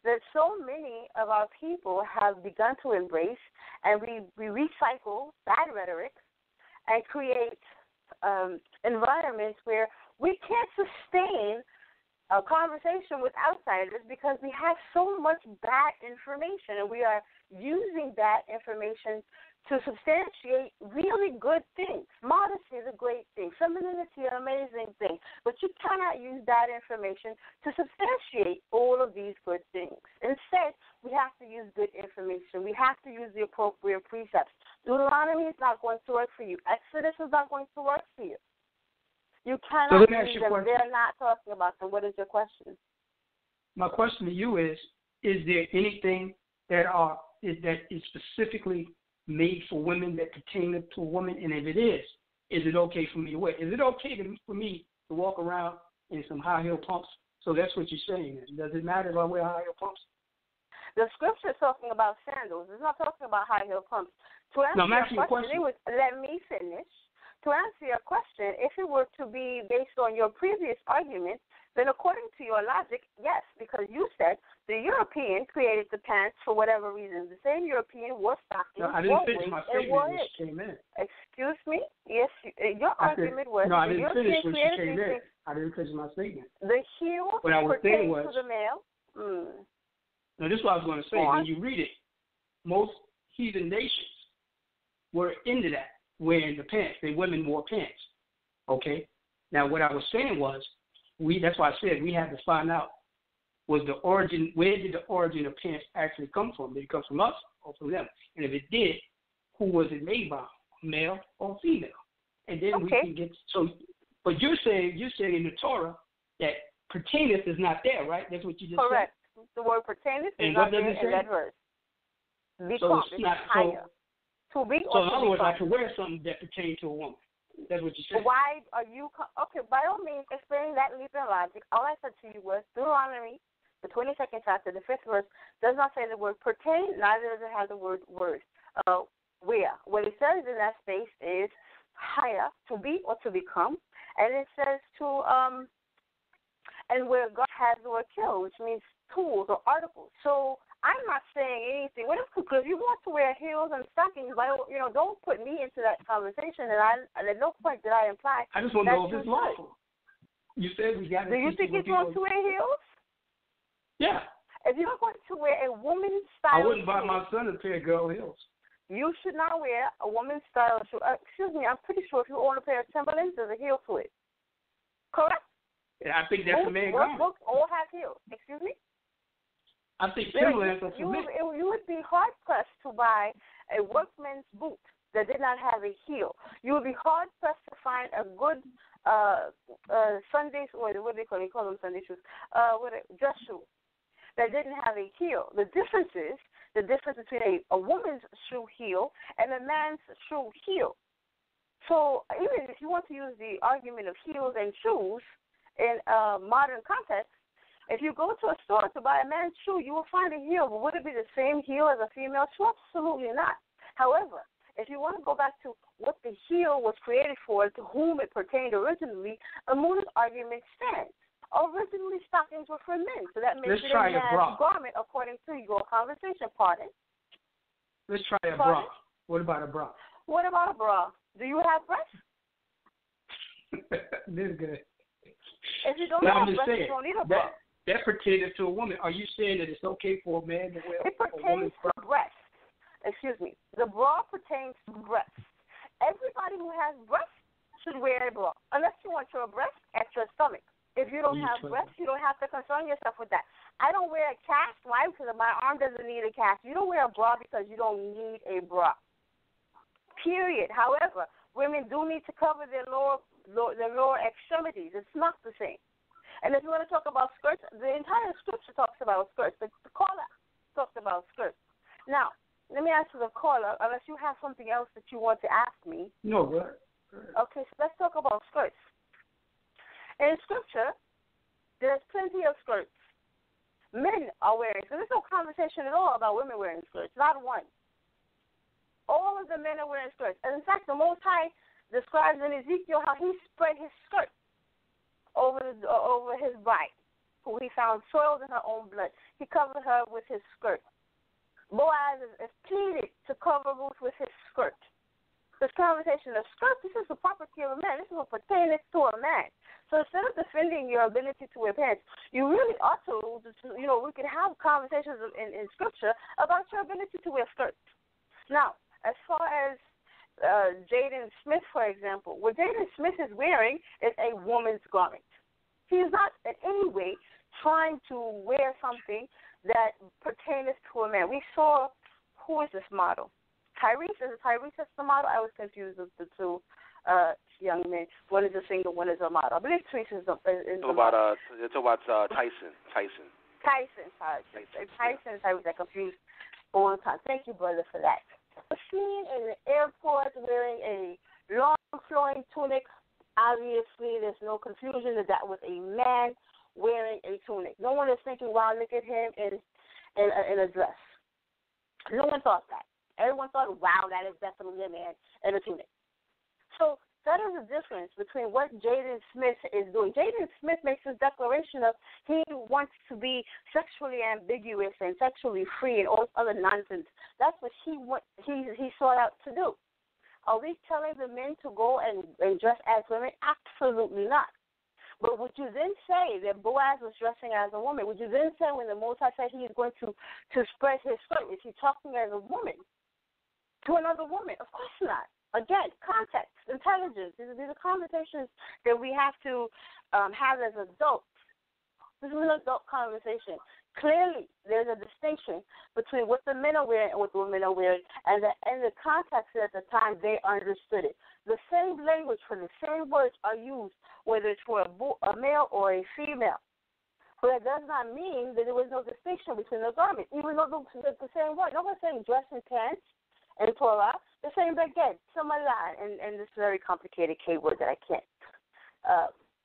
that so many of our people have begun to embrace, and we recycle bad rhetoric and create environments where we can't sustain a conversation with outsiders because we have so much bad information, and we are using that information to substantiate really good things. Modesty is a great thing. Femininity is an amazing thing. But you cannot use that information to substantiate all of these good things. Instead, we have to use good information. We have to use the appropriate precepts. Deuteronomy is not going to work for you. Exodus is not going to work for you. You cannot use them. They're not talking about them. What is your question? My question to you is there anything that is specifically made for women that pertain to a woman, and if it is it okay for me to wear? Is it okay for me to walk around in some high heel pumps? So that's what you're saying. Does it matter if I wear high heel pumps? The scripture is talking about sandals. It's not talking about high heel pumps. To answer your question. Let me finish. To answer your question, if it were to be based on your previous argument, then according to your logic, yes, because you said the European created the pants for whatever reason. The same European wore stockings. No, I didn't finish my statement. She came in. Excuse me? Yes, your argument was. No, I didn't finish when she came in. I didn't finish my statement. The heels pertain to the male. Now, this is what I was going to say. When you read it, most heathen nations were into that, wearing the pants. They women wore pants. Okay? Now, what I was saying was, that's why I said we had to find out, was the origin, where did the origin of pants actually come from? Did it come from us or from them? And if it did, who was it made by, male or female? And then we can get, so, but you're saying in the Torah that pertaineth is not there, right? That's what you just said? Correct. The word pertaineth is not there in that verse. So it's not higher. So in other words, I can wear something that pertains to a woman. That's what you said. Why are you, by all means, explaining that leap in logic. All I said to you was Deuteronomy, the 22nd chapter, the 5th verse, does not say the word pertain, neither does it have the word worth. Where? What it says in that space is higher, to be or to become, and it says to, and where God has the word kill, which means tools or articles. So I'm not saying anything. What if, because you want to wear heels and stockings, like, you know, don't put me into that conversation. And at no point did I imply. I just want to know if it's lawful. You said we got to. Do you think it's wrong to wear heels? Yeah. If you're going to wear a woman's style, I wouldn't buy my son a pair of girl heels. You should not wear a woman's style shoe. Excuse me, I'm pretty sure if you own a pair of Timberlands, there's a heel to it. Correct? Yeah, I think that's a man garment. Books all have heels. Excuse me. I think you would be hard-pressed to buy a workman's boot that did not have a heel. You would be hard-pressed to find a good Sunday, or what do they call it? They call them Sunday shoes. Dress shoe that didn't have a heel. The difference between a woman's shoe heel and a man's shoe heel. So even if you want to use the argument of heels and shoes in a modern context, if you go to a store to buy a man's shoe, you will find a heel. But would it be the same heel as a female shoe? Absolutely not. However, if you want to go back to what the heel was created for, to whom it pertained originally, Emunah's argument stands. Originally, stockings were for men, so that makes it a man's garment according to your conversation. Pardon? Let's try a bra. What about a bra? What about a bra? Do you have breasts? This is good. If you don't have breasts, you don't need a bra. That pertains to a woman. Are you saying that it's okay for a man to wear a woman's bra? It pertains to breasts. Excuse me. The bra pertains to breasts. Everybody who has breasts should wear a bra, unless you want your breasts at your stomach. If you don't have breasts, you don't have to concern yourself with that. I don't wear a cast. Why? Because my arm doesn't need a cast. You don't wear a bra because you don't need a bra. Period. However, women do need to cover their lower extremities. It's not the same. And if you want to talk about skirts, the entire scripture talks about skirts. The caller talks about skirts. Now, let me ask the caller, unless you have something else that you want to ask me. No, go ahead. Okay, so let's talk about skirts. In scripture, there's plenty of skirts. Men are wearing skirts. So there's no conversation at all about women wearing skirts, not one. All of the men are wearing skirts. And in fact, the Most High describes in Ezekiel how he spread his skirt over his bride, who he found soiled in her own blood. He covered her with his skirt. Boaz is pleaded to cover Ruth with his skirt. This conversation of skirt, this is the property of a man. This is what pertains to a man. So instead of defending your ability to wear pants, you really ought to, you know, we can have conversations in scripture about your ability to wear skirts. Now, as far as Jaden Smith, for example, what Jaden Smith is wearing is a woman's garment. He is not in any way trying to wear something that pertains to a man. We saw, who is this model? Tyrese is the model? I was confused with the two young men. One is a single, one is a model. I believe Tyrese is the model. You're talking about Tyson. Tyson, sorry. Tyson, Tyrese, I confused all the time. Thank you, brother, for that. Seen in the airport wearing a long flowing tunic. Obviously, there's no confusion that that was a man wearing a tunic. No one is thinking, wow, look at him in a dress. No one thought that. Everyone thought, wow, that is definitely a man in a tunic. So that is the difference between what Jaden Smith is doing. Jaden Smith makes this declaration of he wants to be sexually ambiguous and sexually free and all this other nonsense. That's what he sought out to do. Are we telling the men to go and dress as women? Absolutely not. But would you then say that Boaz was dressing as a woman? Would you then say when the Most High said he is going to spread his skirt, is he talking as a woman to another woman? Of course not. Again, context, intelligence. These are conversations that we have to have as adults. This is an adult conversation. Clearly, there's a distinction between what the men are wearing and what the women are wearing, and the context at the time they understood it. The same language for the same words are used, whether it's for a male or a female. But that does not mean that there was no distinction between the garments, even though the same word. No one's saying dress and pants in Torah. The same again, similar, and this very complicated K word that I can't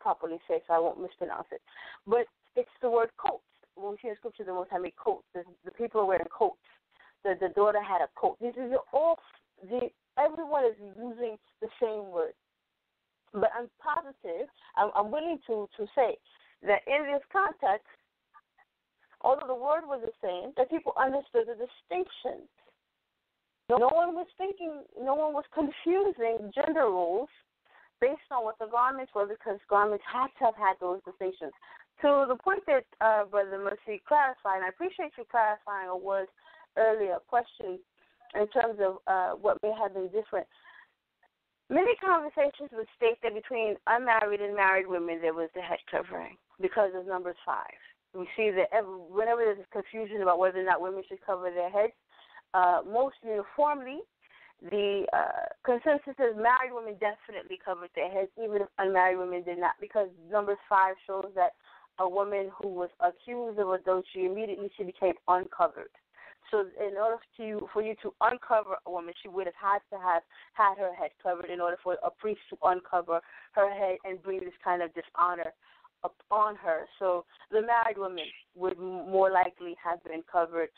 properly say, so I won't mispronounce it. But it's the word coat. When we see in scripture, the Most High made coats. The people are wearing coats. The daughter had a coat. These are all everyone is using the same word. But I'm positive. I'm willing to say that in this context, although the word was the same, that people understood the distinction. No one was confusing gender roles based on what the garments were, because garments had to have had those distinctions. To the point that Brother Mercy clarified, and I appreciate you clarifying a word earlier, question in terms of what may have been different. Many conversations would state that between unmarried and married women, there was the head covering because of Numbers 5. We see that whenever there's confusion about whether or not women should cover their heads, most uniformly, the consensus is married women definitely covered their heads, even if unmarried women did not, because Numbers 5 shows that a woman who was accused of adultery, immediately she became uncovered. So in order for you to uncover a woman, she would have had her head covered in order for a priest to uncover her head and bring this kind of dishonor upon her. So the married woman would more likely have been covered,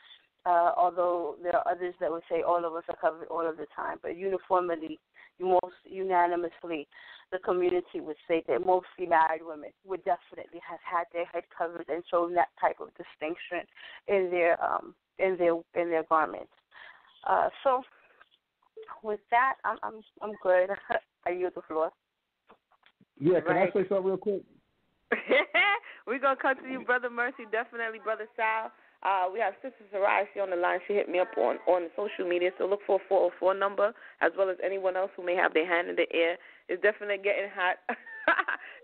although there are others that would say all of us are covered all of the time. But uniformly, most unanimously, the community would say that mostly married women would definitely have had their head covered and shown that type of distinction in their in their garments. So, with that, I'm good. I yield the floor. Yeah, can I say something real quick? We're gonna come to you, Brother Mercy. Definitely, Brother Sal. We have Sister Sarai. She on the line. She hit me up on the social media. So look for a 404 number, as well as anyone else who may have their hand in the air. It's definitely getting hot.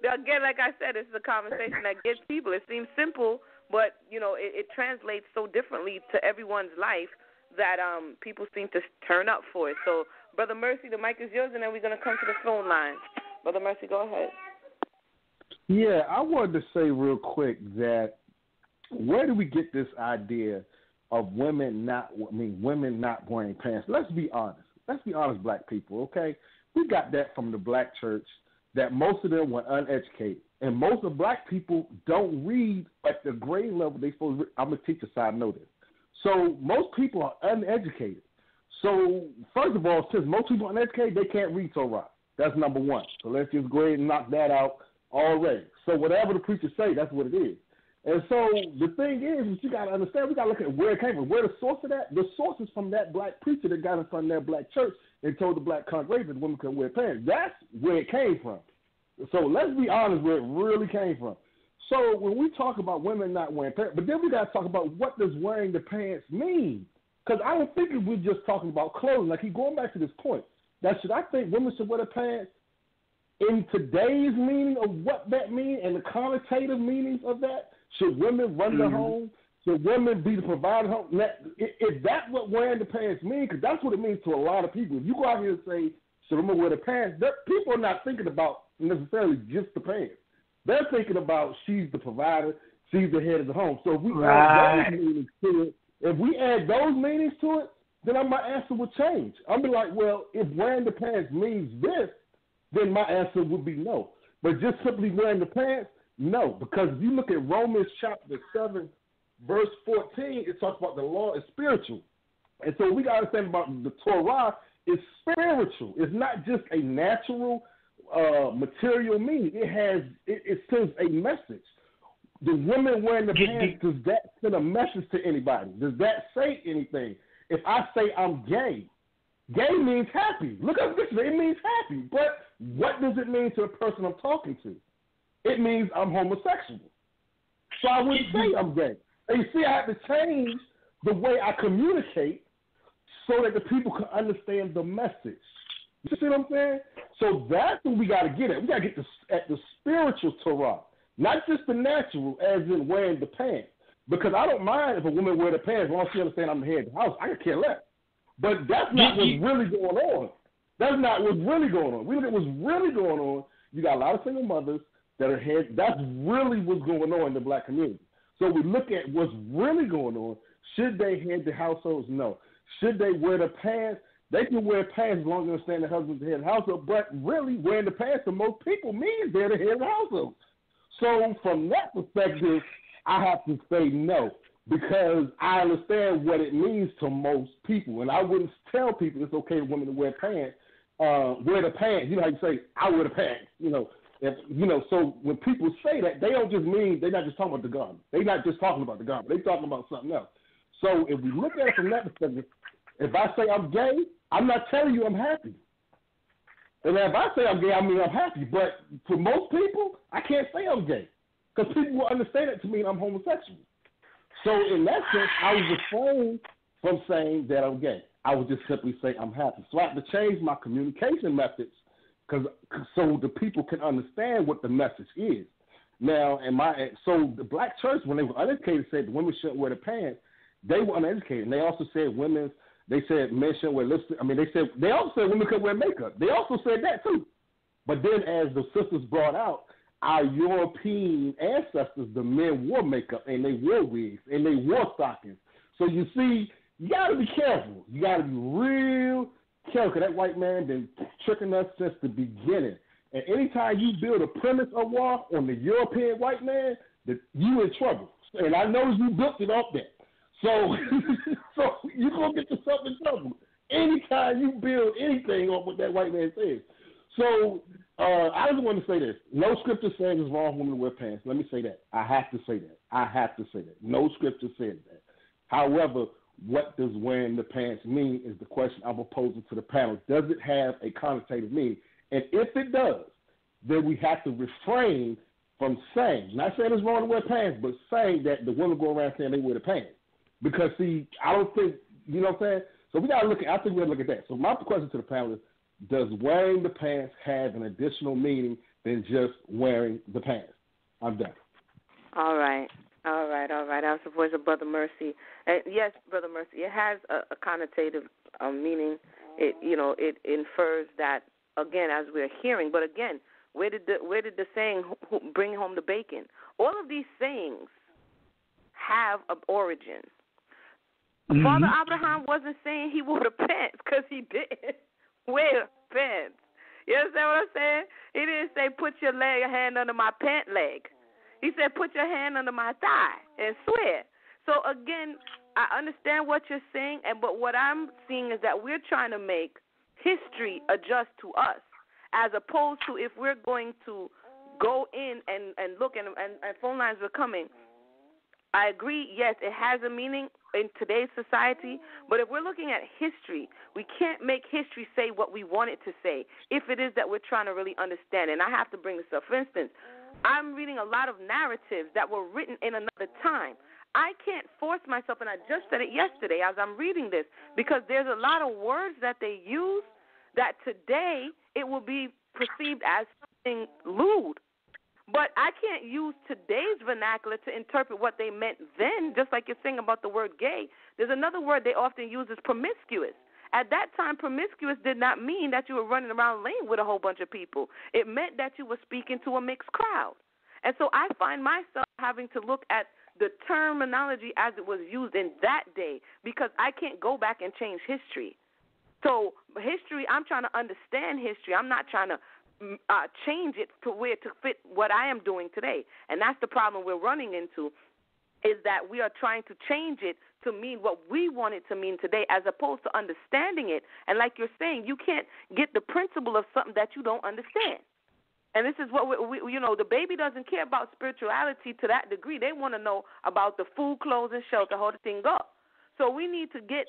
Again, like I said, it's a conversation that gets people. It seems simple, but, you know, it translates so differently to everyone's life that people seem to turn up for it. So, Brother Mercy, the mic is yours, and then we're going to come to the phone line. Brother Mercy, go ahead. Yeah, I wanted to say real quick that where do we get this idea of women not wearing pants? Let's be honest. Black people, okay? We got that from the black church, that most of them were uneducated. And most of black people don't read at the grade level they supposed to read. I'm a teacher, so I know this. So most people are uneducated. So first of all, since most people are uneducated, they can't read Torah. That's number one. So let's just go ahead and knock that out already. So whatever the preacher say, that's what it is. And so the thing is you got to understand, we got to look at where it came from, where the source of that. The source is from that black preacher that got in front of that black church and told the black congregation women couldn't wear pants. That's where it came from. So let's be honest where it really came from. So when we talk about women not wearing pants, but then we got to talk about what does wearing the pants mean? Because I don't think we're just talking about clothing. Like, he's going back to this point. That should I think women should wear the pants in today's meaning of what that means and the connotative meanings of that? Should women run the home? Should women be the provider home? Is that what wearing the pants means? Because that's what it means to a lot of people. If you go out here and say, should women wear the pants, people are not thinking about necessarily just the pants. They're thinking about she's the provider, she's the head of the home. So if we add those meanings to it, then my answer would change. I'll be like, well, if wearing the pants means this, then my answer would be no. But just simply wearing the pants, no, because if you look at Romans chapter 7, verse 14, it talks about the law is spiritual. And so we got to think about the Torah is spiritual. It's not just a natural material meaning. It sends a message. The women wearing the pants, does that send a message to anybody? Does that say anything? If I say I'm gay means happy. Look up this, it means happy. But what does it mean to the person I'm talking to? It means I'm homosexual. So I wouldn't say I'm gay. And you see, I have to change the way I communicate so that the people can understand the message. You see what I'm saying? So that's what we got to get at. We got to get at the spiritual Torah, not just the natural, as in wearing the pants. Because I don't mind if a woman wear the pants, as long as she understands I'm the head of the house. I could care less. But that's not what's really going on. That's not what's really going on. We look at what's really going on. You got a lot of single mothers that are head. That's really what's going on in the black community. So we look at what's really going on. Should they head the households? No. Should they wear the pants? They can wear pants as long as they understand the husband's the head of the household. But really, wearing the pants to most people means they're the head of the household. So from that perspective, I have to say no, because I understand what it means to most people. And I wouldn't tell people it's okay for women to wear pants. Wear the pants. You know how you say, I wear the pants. You know, if, you know. So when people say that, they don't just mean, they're not just talking about the garment. They're not just talking about the garment. They're talking about something else. So if we look at it from that perspective, if I say I'm gay, I'm not telling you I'm happy. And if I say I'm gay, I mean I'm happy. But for most people, I can't say I'm gay, because people will understand it to mean I'm homosexual. So in that sense, I was refrained from saying that I'm gay. I would just simply say I'm happy. So I have to change my communication methods so the people can understand what the message is. Now, so the black church, when they were uneducated, said the women shouldn't wear the pants. They were uneducated. And they also said they said men shouldn't wear lipstick. I mean, they also said women couldn't wear makeup. They also said that too. But then as the sisters brought out, our European ancestors, the men wore makeup and they wore wigs and they wore stockings. So you see, you got to be careful. You got to be real careful, because that white man been tricking us since the beginning. And anytime you build a premise or war on the European white man, you in trouble. And I know you built it off that. So you're going to get yourself in trouble anytime you build anything on what that white man says. So I just want to say this. No scripture says it's wrong for women to wear pants. Let me say that. I have to say that. No scripture says that. However, what does wearing the pants mean is the question I'm posing to the panel. Does it have a connotative meaning? And if it does, then we have to refrain from saying, not saying it's wrong to wear pants, but saying that the women go around saying they wear the pants. Because, see, I don't think, you know what I'm saying? So I think we got to look at that. So my question to the panel is, does wearing the pants have an additional meaning than just wearing the pants? I'm done. All right. I was supposed to Brother Mercy. And yes, Brother Mercy, it has a connotative meaning. It, you know, it infers that, again, as we're hearing. But, again, where did the saying bring home the bacon? All of these sayings have an origin. Mm-hmm. Father Abraham wasn't saying he wore the pants, because he didn't wear pants. You understand what I'm saying? He didn't say put your hand under my pant leg. He said put your hand under my thigh and swear. So again, I understand what you're saying, but what I'm seeing is that we're trying to make history adjust to us, as opposed to if we're going to go in and look, and phone lines were coming. I agree, yes, it has a meaning in today's society, but if we're looking at history, we can't make history say what we want it to say if it is that we're trying to really understand. And I have to bring this up. For instance, I'm reading a lot of narratives that were written in another time. I can't force myself, and I just said it yesterday as I'm reading this, because there's a lot of words that they use that today it will be perceived as something lewd. But I can't use today's vernacular to interpret what they meant then, just like you're saying about the word gay. There's another word they often use is promiscuous. At that time, promiscuous did not mean that you were running around laying with a whole bunch of people. It meant that you were speaking to a mixed crowd. And so I find myself having to look at the terminology as it was used in that day, because I can't go back and change history. So history, I'm trying to understand history. I'm not trying to change it to where to fit what I am doing today. And that's the problem we're running into, is that we are trying to change it to mean what we want it to mean today, as opposed to understanding it. And like you're saying, you can't get the principle of something that you don't understand. And this is what the baby doesn't care about spirituality to that degree. They want to know about the food, clothes, and shelter, how the thing up. So we need to get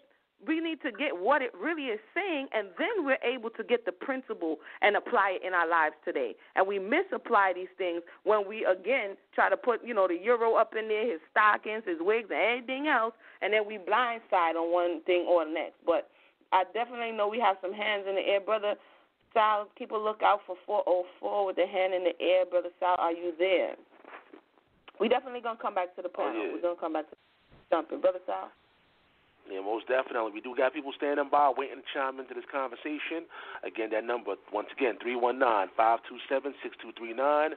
what it really is saying, and then we're able to get the principle and apply it in our lives today. And we misapply these things when we, again, try to put, the euro up in there, his stockings, his wigs, and everything else, and then we blindside on one thing or the next. But I definitely know we have some hands in the air. Brother Sal, people look out for 404 with the hand in the air. Brother Sal, are you there? We definitely going to come back to the panel. Oh, yeah. We're going to come back to something. Brother Sal? Yeah, most definitely. We do got people standing by waiting to chime into this conversation. Again, that number, once again, 319-527-6239.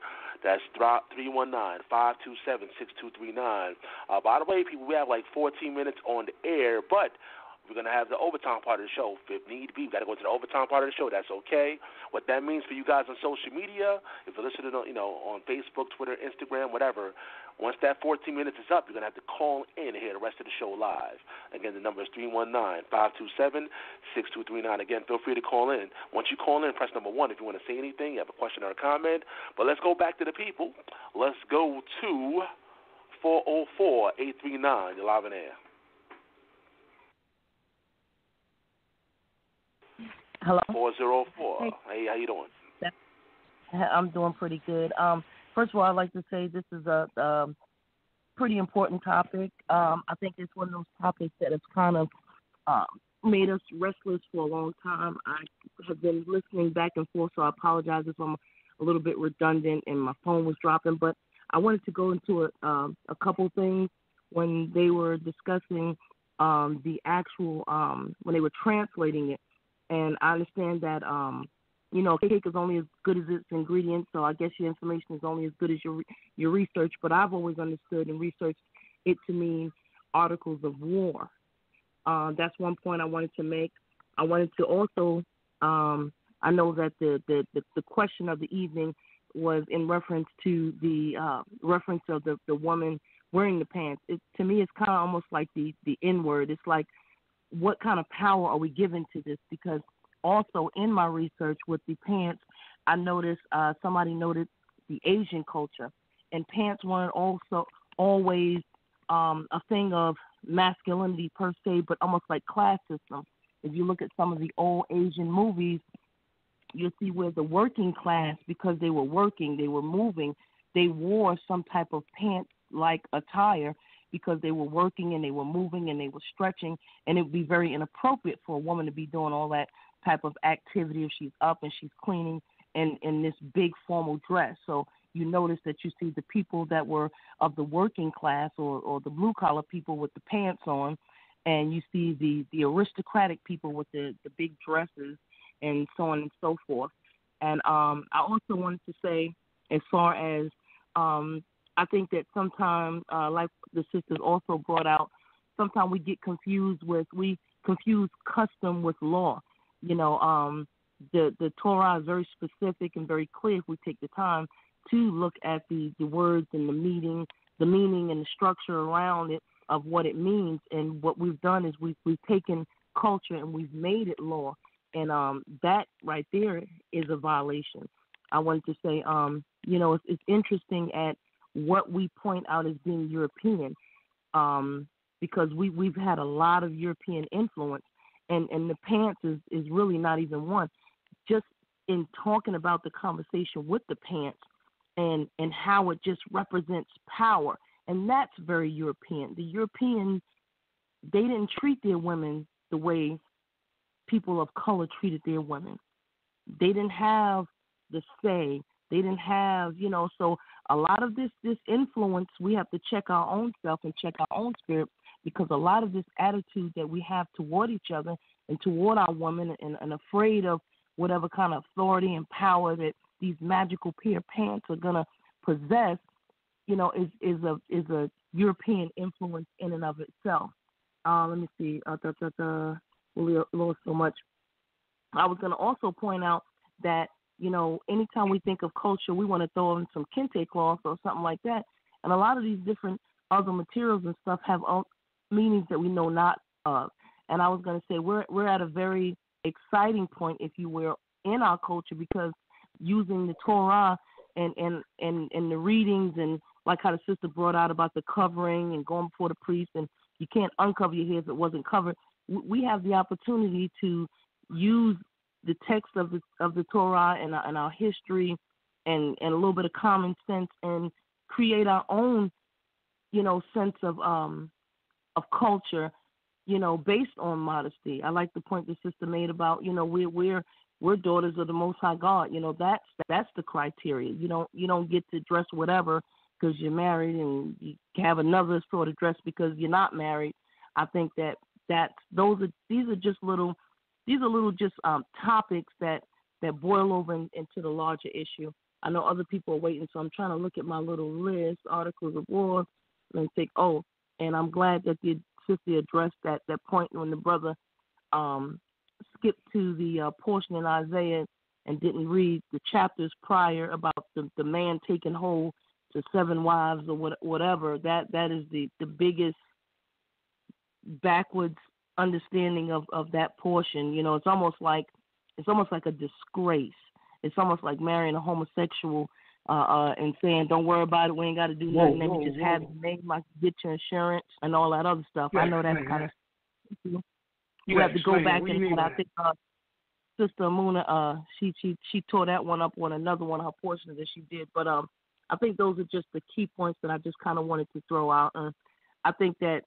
That's 319-527-6239. By the way, people, we have like 14 minutes on the air, but we're going to have the overtime part of the show. If need be, we've got to go to the overtime part of the show. That's okay. What that means for you guys on social media, if you're listening on, on Facebook, Twitter, Instagram, whatever, once that 14 minutes is up, you're going to have to call in and hear the rest of the show live. Again, the number is 319-527-6239. Again, feel free to call in. Once you call in, press number 1 if you want to say anything, you have a question or a comment. But let's go back to the people. Let's go to 404-839. You're live in air. Hello? 404. Hey, how you doing? I'm doing pretty good. First of all, I'd like to say this is a pretty important topic. I think it's one of those topics that has kind of made us restless for a long time. I have been listening back and forth, so I apologize if I'm a little bit redundant and my phone was dropping. But I wanted to go into a couple things when they were discussing the actual when they were translating it. And I understand that, cake is only as good as its ingredients, so I guess your information is only as good as your research. But I've always understood and researched it to mean articles of war. That's one point I wanted to make. I wanted to also, I know that the question of the evening was in reference to the reference of the woman wearing the pants. It, to me, it's kind of almost like the N-word. It's like, what kind of power are we giving to this? Because also in my research with the pants, I noticed somebody noted the Asian culture, and pants weren't also always a thing of masculinity per se, but almost like class system. If you look at some of the old Asian movies, you'll see where the working class, because they were working, they were moving, they wore some type of pants-like attire, because they were working and they were moving and they were stretching, and it would be very inappropriate for a woman to be doing all that type of activity if she's up and she's cleaning in this big formal dress. So you notice that you see the people that were of the working class or the blue-collar people with the pants on, and you see the aristocratic people with the big dresses and so on and so forth. And I also wanted to say, as far as I think that sometimes, like the sisters also brought out, sometimes we get confused with, we confuse custom with law. You know, the Torah is very specific and very clear if we take the time to look at the words and the meaning and the structure around it of what it means. And what we've done is we've taken culture and we've made it law. And that right there is a violation. I wanted to say, it's interesting at what we point out as being European, because we've had a lot of European influence, and the pants is really not even one. Just in talking about the conversation with the pants and how it just represents power, and that's very European. The Europeans, they didn't treat their women the way people of color treated their women. They didn't have the say. They didn't have, so a lot of this influence, we have to check our own self and check our own spirit, because a lot of this attitude that we have toward each other and toward our women and afraid of whatever kind of authority and power that these magical pair of pants are going to possess, is a European influence in and of itself. Let me see. So much. I was going to also point out that, anytime we think of culture, we want to throw in some kente cloth or something like that. And a lot of these different other materials and stuff have meanings that we know not of. And I was going to say we're at a very exciting point, if you will, in our culture, because using the Torah and the readings, and like how the sister brought out about the covering and going before the priest, and you can't uncover your hair if it wasn't covered. We have the opportunity to use the text of the Torah and our history and a little bit of common sense, and create our own, sense of culture, based on modesty. I like the point the sister made about, we're We're daughters of the Most High God. You know, that's the criteria. You don't get to dress whatever because you're married, and you have another sort of dress because you're not married. I think these are little topics that boil over into the larger issue. I know other people are waiting, so I'm trying to look at my little list, articles of war, and think, oh, and I'm glad that the sister addressed that point when the brother skipped to the portion in Isaiah and didn't read the chapters prior about the man taking hold to 7 wives or whatever. That is the biggest backwards understanding of that portion. You know, it's almost like a disgrace. It's almost like marrying a homosexual and saying, don't worry about it, we ain't got to do nothing. Let me just have your name, I can get your insurance and all that other stuff. I know that's kind of... You have to go back and I think Sister Emunah, she tore that one up on another one of her portions that she did. But I think those are just the key points that I just kind of wanted to throw out. And I think that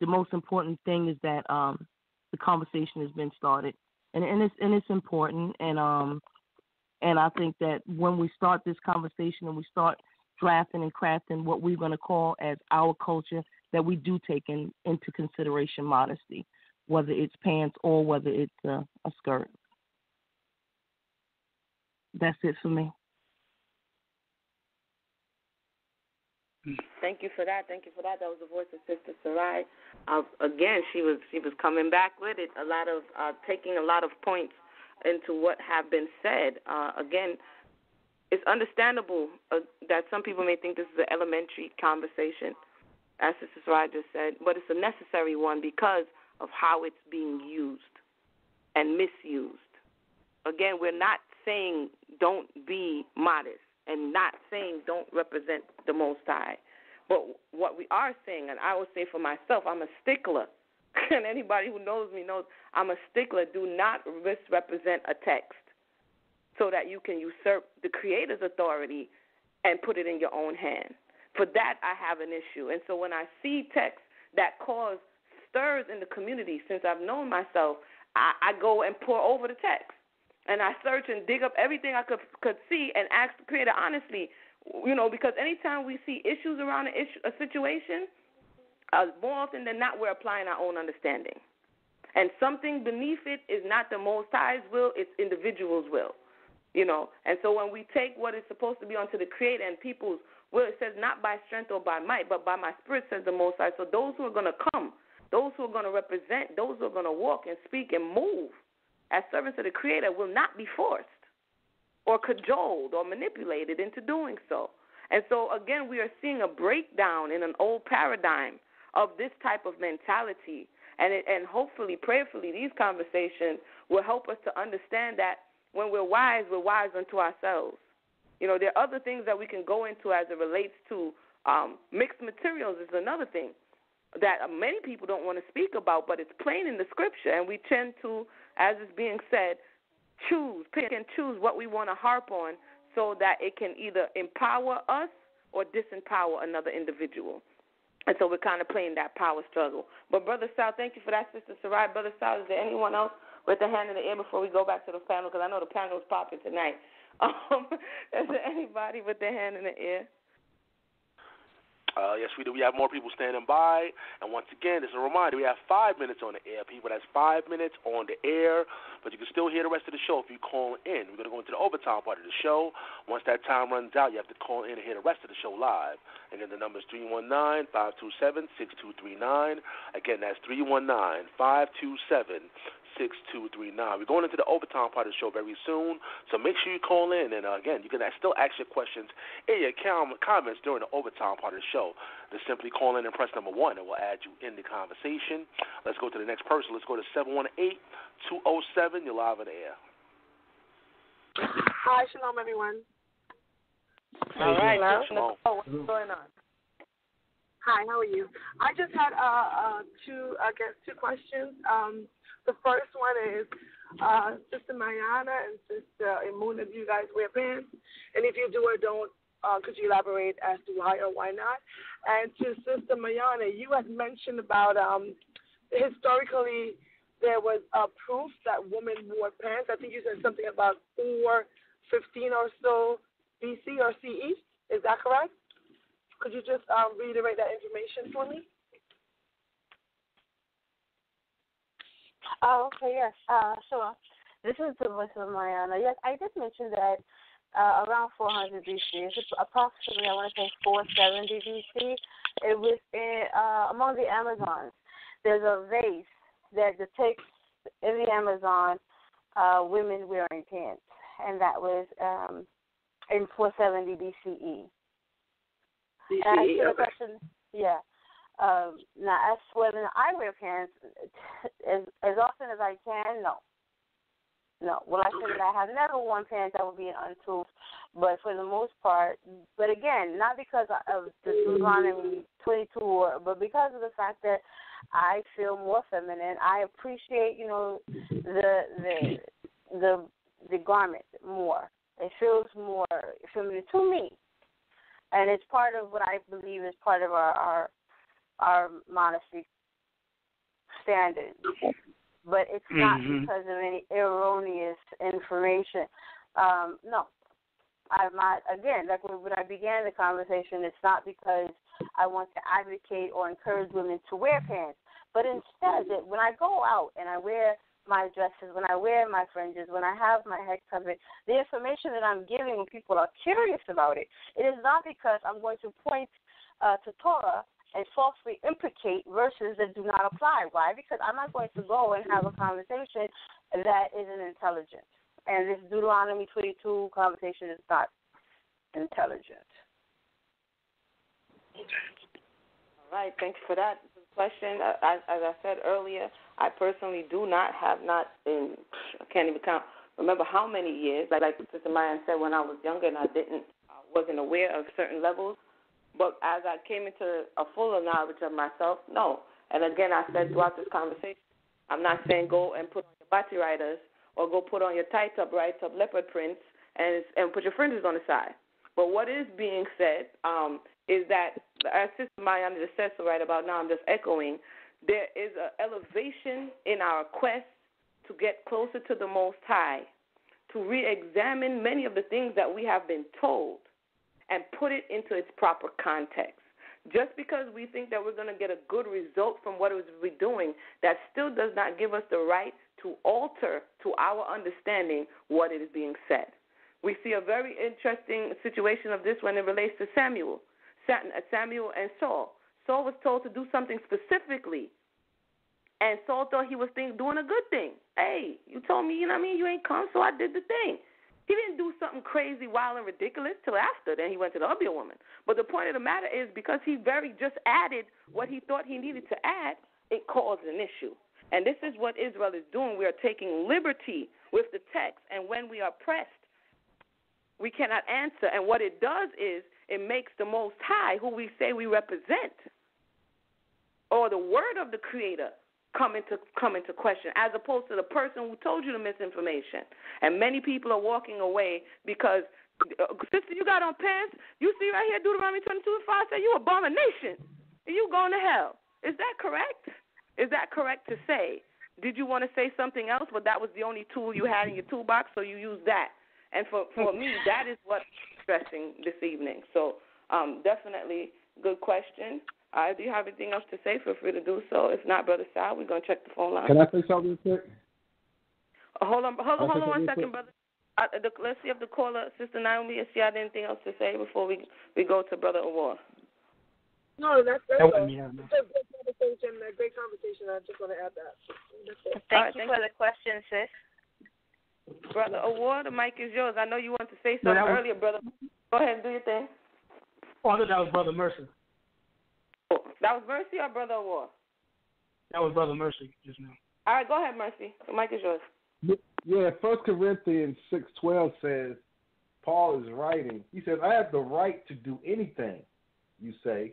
the most important thing is that the conversation has been started, and it's important. And I think that when we start this conversation and we start drafting and crafting what we're going to call as our culture, that we do take into consideration modesty, whether it's pants or whether it's a skirt. That's it for me. Thank you for that. Thank you for that. That was the voice of Sister Sarai. Again, she was coming back with it. A lot of taking a lot of points into what have been said. Again, it's understandable that some people may think this is an elementary conversation, as Sister Sarai just said, but it's a necessary one because of how it's being used and misused. Again, we're not saying don't be modest and not saying don't represent the Most High. But what we are saying, and I will say for myself, I'm a stickler. And anybody who knows me knows I'm a stickler. Do not misrepresent a text so that you can usurp the Creator's authority and put it in your own hand. For that, I have an issue. And so when I see texts that cause stirs in the community, since I've known myself, I go and pour over the text. And I search and dig up everything I could see and ask the Creator honestly, you know, because anytime we see issues around a situation, more often than not, we're applying our own understanding. And something beneath it is not the Most High's will, it's individual's will, you know. And so when we take what is supposed to be unto the Creator and people's will, it says not by strength or by might, but by my spirit, says the Most High. So those who are going to come, those who are going to represent, those who are going to walk and speak and move as servants of the Creator will not be forced or cajoled or manipulated into doing so. And so, again, we are seeing a breakdown in an old paradigm of this type of mentality. And hopefully, prayerfully, these conversations will help us to understand that when we're wise unto ourselves. You know, there are other things that we can go into as it relates to mixed materials is another thing that many people don't want to speak about, but it's plain in the scripture, and we tend to, as is being said, pick and choose what we want to harp on so that it can either empower us or disempower another individual. And so we're kind of playing that power struggle. But Brother Sal, thank you for that, Sister Sarai. Brother Sal, is there anyone else with the hand in the air before we go back to the panel? Because I know the panel is popping tonight. Is there anybody with their hand in the air? Yes, we do. We have more people standing by. And once again, it's a reminder, we have 5 minutes on the air. People, that's 5 minutes on the air. But you can still hear the rest of the show if you call in. We're going to go into the overtime part of the show. Once that time runs out, you have to call in and hear the rest of the show live. Again, the number is 319-527-6239. Again, that's 319-527-6239. We're going into the overtime part of the show very soon, so make sure you call in. And again, you can still ask your questions in your comments during the overtime part of the show. Just simply call in and press number 1, and we'll add you in the conversation. Let's go to the next person. Let's go to 718-207. You're live in the air. Hi, shalom, everyone. All right, hello. What's going on? Hi, how are you? I just had two questions. The first one is Sister Mayanah and Sister Emunah, do you guys wear pants? And if you do or don't, could you elaborate as to why or why not? And to Sister Mayanah, you had mentioned about historically There was proof that women wore pants. I think you said something about 415 or so BC or CE. Is that correct? Could you just reiterate that information for me? Oh, okay, yes, sure. This is the voice of Mayanah. Yes, I did mention that around 400 BC, approximately, I want to say 470 BC, it was in, among the Amazons. There's a vase that depicts in the Amazon women wearing pants, and that was in 470 BCE. And I see the question, yeah. Now, as to whether I wear pants as often as I can, no. No. Well, I said that I have never worn pants that would be untruth, but for the most part, but again, not because of the Deuteronomy 22, but because of the fact that I feel more feminine. I appreciate, you know, the garment more. It feels more feminine to me, and it's part of what I believe is part of our modesty standards. But it's not because of any erroneous information. No. I'm not, again, like when I began the conversation, it's not because I want to advocate or encourage women to wear pants. But instead, when I go out and I wear my dresses, when I wear my fringes, when I have my head covered, the information that I'm giving when people are curious about it, it is not because I'm going to point to Torah and falsely implicate verses that do not apply. Why? Because I'm not going to go and have a conversation that isn't intelligent. And this Deuteronomy 22 conversation is not intelligent. All right. Thanks for that question. As I said earlier, I personally do not have not been, I can't even count, remember how many years. Like Sister Mayanah said, when I was younger and I wasn't aware of certain levels. But as I came into a fuller knowledge of myself, no. And again, I said throughout this conversation, I'm not saying go and put on your body riders or go put on your tight-up, right-up leopard prints and put your fringes on the side. But what is being said is that, as Sister Mayanah just said so right about now, I'm just echoing, there is an elevation in our quest to get closer to the Most High, to re-examine many of the things that we have been told and put it into its proper context. Just because we think that we're going to get a good result from what we're doing, that still does not give us the right to alter to our understanding what is being said. We see a very interesting situation of this when it relates to Samuel and Saul. Saul was told to do something specifically, and Saul thought he was doing a good thing. Hey, you told me, you know what I mean, you ain't come, so I did the thing. He didn't do something crazy, wild, and ridiculous till after. Then he went to the other woman. But the point of the matter is because he just added what he thought he needed to add, it caused an issue. And this is what Israel is doing. We are taking liberty with the text, and when we are pressed, we cannot answer. And what it does is it makes the Most High, who we say we represent, or the word of the Creator, come into question, as opposed to the person who told you the misinformation. And many people are walking away because, sister, you got on pants. You see right here, Deuteronomy 22:5 said you abomination. You going to hell. Is that correct? Is that correct to say? Did you want to say something else, but that was the only tool you had in your toolbox, so you used that? And for me, that is what's stressing this evening. So definitely good question. Do you have anything else to say? Feel free to do so. If not, Brother Sal, we're going to check the phone line. Can I say something real quick? Hold on one second, brother. Let's see if the caller, Sister Naomi, if she had anything else to say before we go to Brother Ahwar. No, that's a good conversation, a great conversation. I just want to add that. Thank you for the question, sis. Brother Ahwar, the mic is yours. I know you wanted to say something earlier, brother. Go ahead and do your thing. Oh, I thought that was Brother Mercy. That was Mercy or Brother Ahwar? That was Brother Mercy just now. All right, go ahead, Mercy. The mic is yours. Yeah, 1 Corinthians 6:12 says, Paul is writing. He says, I have the right to do anything, you say,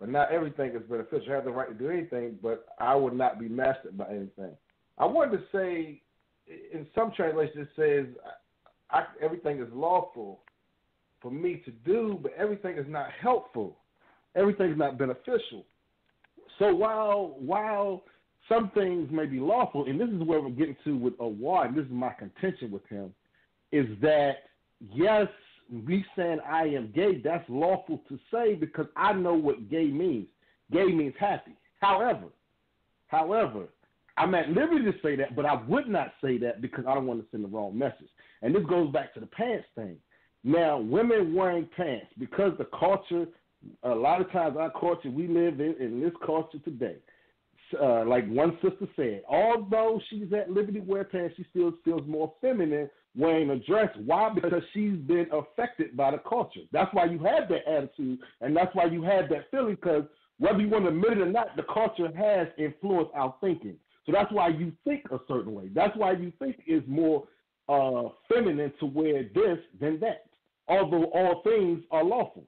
but not everything is beneficial. I have the right to do anything, but I will not be mastered by anything. I wanted to say, in some translations, it says, everything is lawful for me to do, but everything is not helpful. Everything's not beneficial. So while some things may be lawful, and this is where we're getting to with Ahwar, and this is my contention with him, is that, yes, me saying I am gay, that's lawful to say because I know what gay means. Gay means happy. However, I'm at liberty to say that, but I would not say that because I don't want to send the wrong message. And this goes back to the pants thing. Now, women wearing pants, because the culture, a lot of times our culture, we live in this culture today. Like one sister said, although she's at liberty to wear pants, she still feels more feminine wearing a dress. Why? Because she's been affected by the culture. That's why you have that attitude, and that's why you have that feeling, because whether you want to admit it or not, the culture has influenced our thinking. So that's why you think a certain way. That's why you think it's more feminine to wear this than that, although all things are lawful,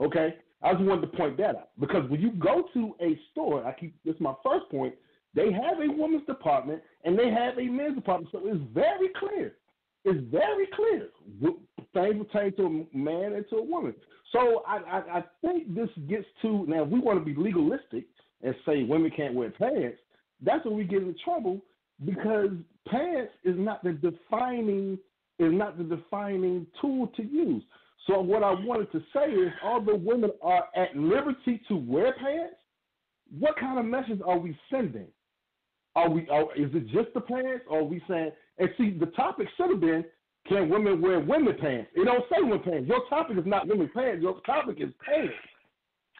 okay? I just wanted to point that out, because when you go to a store, this is my first point, they have a women's department and they have a men's department, so it's very clear. It's very clear. Things pertain to a man and to a woman. So I think this gets to, now if we want to be legalistic and say women can't wear pants, that's when we get into trouble, because pants is not the defining tool to use. So what I wanted to say is, although women are at liberty to wear pants, what kind of message are we sending? Is it just the pants? Or are we saying, and see, the topic should have been, can women wear women pants? It don't say women pants. Your topic is not women pants. Your topic is pants.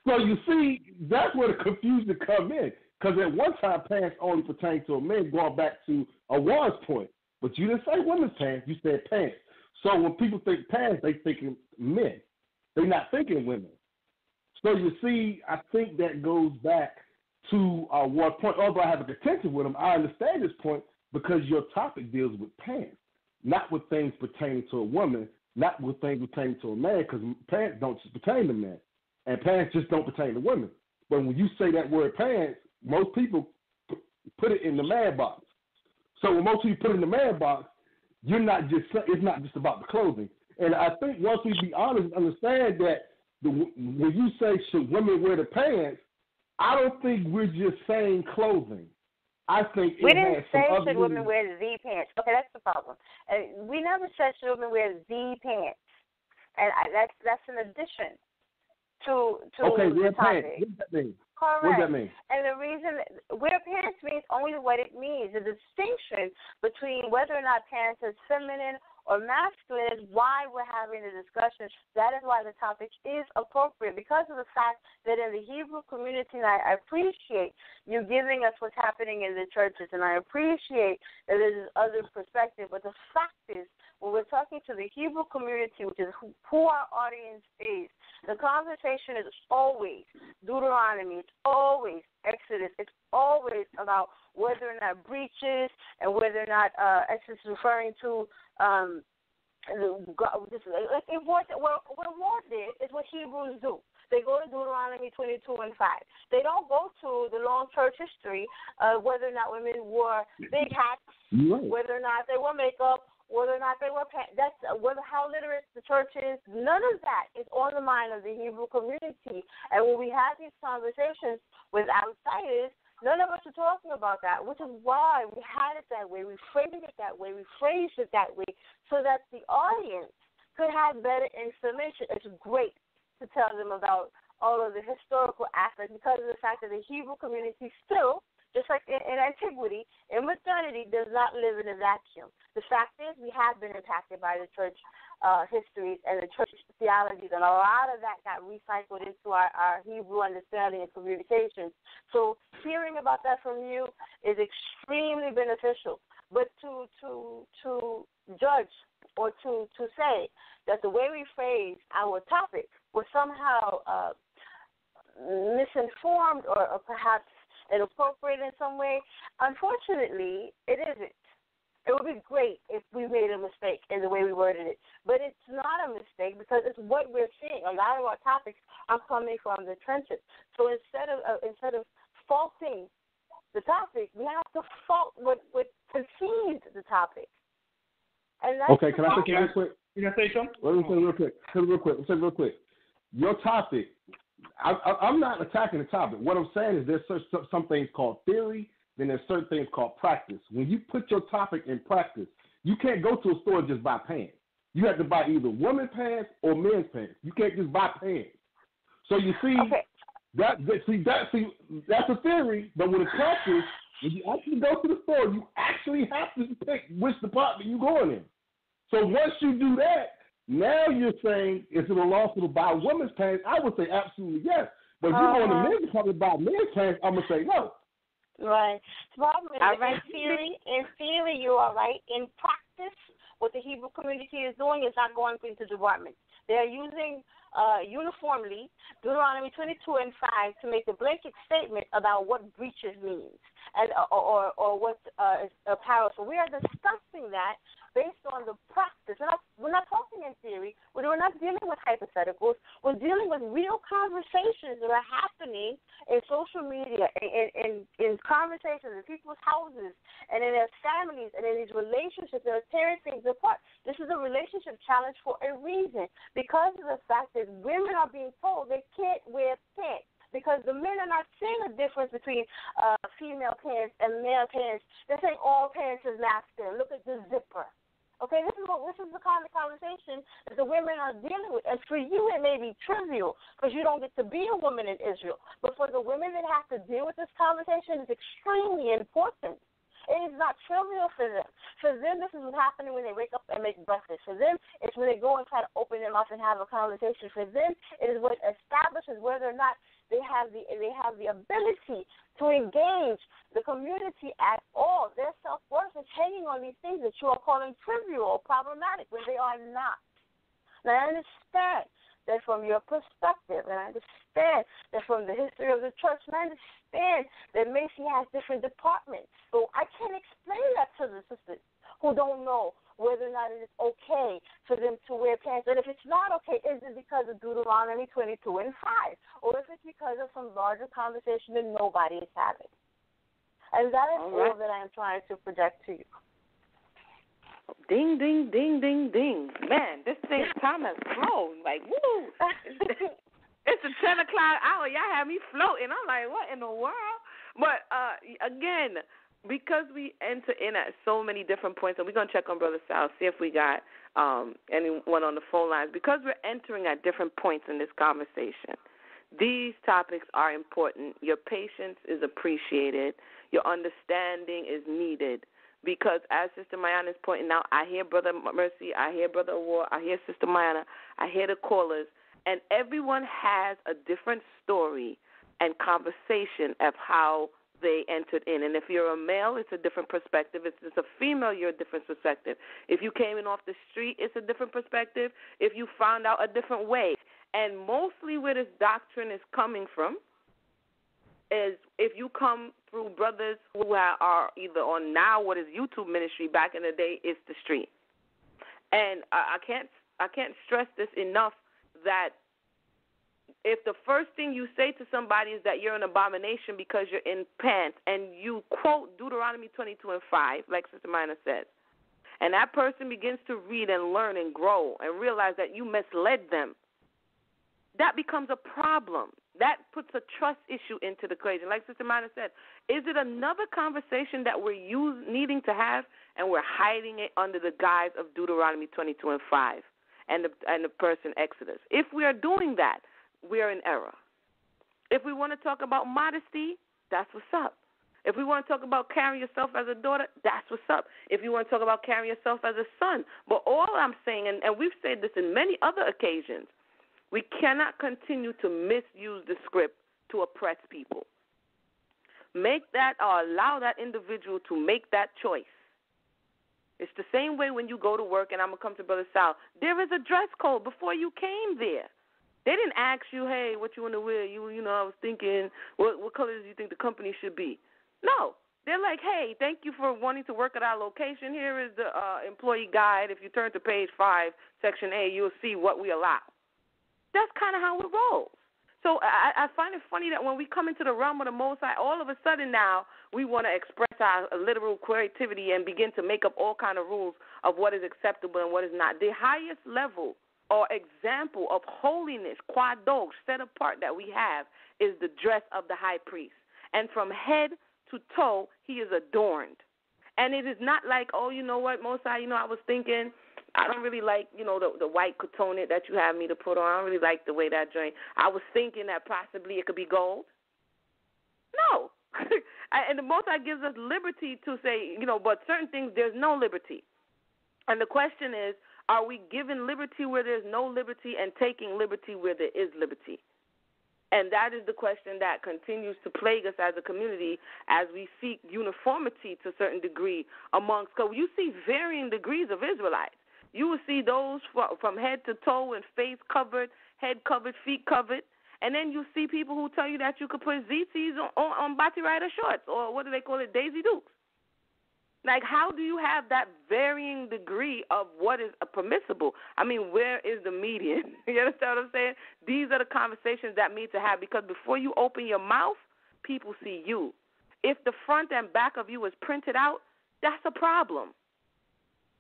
So you see, that's where the confusion come in, because at one time pants only pertain to a man, going back to Ahwar's point. But you didn't say women's pants. You said pants. So when people think pants, they thinking men. They're not thinking women. So you see, I think that goes back to one point. Although I have a contention with him, I understand this point because your topic deals with pants, not with things pertaining to a woman, not with things pertaining to a man, because pants don't just pertain to men, and pants just don't pertain to women. But when you say that word pants, most people put it in the man box. So when most people put it in the man box, it's not just about the clothing. And I think once we be honest and understand that when you say should women wear the pants, I don't think we're just saying clothing. I think we didn't say should women wear Z pants. Okay, that's the problem. We never said should women wear Z pants, and that's an addition to the topic. Pants. Correct. What does that mean? And the reason wear pants means only what it means. The distinction between whether or not pants is feminine or masculine is why we're having the discussion. That is why the topic is appropriate, because of the fact that in the Hebrew community, and I appreciate you giving us what's happening in the churches, and I appreciate that there's this other perspective, but the fact is, when we're talking to the Hebrew community, which is who our audience is, the conversation is always Deuteronomy, it's always Exodus, it's always about whether or not breaches and whether or not Exodus is referring to God. What war did is what Hebrews do. They go to Deuteronomy 22:5. They don't go to the long church history of whether or not women wore big hats, whether or not they wore makeup, whether or not they were that's how literate the church is. None of that is on the mind of the Hebrew community. And when we have these conversations with outsiders, none of us are talking about that, which is why we had it that way. We framed it that way. We phrased it that way so that the audience could have better information. It's great to tell them about all of the historical aspects because of the fact that the Hebrew community still, just like in antiquity, in modernity, does not live in a vacuum. The fact is we have been impacted by the church histories and the church theologies, and a lot of that got recycled into our Hebrew understanding and communications. So hearing about that from you is extremely beneficial. But to judge or to say that the way we phrase our topic was somehow misinformed or perhaps inappropriate in some way, unfortunately, it isn't. It would be great if we made a mistake in the way we worded it. But it's not a mistake because it's what we're seeing. A lot of our topics are coming from the trenches. So instead of faulting the topic, we have to fault what conceived the topic. And that's okay, can I say real quick? Can I say something? Let me say real quick. Your topic, I'm not attacking the topic. What I'm saying is there's some things called theory then there's certain things called practice. When you put your topic in practice, you can't go to a store and just buy pants. You have to buy either women's pants or men's pants. You can't just buy pants. So you see, that's a theory, but when it practice, when you actually go to the store, you actually have to pick which department you're going in. So once you do that, now you're saying, is it lawful to buy women's pants? I would say absolutely yes. But if you're going to men's department to buy men's pants, I'm going to say no. Right. The problem is in theory you are right. In practice, what the Hebrew community is doing is not going into departments. They are using uniformly Deuteronomy 22 and 5 to make a blanket statement about what breaches means and or what is apparel. So we are discussing that based on the practice. We're not talking in theory. We're not dealing with hypotheticals. We're dealing with real conversations that are happening in social media, in conversations in people's houses and in their families and in these relationships that are tearing things apart. This is a relationship challenge for a reason, because of the fact that women are being told they can't wear pants, because the men are not seeing the difference between female pants and male pants. They're saying all pants is masculine. Look at the zipper. Okay, this is the kind of conversation that the women are dealing with. And for you, it may be trivial because you don't get to be a woman in Israel. But for the women that have to deal with this conversation, it's extremely important. It is not trivial for them. For them, this is what's happening when they wake up and make breakfast. For them, it's when they go and try to open their mouth and have a conversation. For them, it is what establishes whether or not they have the ability to engage the community at all. Their self-worth is hanging on these things that you are calling trivial or problematic when they are not. Now, I understand that from your perspective, and I understand that from the history of the church, and I understand that Macy has different departments. But I can't explain that to the sisters who don't know whether or not it is okay for them to wear pants. And if it's not okay, is it because of Deuteronomy 22 and 5? Or is it because of some larger conversation that nobody is having? And that is all that I am trying to project to you. Ding, ding, ding, ding, ding. Man, this thing, time has flown. Like, woo. It's the 10 o'clock hour. Y'all have me floating. I'm like, what in the world? But, again, because we enter in at so many different points, and we're going to check on Brother Sal, see if we got anyone on the phone lines. Because we're entering at different points in this conversation, these topics are important. Your patience is appreciated. Your understanding is needed. Because as Sister Mayanah is pointing out, I hear Brother Mercy, I hear Brother Ahwar, I hear Sister Mayanah, I hear the callers, and everyone has a different story and conversation of how they entered in. And if you're a male, it's a different perspective. If it's a female, you're a different perspective. If you came in off the street, it's a different perspective. If you found out a different way. And mostly where this doctrine is coming from is if you come through brothers who are either on now what is YouTube ministry, back in the day, it's the street. And I can't stress this enough that if the first thing you say to somebody is that you're an abomination because you're in pants and you quote Deuteronomy 22 and 5, like Sister Mayanah says, and that person begins to read and learn and grow and realize that you misled them, that becomes a problem. That puts a trust issue into the equation. Like Sister Mayanah said, is it another conversation that we're needing to have and we're hiding it under the guise of Deuteronomy 22 and 5 and the person Exodus? If we are doing that, we are in error. If we want to talk about modesty, that's what's up. If we want to talk about carrying yourself as a daughter, that's what's up. If you want to talk about carrying yourself as a son. But all I'm saying, and we've said this in many other occasions, we cannot continue to misuse the script to oppress people. Make that or allow that individual to make that choice. It's the same way when you go to work, and I'm going to come to Brother Sal. There is a dress code before you came there. They didn't ask you, hey, what you want to wear? You know, I was thinking, what colors do you think the company should be? No. They're like, hey, thank you for wanting to work at our location. Here is the employee guide. If you turn to page 5, section A, you'll see what we allow. That's kind of how it rolls. So I find it funny that when we come into the realm of the Most High, all of a sudden now we want to express our literal creativity and begin to make up all kind of rules of what is acceptable and what is not. The highest level or example of holiness, kwadosh, set apart that we have is the dress of the high priest. And from head to toe, he is adorned. And it is not like, oh, you know what, Mosai, you know, I was thinking, I don't really like, you know, the white cotonet that you have me to put on. I don't really like the way that joint. I was thinking that possibly it could be gold. No. And the Mosai gives us liberty to say, you know, but certain things there's no liberty. And the question is, are we giving liberty where there's no liberty and taking liberty where there is liberty? And that is the question that continues to plague us as a community as we seek uniformity to a certain degree amongst, because you see varying degrees of Israelites. You will see those from head to toe and face covered, head covered, feet covered. And then you see people who tell you that you could put ZTs on Bati Rider shorts, or what do they call it, Daisy Dukes. Like, how do you have that varying degree of what is permissible? I mean, where is the median? You understand what I'm saying? These are the conversations that need to have, because before you open your mouth, people see you. If the front and back of you is printed out, that's a problem.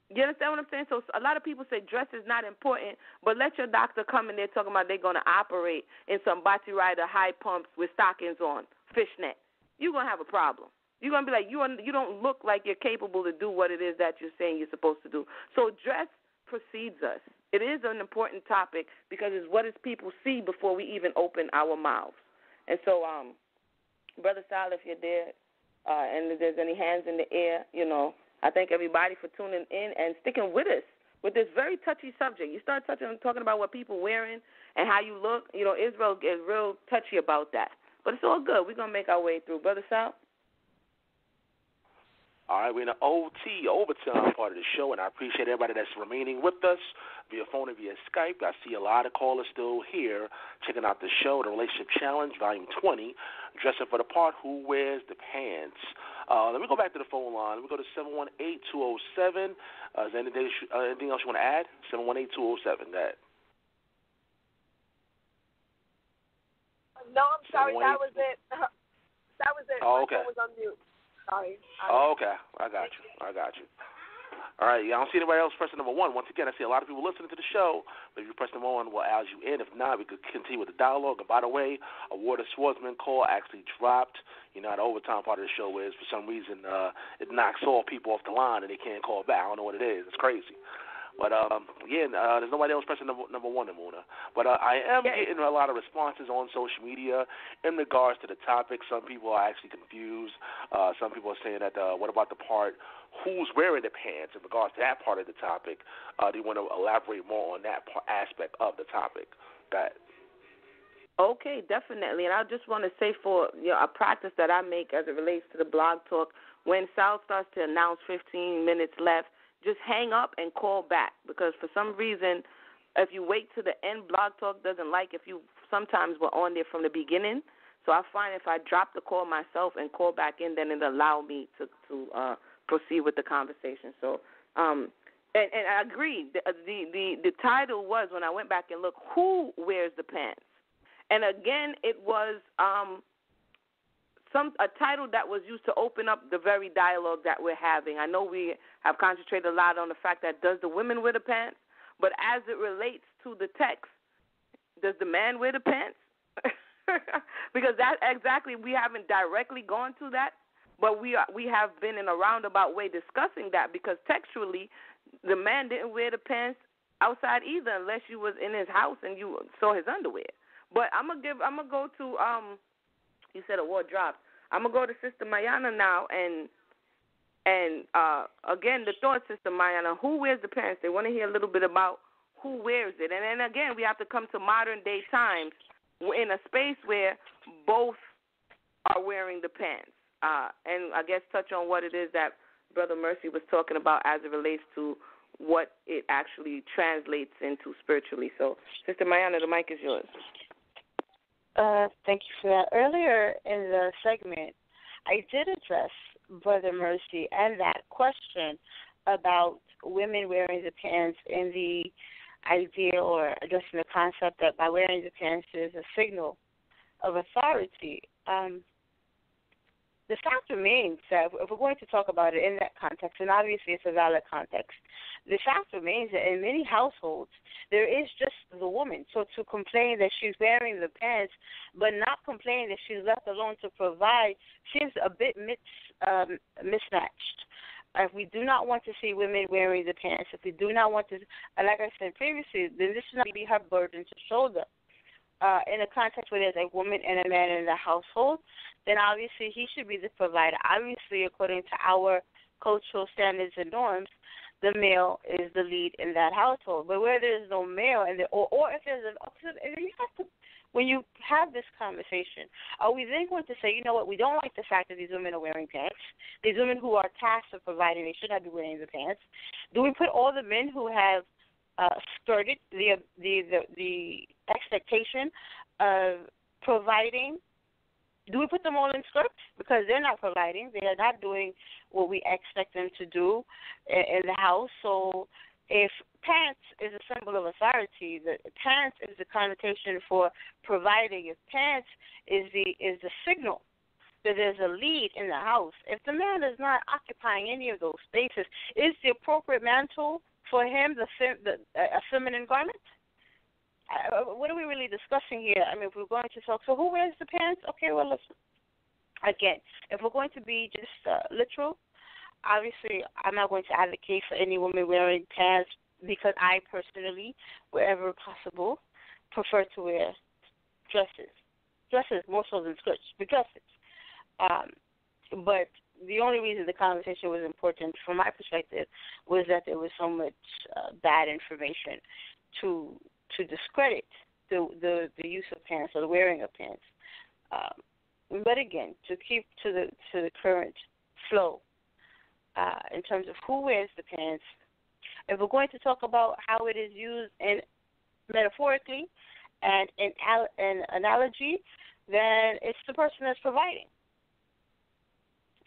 You understand what I'm saying? So a lot of people say dress is not important, but let your doctor come in there talking about they're going to operate in some Bati Rider high pumps with stockings on, fishnet. You're going to have a problem. You're going to be like, you don't look like you're capable to do what it is that you're saying you're supposed to do. So dress precedes us. It is an important topic because it's what is people see before we even open our mouths. And so, Brother Sal, if you're there and if there's any hands in the air, you know, I thank everybody for tuning in and sticking with us with this very touchy subject. You start talking about what people wearing and how you look. You know, Israel is real touchy about that. But it's all good. We're going to make our way through. Brother Sal? All right, we're in the OT, overtime part of the show, and I appreciate everybody that's remaining with us via phone and via Skype. I see a lot of callers still here checking out the show, The Relationship Challenge, Volume 20, Dressing for the Part, Who Wears the Pants. Let me go back to the phone line. Let me go to 718-207. Is there anything else you want to add? 718-207, that. No, I'm sorry, that was it. That was it. Oh, okay. I was on mute. Sorry. Oh, okay. I got you. All right. Yeah, I don't see anybody else pressing number one. Once again, I see a lot of people listening to the show. But if you press number one, we'll add you in. If not, we could continue with the dialogue. And by the way, Ahwar Da Swordsman call actually dropped. You know how the overtime part of the show is. For some reason, it knocks all people off the line and they can't call back. I don't know what it is. It's crazy. But, there's nobody else pressing number one, Emunah. But I am getting a lot of responses on social media in regards to the topic. Some people are actually confused. Some people are saying that, what about the part, who's wearing the pants, in regards to that part of the topic? Do you want to elaborate more on that aspect of the topic? Okay, definitely. And I just want to say for a practice that I make as it relates to the blog talk, when Sal starts to announce 15 minutes left, just hang up and call back, because for some reason, if you wait to the end, Blog Talk doesn't like if you sometimes were on there from the beginning. So I find if I drop the call myself and call back in, then it allow me to proceed with the conversation. So, and I agree. The title was, when I went back and looked, who wears the pants? And again, it was a title that was used to open up the very dialogue that we're having. I know we have concentrated a lot on the fact that does the women wear the pants, but as it relates to the text, does the man wear the pants? Because that exactly, we haven't directly gone to that, but we have been in a roundabout way discussing that, because textually the man didn't wear the pants outside either, unless you was in his house and you saw his underwear. But I'm gonna go to you said Ahwar dropped. I'm going to go to Sister Mayanah now, and again, the thought, Sister Mayanah, who wears the pants? They want to hear a little bit about who wears it. And then, again, we have to come to modern-day times. We're in a space where both are wearing the pants. And I guess touch on what it is that Brother Mercy was talking about as it relates to what it actually translates into spiritually. So, Sister Mayanah, the mic is yours. Thank you for that. Earlier in the segment, I did address Brother Mercy and that question about women wearing the pants and the idea, or addressing the concept that by wearing the pants is a signal of authority. the fact remains that if we're going to talk about it in that context, and obviously it's a valid context, the fact remains that in many households there is just the woman. So to complain that she's wearing the pants but not complain that she's left alone to provide seems a bit mismatched. If we do not want to see women wearing the pants, if we do not want to, like I said previously, then this should not be her burden to shoulder. In a context where there's a woman and a man in the household, then obviously he should be the provider. Obviously, according to our cultural standards and norms, the male is the lead in that household. But where there's no male, and or if there's an opposite, and you have to, when you have this conversation, are we then going to say, you know what, we don't like the fact that these women are wearing pants, these women who are tasked with providing, they should not be wearing the pants? Do we put all the men who have skirted the expectation of providing, do we put them all in skirts? Because they're not providing. They are not doing what we expect them to do in the house. So if pants is a symbol of authority, the pants is the connotation for providing. If pants is the signal that there's a lead in the house, if the man is not occupying any of those spaces, is the appropriate mantle for him a feminine garment? What are we really discussing here? I mean, if we're going to talk, so who wears the pants? Okay, well, listen. Again, if we're going to be just literal, obviously I'm not going to advocate for any woman wearing pants because I personally, wherever possible, prefer to wear dresses. Dresses, more so than skirts, but dresses. But the only reason the conversation was important from my perspective was that there was so much bad information to discredit the use of pants or the wearing of pants. But again, to keep to the current flow in terms of who wears the pants, if we're going to talk about how it is used in metaphorically and in an analogy, then it's the person that's providing.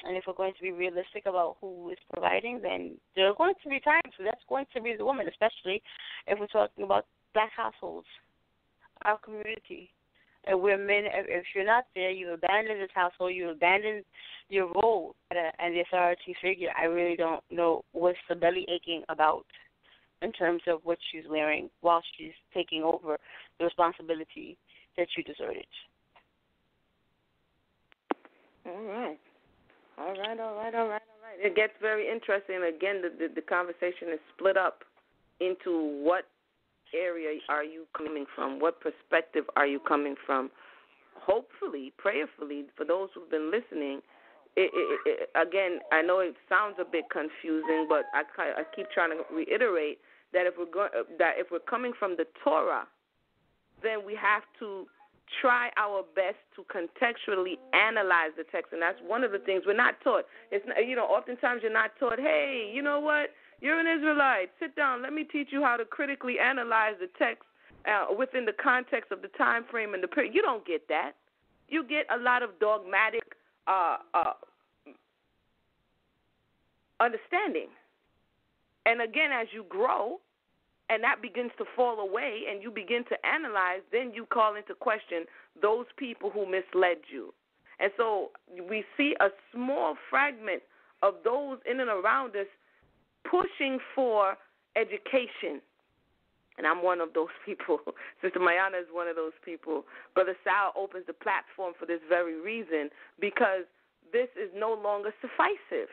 And if we're going to be realistic about who is providing, then there are going to be times where that's going to be the woman, especially if we're talking about Black households, our community, and where men, if you're not there, you abandon this household, you abandon your role and the authority figure. I really don't know what's the belly aching about in terms of what she's wearing while she's taking over the responsibility that you deserted. All right. It gets very interesting. Again, the conversation is split up into what area are you coming from? What perspective are you coming from? Hopefully, prayerfully, for those who've been listening, again, I know it sounds a bit confusing, but I keep trying to reiterate that if we're coming from the Torah, then we have to try our best to contextually analyze the text, and that's one of the things we're not taught. It's not, oftentimes you're not taught, hey, you know what? You're an Israelite. Sit down. Let me teach you how to critically analyze the text within the context of the time frame and the period. You don't get that. You get a lot of dogmatic understanding. And again, as you grow and that begins to fall away and you begin to analyze, then you call into question those people who misled you. And so we see a small fragment of those in and around us pushing for education, and I'm one of those people. Sister Mayanah is one of those people. Brother Sal opens the platform for this very reason, because this is no longer sufficient.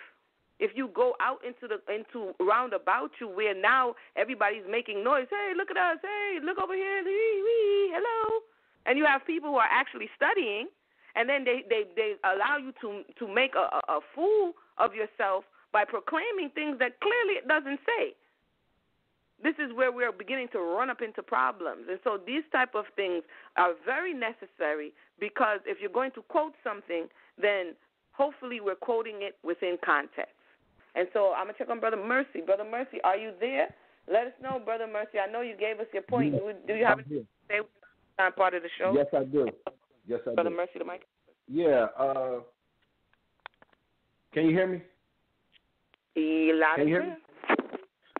If you go out into roundabout you where now everybody's making noise, hey, look at us, hey, look over here, wee, hello, and you have people who are actually studying, and then they allow you to make a fool of yourself by proclaiming things that clearly it doesn't say. This is where we are beginning to run up into problems. And so these type of things are very necessary, because if you're going to quote something, then hopefully we're quoting it within context. And so I'm going to check on Brother Mercy. Brother Mercy, are you there? Let us know, Brother Mercy. I know you gave us your point. Yes, do you have anything to say on part of the show? Yes, I do. Yes, I do. Brother Mercy, the mic. Yeah. Can you hear me? Can you hear me?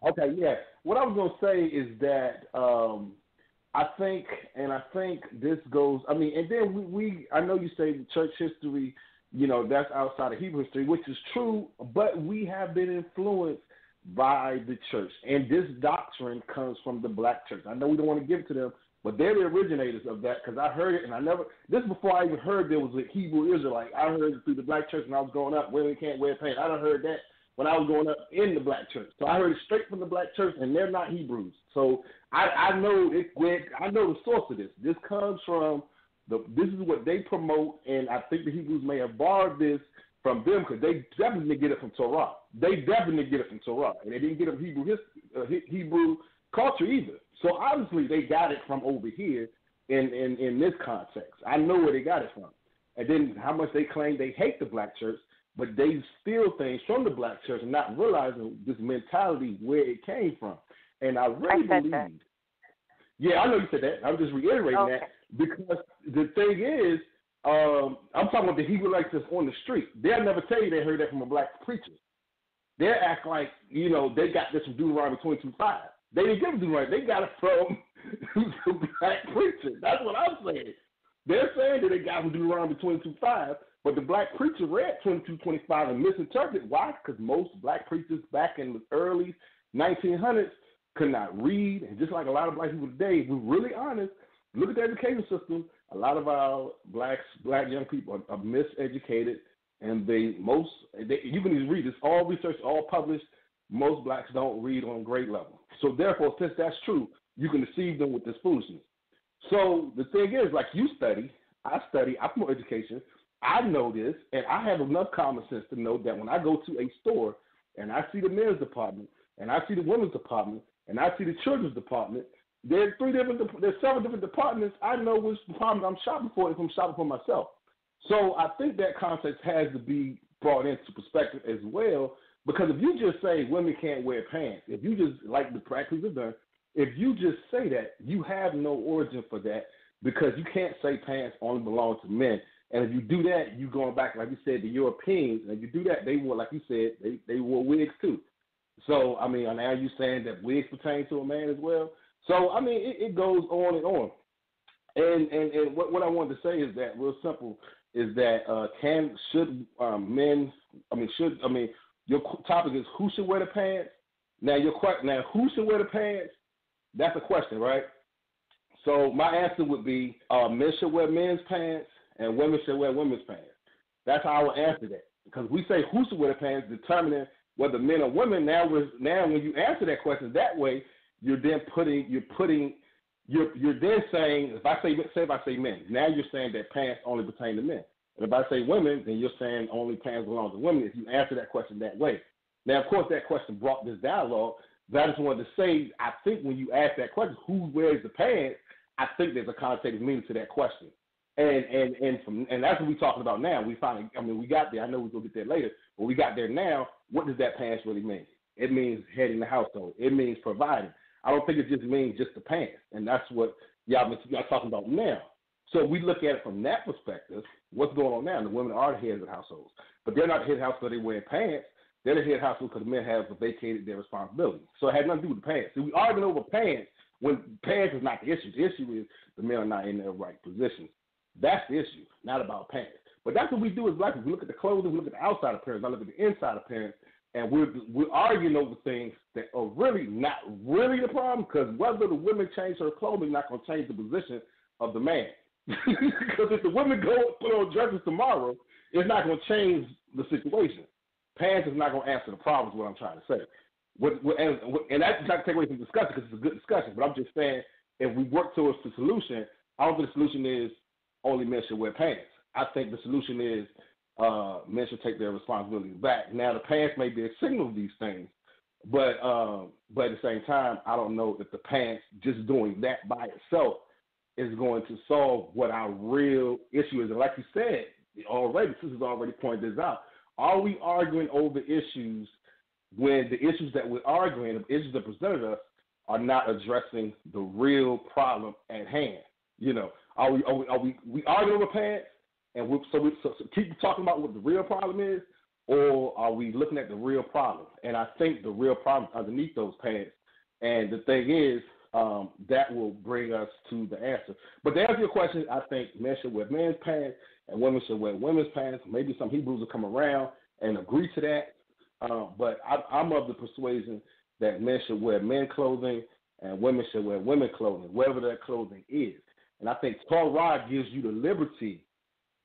Okay, yeah. What I was going to say is that I think this goes, I mean, and then I know you say church history, you know, that's outside of Hebrew history, which is true, but we have been influenced by the church. And this doctrine comes from the black church. I know we don't want to give it to them, but they're the originators of that, because I heard it, and I never, this is before I even heard there was a Hebrew Israelite. I heard it through the black church when I was growing up. Women can't wear pants. I done heard that when I was growing up in the black church. So I heard it straight from the black church, and they're not Hebrews. So I know it. I know the source of this. This comes from, this is what they promote, and I think the Hebrews may have borrowed this from them, because they definitely get it from Torah. And they didn't get it from Hebrew culture either. So obviously they got it from over here in this context. I know where they got it from. And then how much they claim they hate the black church, but they steal things from the black church and not realizing this mentality where it came from. And I really believe that. Yeah, I know you said that. I'm just reiterating that, because the thing is, I'm talking about the Hebrew like this on the street. They'll never tell you they heard that from a black preacher. They act like, you know, they got this from Deuteronomy 22:5. They didn't give it to right. They got it from the black preacher. That's what I'm saying. They're saying that they got from Deuteronomy 22:5, but the black preacher read 22:25 and misinterpreted. Why? Because most black preachers back in the early 1900s could not read, and just like a lot of black people today, if we're really honest, look at the education system. A lot of our black young people are miseducated, and you can just read. It's all research, all published. Most blacks don't read on grade level. So therefore, since that's true, you can deceive them with this foolishness. So the thing is, like, you study, I study, I promote education, I know this, and I have enough common sense to know that when I go to a store and I see the men's department and I see the women's department and I see the children's department, there's 7 different departments. I know which department I'm shopping for if I'm shopping for myself. So I think that concept has to be brought into perspective as well. Because if you just say women can't wear pants, if you just, like the practice of done, if you just say that, you have no origin for that, because you can't say pants only belong to men. And if you do that, you're going back, like you said, the Europeans. And if you do that, they wore, like you said, they wore wigs too. So, I mean, now you're saying that wigs pertain to a man as well. So, I mean, it goes on and on. And what I wanted to say is that, real simple, is that your topic is who should wear the pants. Now who should wear the pants? That's a question, right? So my answer would be men should wear men's pants and women should wear women's pants. That's how I would answer that, because we say who should wear the pants, determining whether men or women. Now when you answer that question that way, you're then saying if I say men, now you're saying that pants only pertain to men. And if I say women, then you're saying only pants belong to women if you answer that question that way. Now, of course, that question brought this dialogue. But I just wanted to say, I think when you ask that question, who wears the pants, I think there's a connotative meaning to that question. And that's what we're talking about now. We got there. I know we're going to get there later. But we got there now. What does that pants really mean? It means heading the household. It means providing. I don't think it just means just the pants. And that's what y'all talking about now. So we look at it from that perspective. What's going on now? The women are the heads of the households, but they're not the head of the household because they wear pants. They're the head of the household because the men have vacated their responsibility. So it had nothing to do with the pants. So we arguing over pants when pants is not the issue. The issue is the men are not in their right positions. That's the issue, not about pants. But that's what we do as black people. We look at the clothing, we look at the outside appearance, I look at the inside appearance, and we're arguing over things that are really not really the problem, because whether the women change her clothing, not going to change the position of the man. Because if the women go put on dresses tomorrow, it's not going to change the situation. Pants is not going to answer the problem is what I'm trying to say. And that's not to take away from the discussion, because it's a good discussion. But I'm just saying, if we work towards the solution, I don't think the solution is only men should wear pants. I think the solution is men should take their responsibility back. Now, the pants may be a signal of these things, but at the same time, I don't know if the pants, just doing that by itself, is going to solve what our real issue is. And like you said already, sisters already pointed this out. Are we arguing over issues when the issues that we're arguing, the issues that presented us, are not addressing the real problem at hand? You know, are we arguing over pants, and so keep talking about what the real problem is, or are we looking at the real problem? And I think the real problem is underneath those pants. And the thing is, that will bring us to the answer. But to answer your question, I think men should wear men's pants and women should wear women's pants. Maybe some Hebrews will come around and agree to that. But I'm of the persuasion that men should wear men's clothing and women should wear women's clothing, wherever that clothing is. And I think Torah gives you the liberty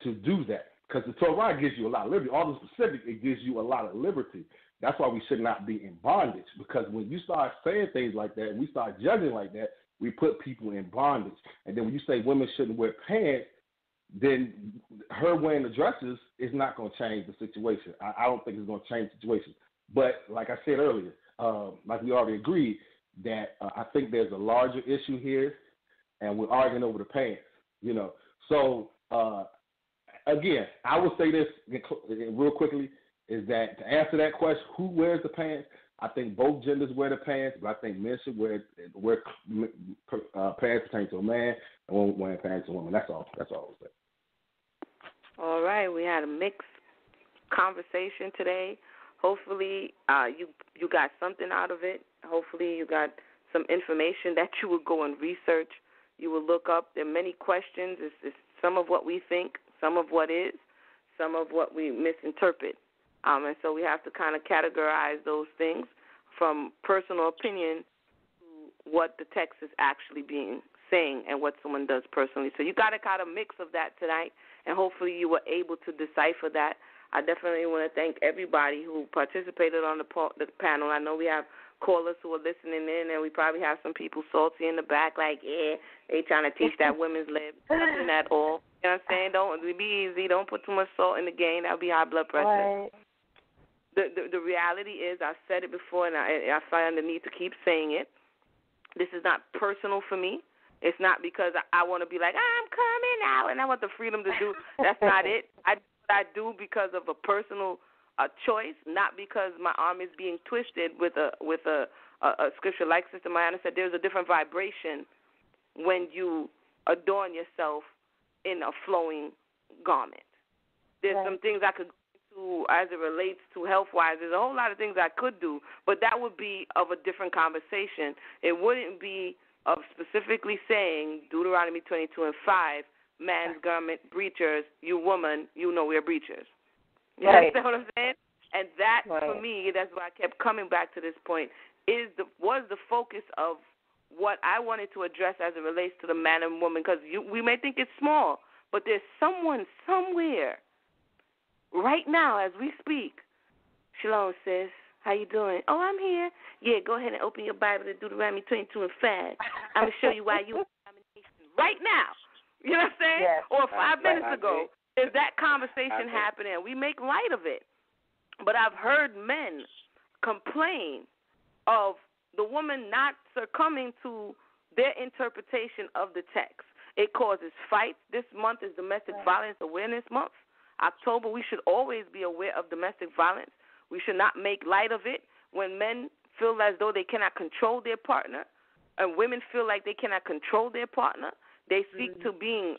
to do that, because the Torah gives you a lot of liberty. All the specific, it gives you a lot of liberty. That's why we should not be in bondage, because when you start saying things like that, we start judging like that, we put people in bondage. And then when you say women shouldn't wear pants, then her wearing the dresses is not going to change the situation. I don't think it's going to change the situation. But like I said earlier, like we already agreed, that I think there's a larger issue here, and we're arguing over the pants, you know. So, again, I will say this real quickly, is that to answer that question, who wears the pants? I think both genders wear the pants, but I think men should wear pants pertaining to a man and women wearing pants to a woman. That's all I would say. All right. We had a mixed conversation today. Hopefully you got something out of it. Hopefully you got some information that you will go and research. You will look up. There are many questions. It's some of what we think, some of what is, some of what we misinterpret. And so we have to kind of categorize those things from personal opinion to what the text is actually being saying and what someone does personally. So you got a kind of mix of that tonight, and hopefully you were able to decipher that. I definitely want to thank everybody who participated on the panel. I know we have callers who are listening in, and we probably have some people salty in the back, like, yeah, they trying to teach that women's lib, nothing at all. You know what I'm saying? Don't be easy. Don't put too much salt in the game. That'll be high blood pressure. Right. The reality is, I've said it before, and I find the need to keep saying it. This is not personal for me. It's not because I want to be like, I'm coming out, and I want the freedom to do. That's not it. I do because of a personal choice, not because my arm is being twisted with a scripture. Like Sister Mayanah said, there's a different vibration when you adorn yourself in a flowing garment. There's some things I could do as it relates to health-wise. There's a whole lot of things I could do, but that would be of a different conversation. It wouldn't be of specifically saying Deuteronomy 22 and 5, man's garment, breachers, you woman, you know we're breachers. You understand what I'm saying? And that, for me, that's why I kept coming back to this point, was the focus of what I wanted to address as it relates to the man and woman, because we may think it's small, but there's someone somewhere right now as we speak. Shalom, sis. How you doing? Oh, I'm here. Yeah, go ahead and open your Bible to Deuteronomy 22 and 5. I'm going to show you why you are a domination right now. You know what I'm saying? Yes, or 5 minutes ago, there's that conversation happening. We make light of it. But I've heard men complain of the woman not succumbing to their interpretation of the text. It causes fights. This month is Domestic Violence Awareness Month. October, we should always be aware of domestic violence. We should not make light of it. When men feel as though they cannot control their partner and women feel like they cannot control their partner, they seek to being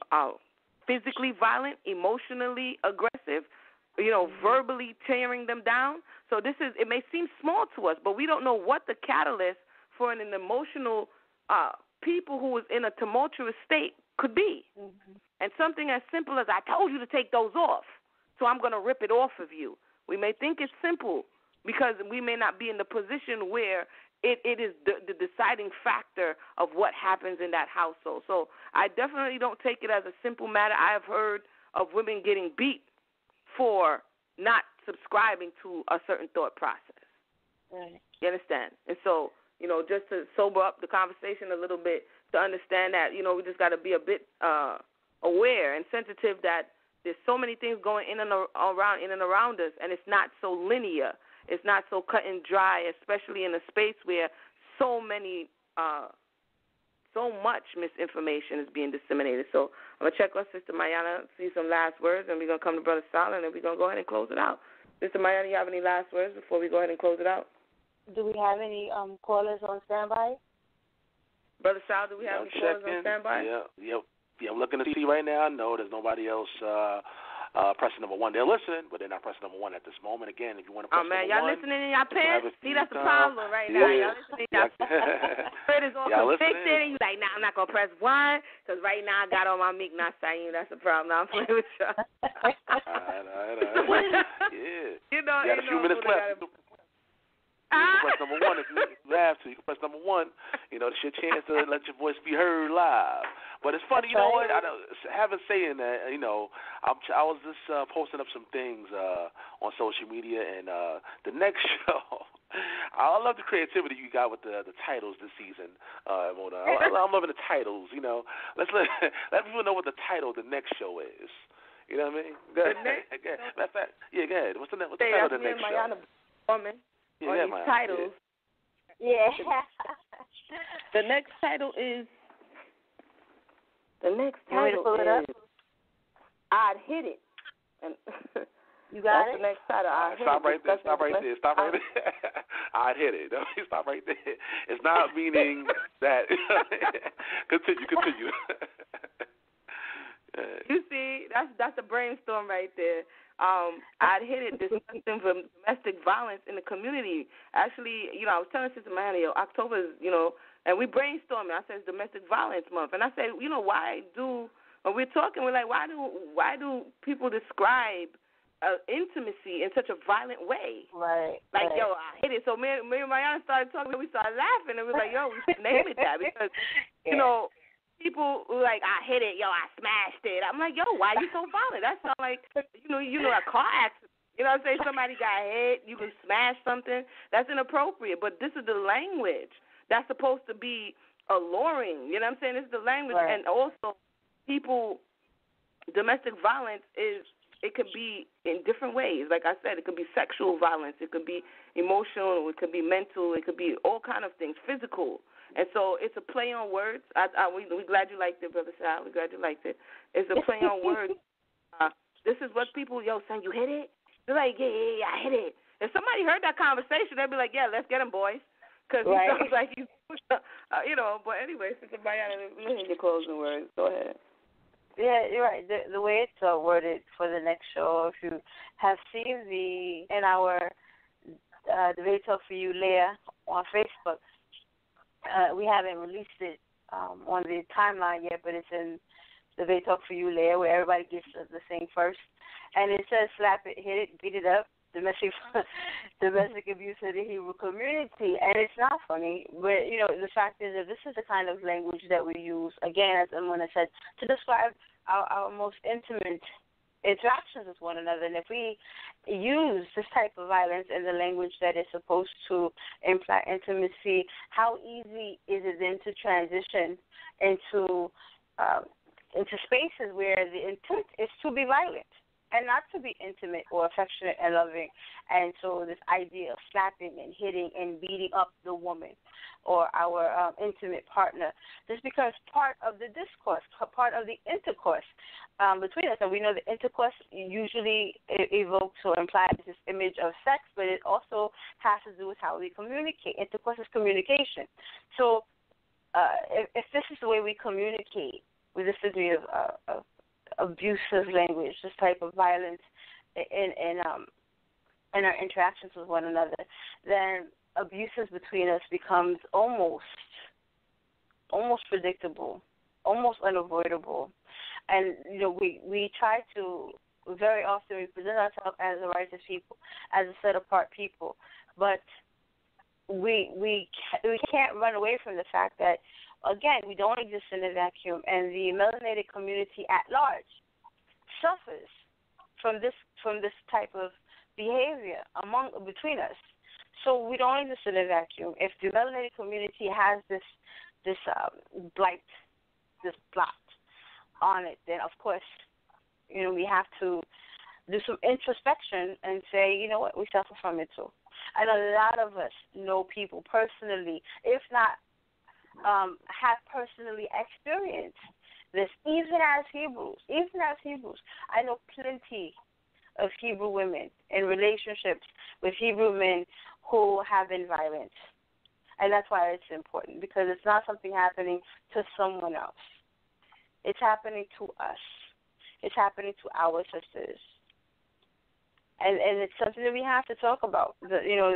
physically violent, emotionally aggressive, you know, verbally tearing them down. So this is, it may seem small to us, but we don't know what the catalyst for an emotional people who is in a tumultuous state could be. Mm-hmm. And something as simple as, I told you to take those off, so I'm going to rip it off of you. We may think it's simple because we may not be in the position where it is the deciding factor of what happens in that household. So I definitely don't take it as a simple matter. I have heard of women getting beat for not subscribing to a certain thought process. Right. You understand? And so, you know, just to sober up the conversation a little bit, to understand that, you know, we just got to be a bit aware and sensitive that there's so many things going in and around us, and it's not so linear. It's not so cut and dry, especially in a space where so much misinformation is being disseminated. So I'm going to check on Sister Mayanah, see some last words, and we're going to come to Brother Sal, and then we're going to go ahead and close it out. Sister Mayanah, you have any last words before we go ahead and close it out? Do we have any callers on standby? Brother Sal, do we have any callers on standby? Yeah, I'm looking to see right now. No, there's nobody else pressing number one. They're listening, but they're not pressing number one at this moment. Again, if you want to press number one. Oh, man, y'all listening in y'all pants? See, that's the problem right now. Y'all listening in y'all pants. Fred is all convicted, and you like, nah, I'm not going to press one, because right now I got on my Miknas Sayim. That's the problem. I'm playing with y'all. All right. Yeah. You got a few minutes left. You can press number one if you have to. You can press number one. You know, it's your chance to let your voice be heard live. But it's funny, you know what? I don't, having saying that, you know, I was just posting up some things on social media, and the next show. I love the creativity you got with the titles this season, Mona. I'm loving the titles. You know, let people know what the title of the next show is. You know what I mean? Go ahead. Matter of fact, yeah, go ahead. What's the title of the next show? Woman. Yeah, these titles. Yeah. The next title is. The next title is. I'd hit it. And you got it. The next title. Stop right there. I'd hit it. Stop right there. It's not meaning that. Continue. You see, that's a brainstorm right there. I'd hit it discussing domestic violence in the community. Actually, you know, I was telling Sister Mayanah, October is, you know, and we brainstorming. I said it's domestic violence month, and I said, you know, why do people describe intimacy in such a violent way? Right. Like, yo, I hit it. So me and Mayanah started talking, and we started laughing, and we were like, yo, we should name it that because, you know. People like, I hit it, yo, I smashed it. I'm like, yo, why you so violent? That sounds like, you know, a car accident. You know what I'm saying? Somebody got hit, you can smash something. That's inappropriate. But this is the language that's supposed to be alluring. You know what I'm saying? This is the language. Right. And also, domestic violence is, it could be in different ways. Like I said, it could be sexual violence. It could be emotional. It could be mental. It could be all kind of things, physical. And so it's a play on words. We're glad you liked it, Brother Sal. We're glad you liked it. It's a play on words. This is what people, yo, son, you hit it? They're like, yeah, I hit it. If somebody heard that conversation, they'd be like, yeah, let's get him, boys. Because he sounds like he's, you know. But anyway, since somebody out of the closing words, go ahead. Yeah, you're right. The way it's worded for the next show, if you have seen in our Debate Talk 4 U layer on Facebook, we haven't released it on the timeline yet, but it's in the Debate Talk 4 U layer where everybody gets the thing first. And it says slap it, hit it, beat it up, domestic abuse of the Hebrew community. And it's not funny. But, you know, the fact is that this is the kind of language that we use, again, as Emunah said, to describe our most intimate interactions with one another. And if we use this type of violence in the language that is supposed to imply intimacy, how easy is it then to transition into spaces where the intent is to be violent and not to be intimate or affectionate and loving? And so this idea of slapping and hitting and beating up the woman or our intimate partner just becomes part of the discourse, part of the intercourse between us. And we know the intercourse usually evokes or implies this image of sex, but it also has to do with how we communicate. Intercourse is communication. So if this is the way we communicate with this degree of abusive language, this type of violence in our interactions with one another, then abuses between us becomes almost predictable, almost unavoidable. And, you know, we try to very often represent ourselves as a righteous people, as a set-apart people, but we can't run away from the fact that, again, we don't exist in a vacuum, and the melanated community at large suffers from this type of behavior between us. So we don't exist in a vacuum. If the melanated community has this blot on it, then of course, you know, we have to do some introspection and say, you know what, we suffer from it too. And a lot of us know people personally, if not. Have personally experienced this, even as Hebrews. I know plenty of Hebrew women in relationships with Hebrew men who have been violent. And that's why it's important, because it's not something happening to someone else. It's happening to us. is happening to our sisters. And it's something that we have to talk about. You know,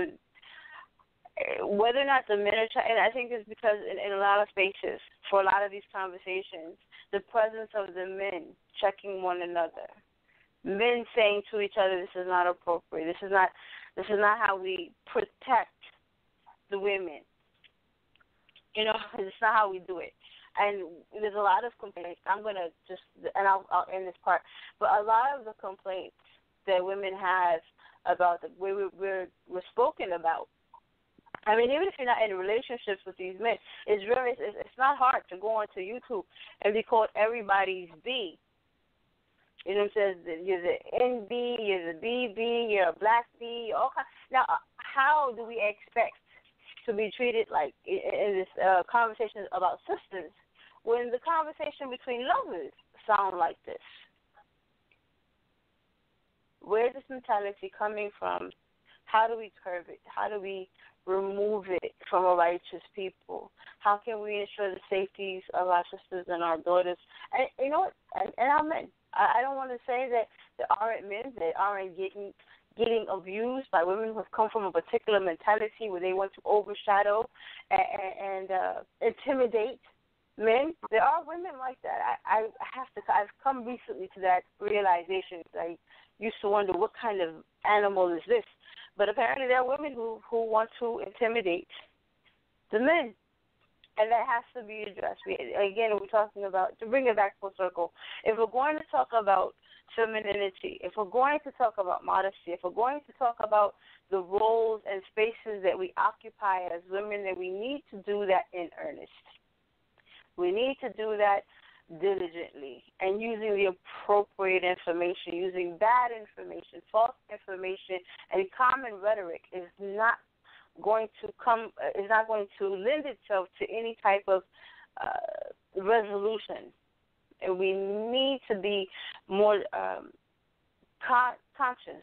whether or not the men are trying, and I think it's because in a lot of spaces, for a lot of these conversations, the presence of the men checking one another, men saying to each other, this is not appropriate, this is not how we protect the women. You know, it's not how we do it. And there's a lot of complaints. I'm going to just, and I'll end this part, but a lot of the complaints that women have about the way we're spoken about, I mean, even if you're not in relationships with these men, it's really, it's not hard to go onto YouTube and be called everybody's B. You know what I'm saying? You're the NB, you're the BB, you're a black B, all kinds. Now, how do we expect to be treated like in this conversation about sisters when the conversation between lovers sound like this? Where's this mentality coming from? How do we curb it? How do we remove it from a righteous people? How can we ensure the safeties of our sisters and our daughters? And you know what? And our men. I don't want to say that there aren't men that aren't getting abused by women who have come from a particular mentality where they want to overshadow and intimidate men. There are women like that. I've come recently to that realization. I used to wonder what kind of animal is this, but apparently there are women who want to intimidate the men, and that has to be addressed. We're talking about, to bring it back full circle, if we're going to talk about femininity, if we're going to talk about modesty, if we're going to talk about the roles and spaces that we occupy as women, then we need to do that in earnest. We need to do that diligently and using the appropriate information, using bad information, false information, and common rhetoric is not going to lend itself to any type of resolution. And we need to be more conscious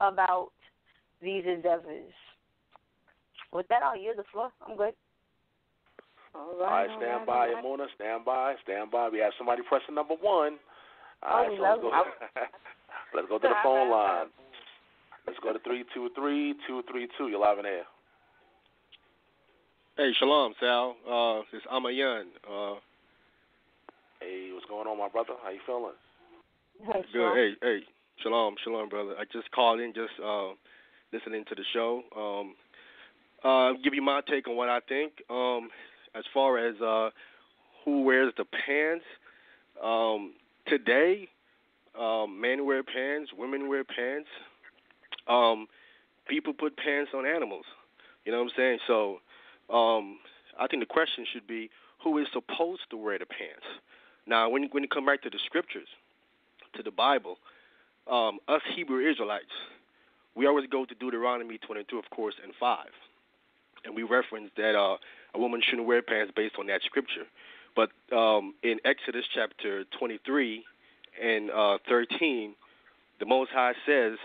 about these endeavors. With that, I'll yield the floor. I'm good. All right, stand by, Emunah. Stand by. We have somebody pressing number one. All right, so let's go to the phone line. Let's go to 323-232. You're live in air. Hey, shalom, Sal. This is Amayan. Hey, what's going on, my brother? How you feeling? Hey, good. Hey, shalom, brother. I just called in, just listening to the show. Give you my take on what I think. As far as who wears the pants, today men wear pants, women wear pants. People put pants on animals. You know what I'm saying? So I think the question should be, who is supposed to wear the pants? Now, when you come back to the scriptures, to the Bible, us Hebrew Israelites, we always go to Deuteronomy 22, of course, and 5. And we reference that a woman shouldn't wear pants based on that scripture. But in Exodus chapter 23 and 13, the Most High says,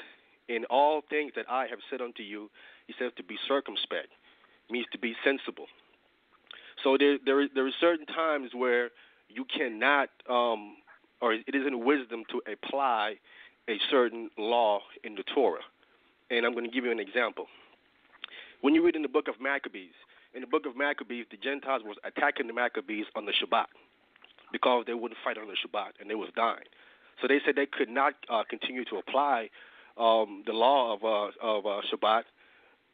in all things that I have said unto you, he says to be circumspect, means to be sensible. So there are certain times where you cannot, or it isn't wisdom to apply a certain law in the Torah. And I'm going to give you an example. When you read in the book of Maccabees, the Gentiles was attacking the Maccabees on the Shabbat because they wouldn't fight on the Shabbat, and they was dying. So they said they could not continue to apply the law of Shabbat,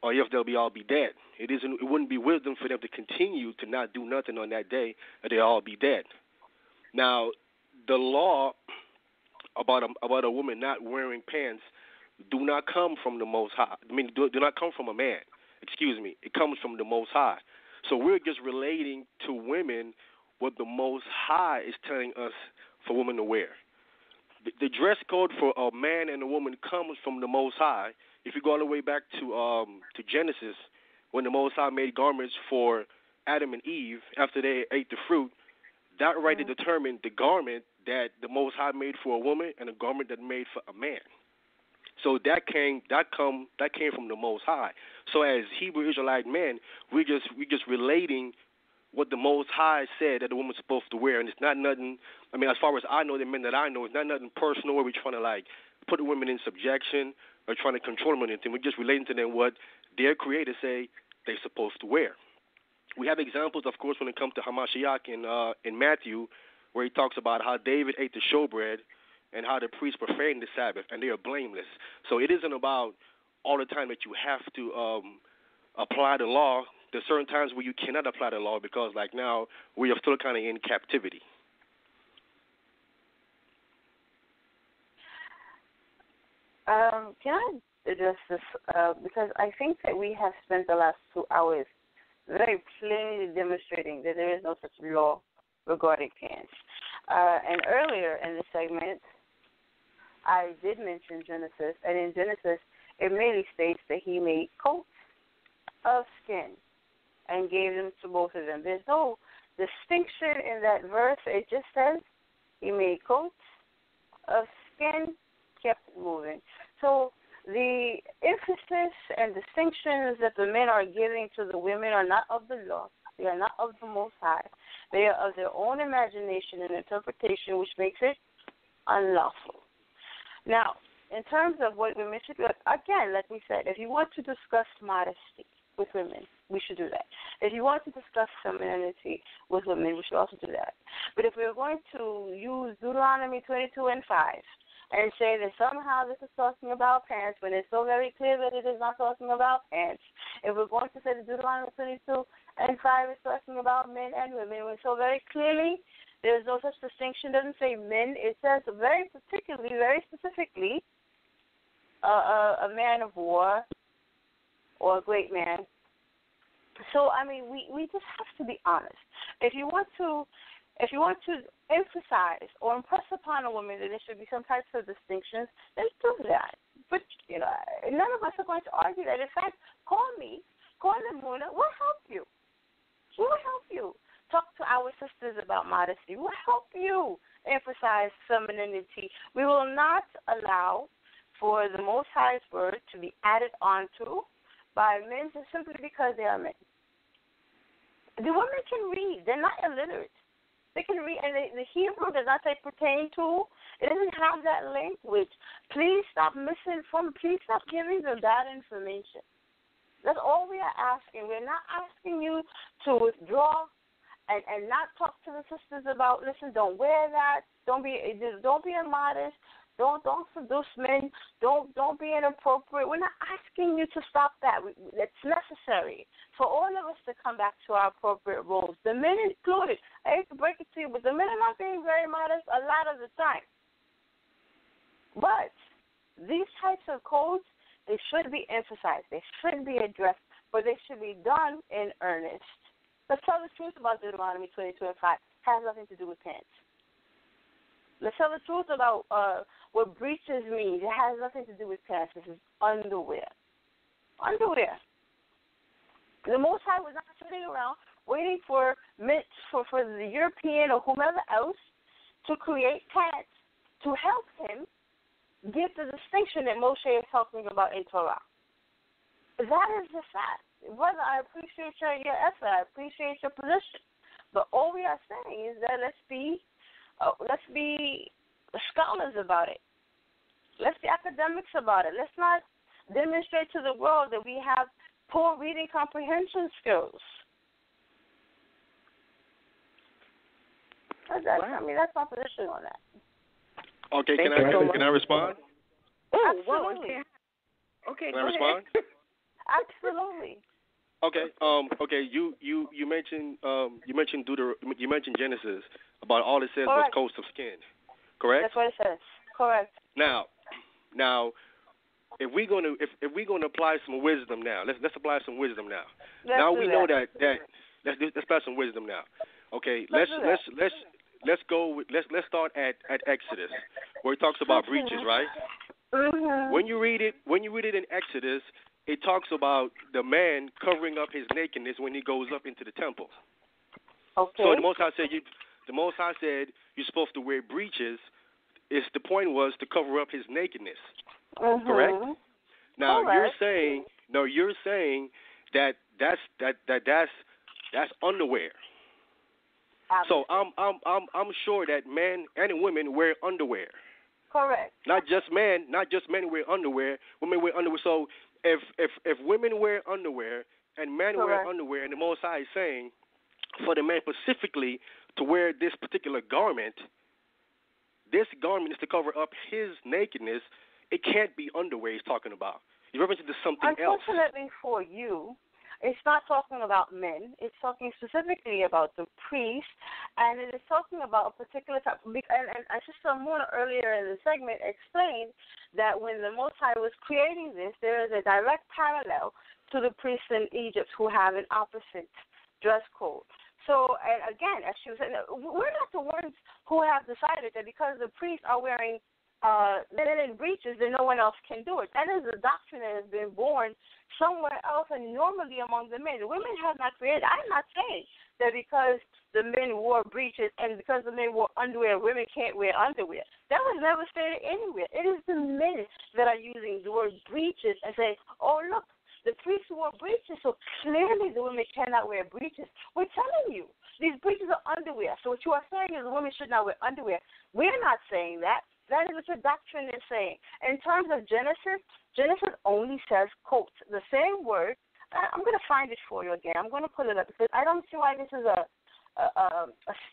or if they'll all be dead. It wouldn't be wisdom for them to continue to not do nothing on that day, or they'll all be dead. Now, the law about a woman not wearing pants do not come from the Most High. I mean, do not come from a man. Excuse me. It comes from the Most High. So we're just relating to women what the Most High is telling us for women to wear. The dress code for a man and a woman comes from the Most High. If you go all the way back to Genesis, when the Most High made garments for Adam and Eve after they ate the fruit, that right to determine the garment that the Most High made for a woman and a garment that made for a man. So that came from the Most High. So as Hebrew Israelite men, we just relating what the Most High said that the woman's supposed to wear. And it's not nothing, I mean, as far as I know, the men that I know, it's not nothing personal where we're trying to, like, put the women in subjection or trying to control them or anything. We're just relating to them what their creators say they're supposed to wear. We have examples, of course, when it comes to Hamashiach in Matthew, where he talks about how David ate the showbread and how the priests profaned the Sabbath, and they are blameless. So it isn't about all the time that you have to apply the law. There's certain times where you cannot apply the law because, like now, we are still kind of in captivity. Can I address this? Because I think that we have spent the last 2 hours very plainly demonstrating that there is no such law regarding pants. And earlier in the segment, I did mention Genesis, and in Genesis, it merely states that he made coats of skin and gave them to both of them. There's no distinction in that verse. It just says he made coats of skin, kept it moving. So the emphasis and distinctions that the men are giving to the women are not of the law. They are not of the Most High. They are of their own imagination and interpretation, which makes it unlawful. Now, in terms of what women should do, again, like we said, if you want to discuss modesty with women, we should do that. If you want to discuss femininity with women, we should also do that. But if we're going to use Deuteronomy 22 and 5 and say that somehow this is talking about pants when it's so very clear that it is not talking about pants, if we're going to say that Deuteronomy 22 and 5 is talking about men and women when so very clearly there's no such distinction, doesn't say men, it says very particularly, very specifically, a man of war or a great man. So, I mean, we just have to be honest. If you want to emphasize or impress upon a woman that there should be some types of distinctions, then do that. But, you know, none of us are going to argue that. In fact, call me, call Emunah, we'll help you. We'll help you. Talk to our sisters about modesty. We'll help you emphasize femininity. We will not allow for the Most High's word to be added onto by men just simply because they are men. The women can read. They're not illiterate. They can read, and the Hebrew does not say pertain to. It doesn't have that language. Please stop misinforming. Please stop giving them that information. That's all we are asking. We're not asking you to withdraw and not talk to the sisters about, listen, don't wear that. Don't be immodest. Don't seduce men. Don't be inappropriate. We're not asking you to stop that. It's necessary for all of us to come back to our appropriate roles, the men included. I hate to break it to you, but the men are not being very modest a lot of the time. But these types of codes, they should be emphasized. They should be addressed, but they should be done in earnest. Let's tell the truth about Deuteronomy 22 and 5. It has nothing to do with pants. Let's tell the truth about what breeches means. It has nothing to do with pants. This is underwear. Underwear. The Most High was not sitting around waiting for the European or whomever else to create pants to help him get the distinction that Moshe is talking about in Torah. That is the fact. Brother, I appreciate your effort. I appreciate your position. But all we are saying is that let's be scholars about it. Let's be academics about it. Let's not demonstrate to the world that we have poor reading comprehension skills. Wow. I mean, that's my position on that. Okay, can I respond? Oh, absolutely. Okay, can I respond? Absolutely. Okay. Okay. You mentioned you mentioned Genesis about all it says was coats of skin, correct? That's what it says. Correct. Now, if we're gonna apply some wisdom now, let's apply some wisdom now. Let's apply some wisdom now. Okay. Let's start at Exodus where it talks about breaches, right? Mm-hmm. When you read it in Exodus, it talks about the man covering up his nakedness when he goes up into the temple. Okay. So the Most High said, you're supposed to wear breeches. The point was to cover up his nakedness. Mm-hmm. Correct? Now you're saying that that's underwear. Absolutely. So I'm sure that men and women wear underwear. Correct. Not just men wear underwear. Women wear underwear. So if women wear underwear and men Correct. Wear underwear, and the Most High is saying for the man specifically to wear this particular garment, this garment is to cover up his nakedness. It can't be underwear he's talking about. He's referencing to something else. Unfortunately for you, it's not talking about men. It's talking specifically about the priest, and it is talking about a particular type. And Sister Emunah earlier in the segment explained that when the Most High was creating this, there is a direct parallel to the priests in Egypt who have an opposite dress code. So, and again, as she was saying, we're not the ones who have decided that because the priests are wearing linen breeches, then no one else can do it. That is a doctrine that has been born somewhere else and normally among the men. The women have not created. I'm not saying that because the men wore breeches and because the men wore underwear, women can't wear underwear. That was never stated anywhere. It is the men that are using the word breeches and saying, oh, look, the priests wore breeches, so clearly the women cannot wear breeches. We're telling you, these breeches are underwear. So what you are saying is the women should not wear underwear. We're not saying that. That is what your doctrine is saying. In terms of Genesis, Genesis only says coats. The same word. I'm going to find it for you again. I'm going to pull it up because I don't see why this is a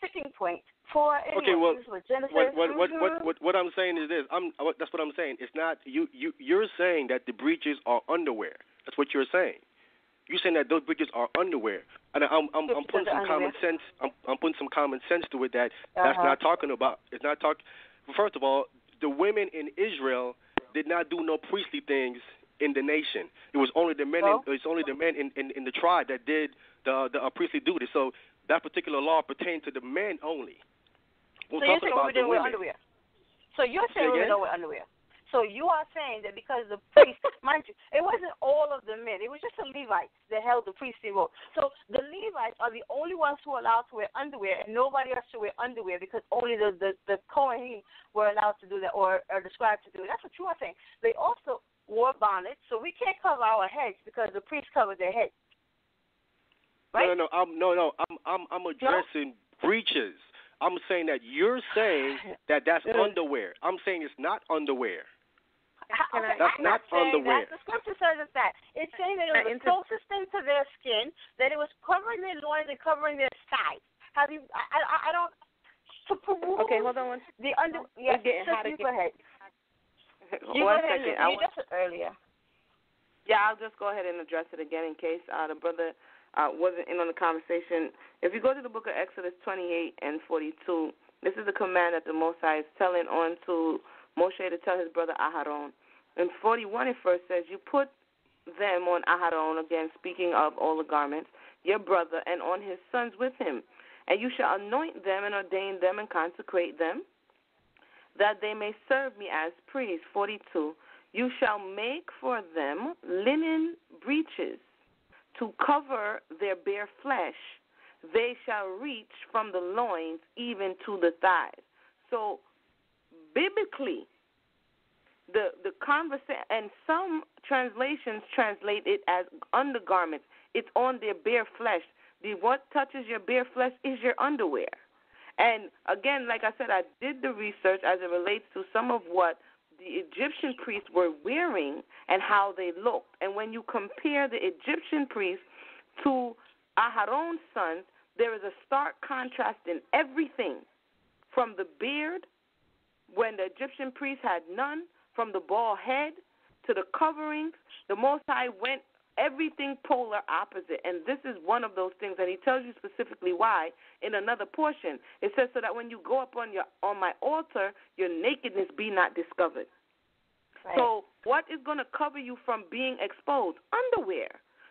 sticking point for anyone. Okay, well, what I'm saying is this. That's what I'm saying. It's not you. You're saying that the breeches are underwear. That's what you're saying. You're saying that those breeches are underwear, and I'm putting some common sense. I'm putting some common sense to it that that's not talking about. It's not talking. First of all, the women in Israel did not do no priestly things in the nation. It was only the men. It's only the men in the tribe that did the priestly duty. So that particular law pertained to the men only. We're so talking about the women. Underwear. So you're saying women don't wear underwear. So you are saying that because the priest, mind you, it wasn't all of the men. It was just the Levites that held the priestly role. So the Levites are the only ones who are allowed to wear underwear, and nobody else should wear underwear because only the Kohanim were allowed to do that or described to do it. That's what you are saying. They also wore bonnets, so we can't cover our heads because the priests covered their heads. Right? I'm addressing breeches. I'm saying that you're saying that that's underwear. I'm saying it's not underwear. Okay, that's I'm not underwear. That. The scripture says it's that. It's saying that it was the closest thing to their skin, that it was covering their loins and covering their sides. Have you? I don't. To Peru, okay, hold on one second. The under. Yeah, you go ahead. One second. You addressed it earlier. Yeah, I'll just go ahead and address it again in case the brother wasn't in on the conversation. If you go to the book of Exodus 28 and 42, this is the command that the Most High is telling on to Moshe to tell his brother Aharon. In 41, it first says, you put them on Aharon, again, speaking of all the garments, your brother, and on his sons with him. And you shall anoint them and ordain them and consecrate them, that they may serve me as priests. 42, you shall make for them linen breeches to cover their bare flesh. They shall reach from the loins even to the thighs. So, biblically, the conversation, and some translations translate it as undergarments. It's on their bare flesh. What touches your bare flesh is your underwear. And again, like I said, I did the research as it relates to some of what the Egyptian priests were wearing and how they looked. And when you compare the Egyptian priests to Aharon's sons, there is a stark contrast in everything, from the beard, when the Egyptian priests had none, from the bald head to the coverings. The Most High went everything polar opposite, and this is one of those things that he tells you specifically why in another portion. It says, so that when you go up on my altar, your nakedness be not discovered. Right. So what is going to cover you from being exposed? Underwear.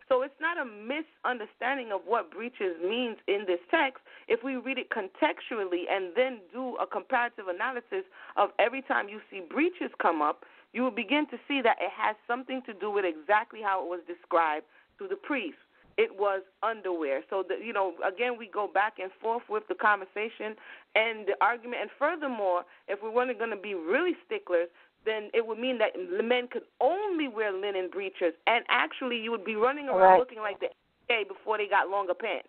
So it's not a misunderstanding of what breeches means in this text. If we read it contextually and then do a comparative analysis of every time you see breeches come up, you will begin to see that it has something to do with exactly how it was described to the priest. It was underwear. So, again, we go back and forth with the conversation and the argument. And furthermore, if we weren't going to be really sticklers, then it would mean that men could only wear linen breeches. And actually, you would be running around looking like the NBA before they got longer pants.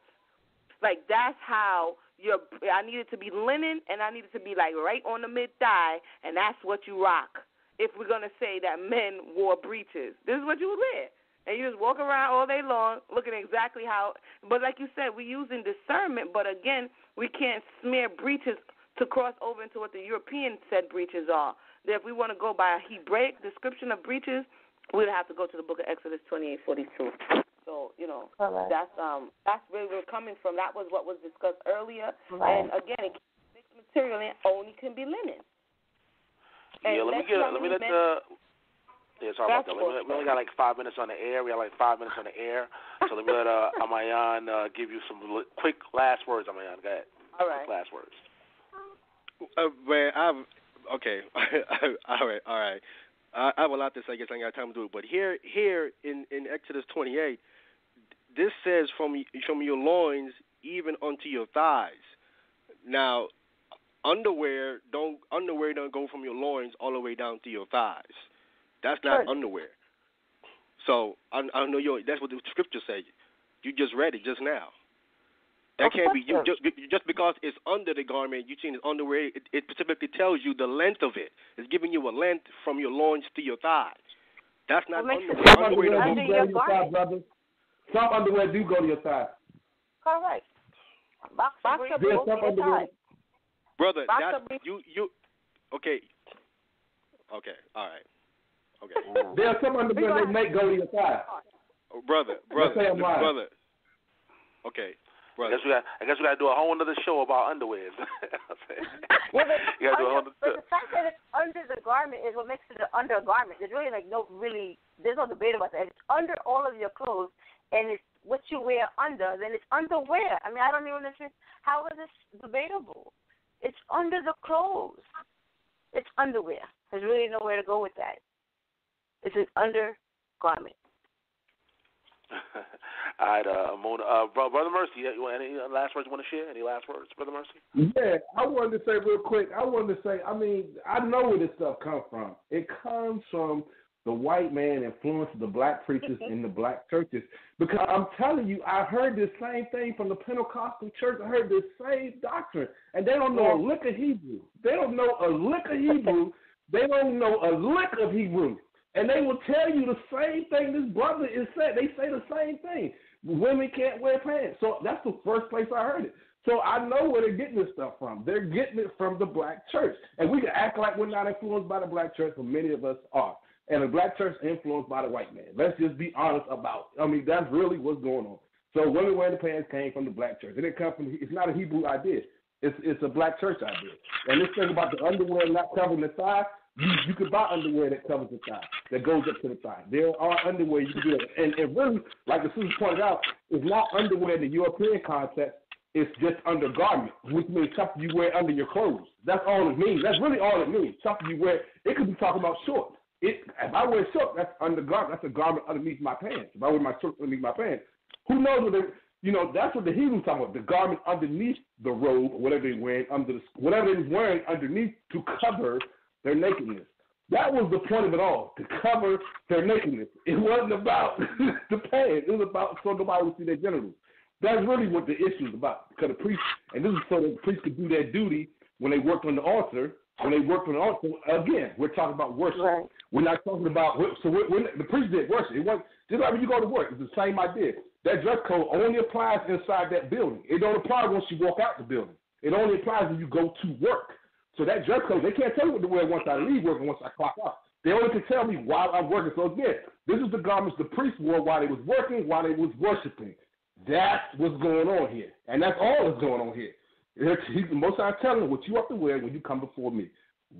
Like, that's how I need it to be linen, and I need it to be like right on the mid-thigh, and that's what you rock. If we're going to say that men wore breeches, this is what you would wear. And you just walk around all day long looking exactly how, but like you said, we're using discernment, but again, we can't smear breeches to cross over into what the Europeans said breeches are. If we want to go by a Hebraic description of breeches, we'd have to go to the book of Exodus 28:42. So, right. That's where we're coming from. That was what was discussed earlier. Right. And, again, it can't be material and only can be linen. And yeah, we only got like 5 minutes on the air. We got like 5 minutes on the air. So let me let Amayan give you some quick last words. Amayan, go ahead. All right. Quick last words. Okay. All right. I have a lot to say. I guess I ain't got time to do it. But here in Exodus 28, this says from your loins even unto your thighs. Now, underwear don't go from your loins all the way down to your thighs. That's not underwear. So I know that's what the scripture says. You just read it just now. That can't be you. Just because it's under the garment, you seen it's underwear. It specifically tells you the length of it. It's giving you a length from your loins to your thighs. That's not underwear. Underwear do go to your thighs, brother. Some underwear do go to your thighs. Correct. Boxer briefs go to your thighs. Brother, that's you. Okay. Okay. All right. Okay. There are some underwear they make go to your thighs. Brother. Okay. Brother. I guess we got to do a whole other show about underwear. But the fact that it's under the garment is what makes it an undergarment. There's there's no debate about that. It's under all of your clothes, and it's what you wear under. Then it's underwear. I mean, I don't even understand how is this debatable. It's under the clothes. It's underwear. There's really nowhere to go with that. It's an undergarment. All right, Brother Mercy, any last words you want to share? Any last words, Brother Mercy? Yeah, I wanted to say real quick, I know where this stuff comes from. It comes from the white man influencing the black preachers in the black churches. Because I'm telling you, I heard this same thing from the Pentecostal church. I heard this same doctrine. And they don't know a lick of Hebrew. They don't know a lick of Hebrew. And they will tell you the same thing this brother is saying. They say the same thing. Women can't wear pants. So that's the first place I heard it. So I know where they're getting this stuff from. They're getting it from the black church. And we can act like we're not influenced by the black church, but many of us are. And the black church influenced by the white man. Let's just be honest about it. I mean, that's really what's going on. So women wearing the pants came from the black church. And it's not a Hebrew idea. It's a black church idea. And this thing about the underwear not covering the thigh, you could buy underwear that covers the thigh, that goes up to the thigh. There are underwear you can get. And really, like the sister pointed out, it's not underwear in the European context. It's just undergarment, which means something you wear under your clothes. That's all it means. That's really all it means, something you wear. It could be talking about shorts. If I wear shorts, that's undergarment. That's a garment underneath my pants. If I wear my shorts underneath my pants, who knows what that's what the Hebrews talking about, the garment underneath the robe, whatever they're wearing, whatever they're wearing underneath to cover their nakedness. That was the point of it all, to cover their nakedness. It wasn't about the pants. It was about so nobody would see their genitals. That's really what the issue is about. Because the priest, and this is so the priests could do their duty when they worked on the altar. Again, we're talking about worship. Right. We're not talking about, the priest did worship. It wasn't, just like when you go to work, it's the same idea. That dress code only applies inside that building. It don't apply once you walk out the building. It only applies when you go to work. So that dress code, they can't tell me what to wear once I leave work and once I clock out. They only can tell me while I'm working. So again, this is the garments the priests wore while they was working, while they was worshiping. That's what's going on here. And that's all that's going on here. He's the Most High telling them what you have to wear when you come before me.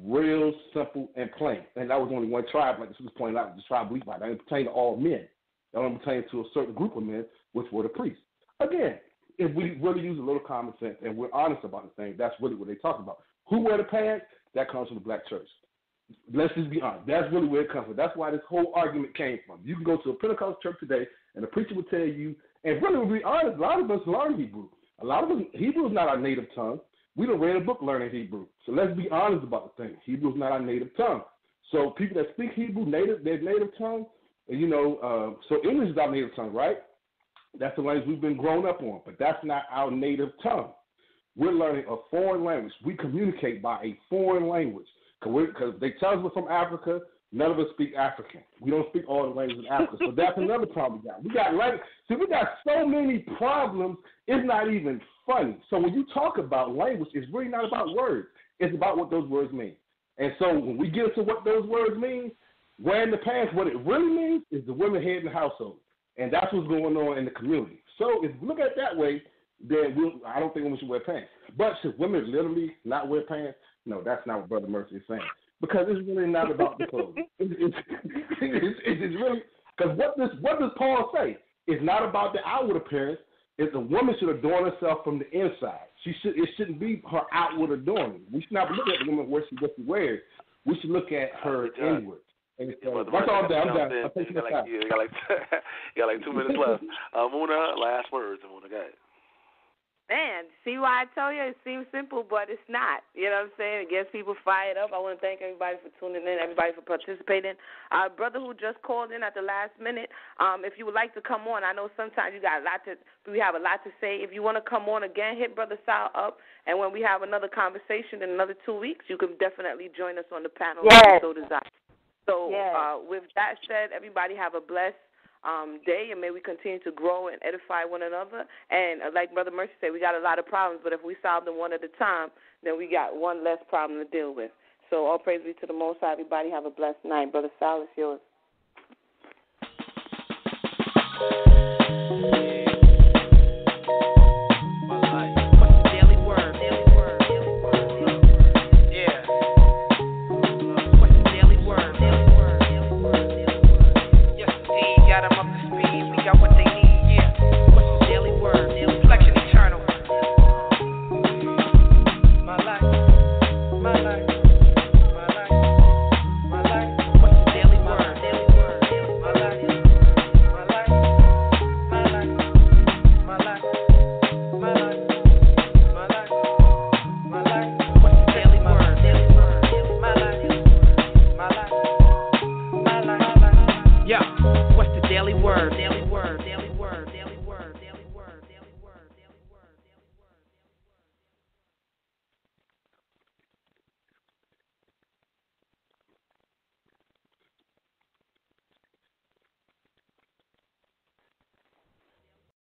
Real simple and plain. And that was only one tribe, like this was pointed out, the tribe of Levi. That didn't pertain to all men. That only pertained to a certain group of men, which were the priests. Again, if we really use a little common sense and we're honest about the thing, that's really what they talk about. Who wear the pants? That comes from the black church. Let's just be honest. That's really where it comes from. That's why this whole argument came from. You can go to a Pentecostal church today, and the preacher will tell you, and really, we'll be honest, a lot of us learn Hebrew. A lot of us, Hebrew is not our native tongue. We done read a book learning Hebrew. So let's be honest about the thing. Hebrew is not our native tongue. So people that speak Hebrew, their native tongue, so English is our native tongue, right? That's the language we've been grown up on, but that's not our native tongue. We're learning a foreign language. We communicate by a foreign language. Because they tell us we're from Africa, none of us speak African. We don't speak all the languages in Africa. So that's another problem we got. We got so many problems, it's not even funny. So when you talk about language, it's really not about words. It's about what those words mean. And so when we get to what those words mean, where in the past, what it really means is the women head in the household. And that's what's going on in the community. So if we look at it that way, then I don't think women should wear pants. But should women literally not wear pants? No, that's not what Brother Mercy is saying. Because it's really not about the clothes. It's really, because what does Paul say? It's not about the outward appearance. It's a woman should adorn herself from the inside. It shouldn't be her outward adorning. We should not look at the woman where she what she wears. We should look at her inward. Well, that's all I'm done. You got like 2 minutes left. Emunah, last words. Emunah, go ahead. Man, see why I tell you it seems simple, but it's not. You know what I'm saying? It gets people fired up. I want to thank everybody for tuning in, everybody for participating. Our brother who just called in at the last minute, if you would like to come on, I know sometimes we have a lot to say. If you want to come on again, hit Brother Sal up, and when we have another conversation in another 2 weeks, you can definitely join us on the panel. Yes. If you so desire. So yes. With that said, everybody have a blessed day, and may we continue to grow and edify one another. And like Brother Mercy said, we got a lot of problems, but if we solve them one at a time, then we got one less problem to deal with. So all praise be to the Most High. Everybody have a blessed night. Brother Sal, it's yours.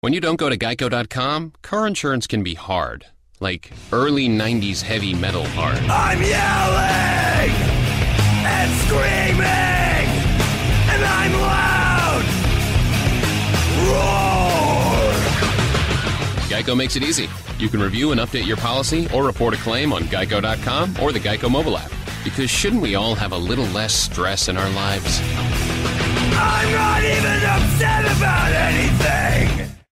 When you don't go to Geico.com, car insurance can be hard. Like early 90s heavy metal hard. I'm yelling and screaming and I'm loud. Roar! Geico makes it easy. You can review and update your policy or report a claim on Geico.com or the Geico mobile app. Because shouldn't we all have a little less stress in our lives?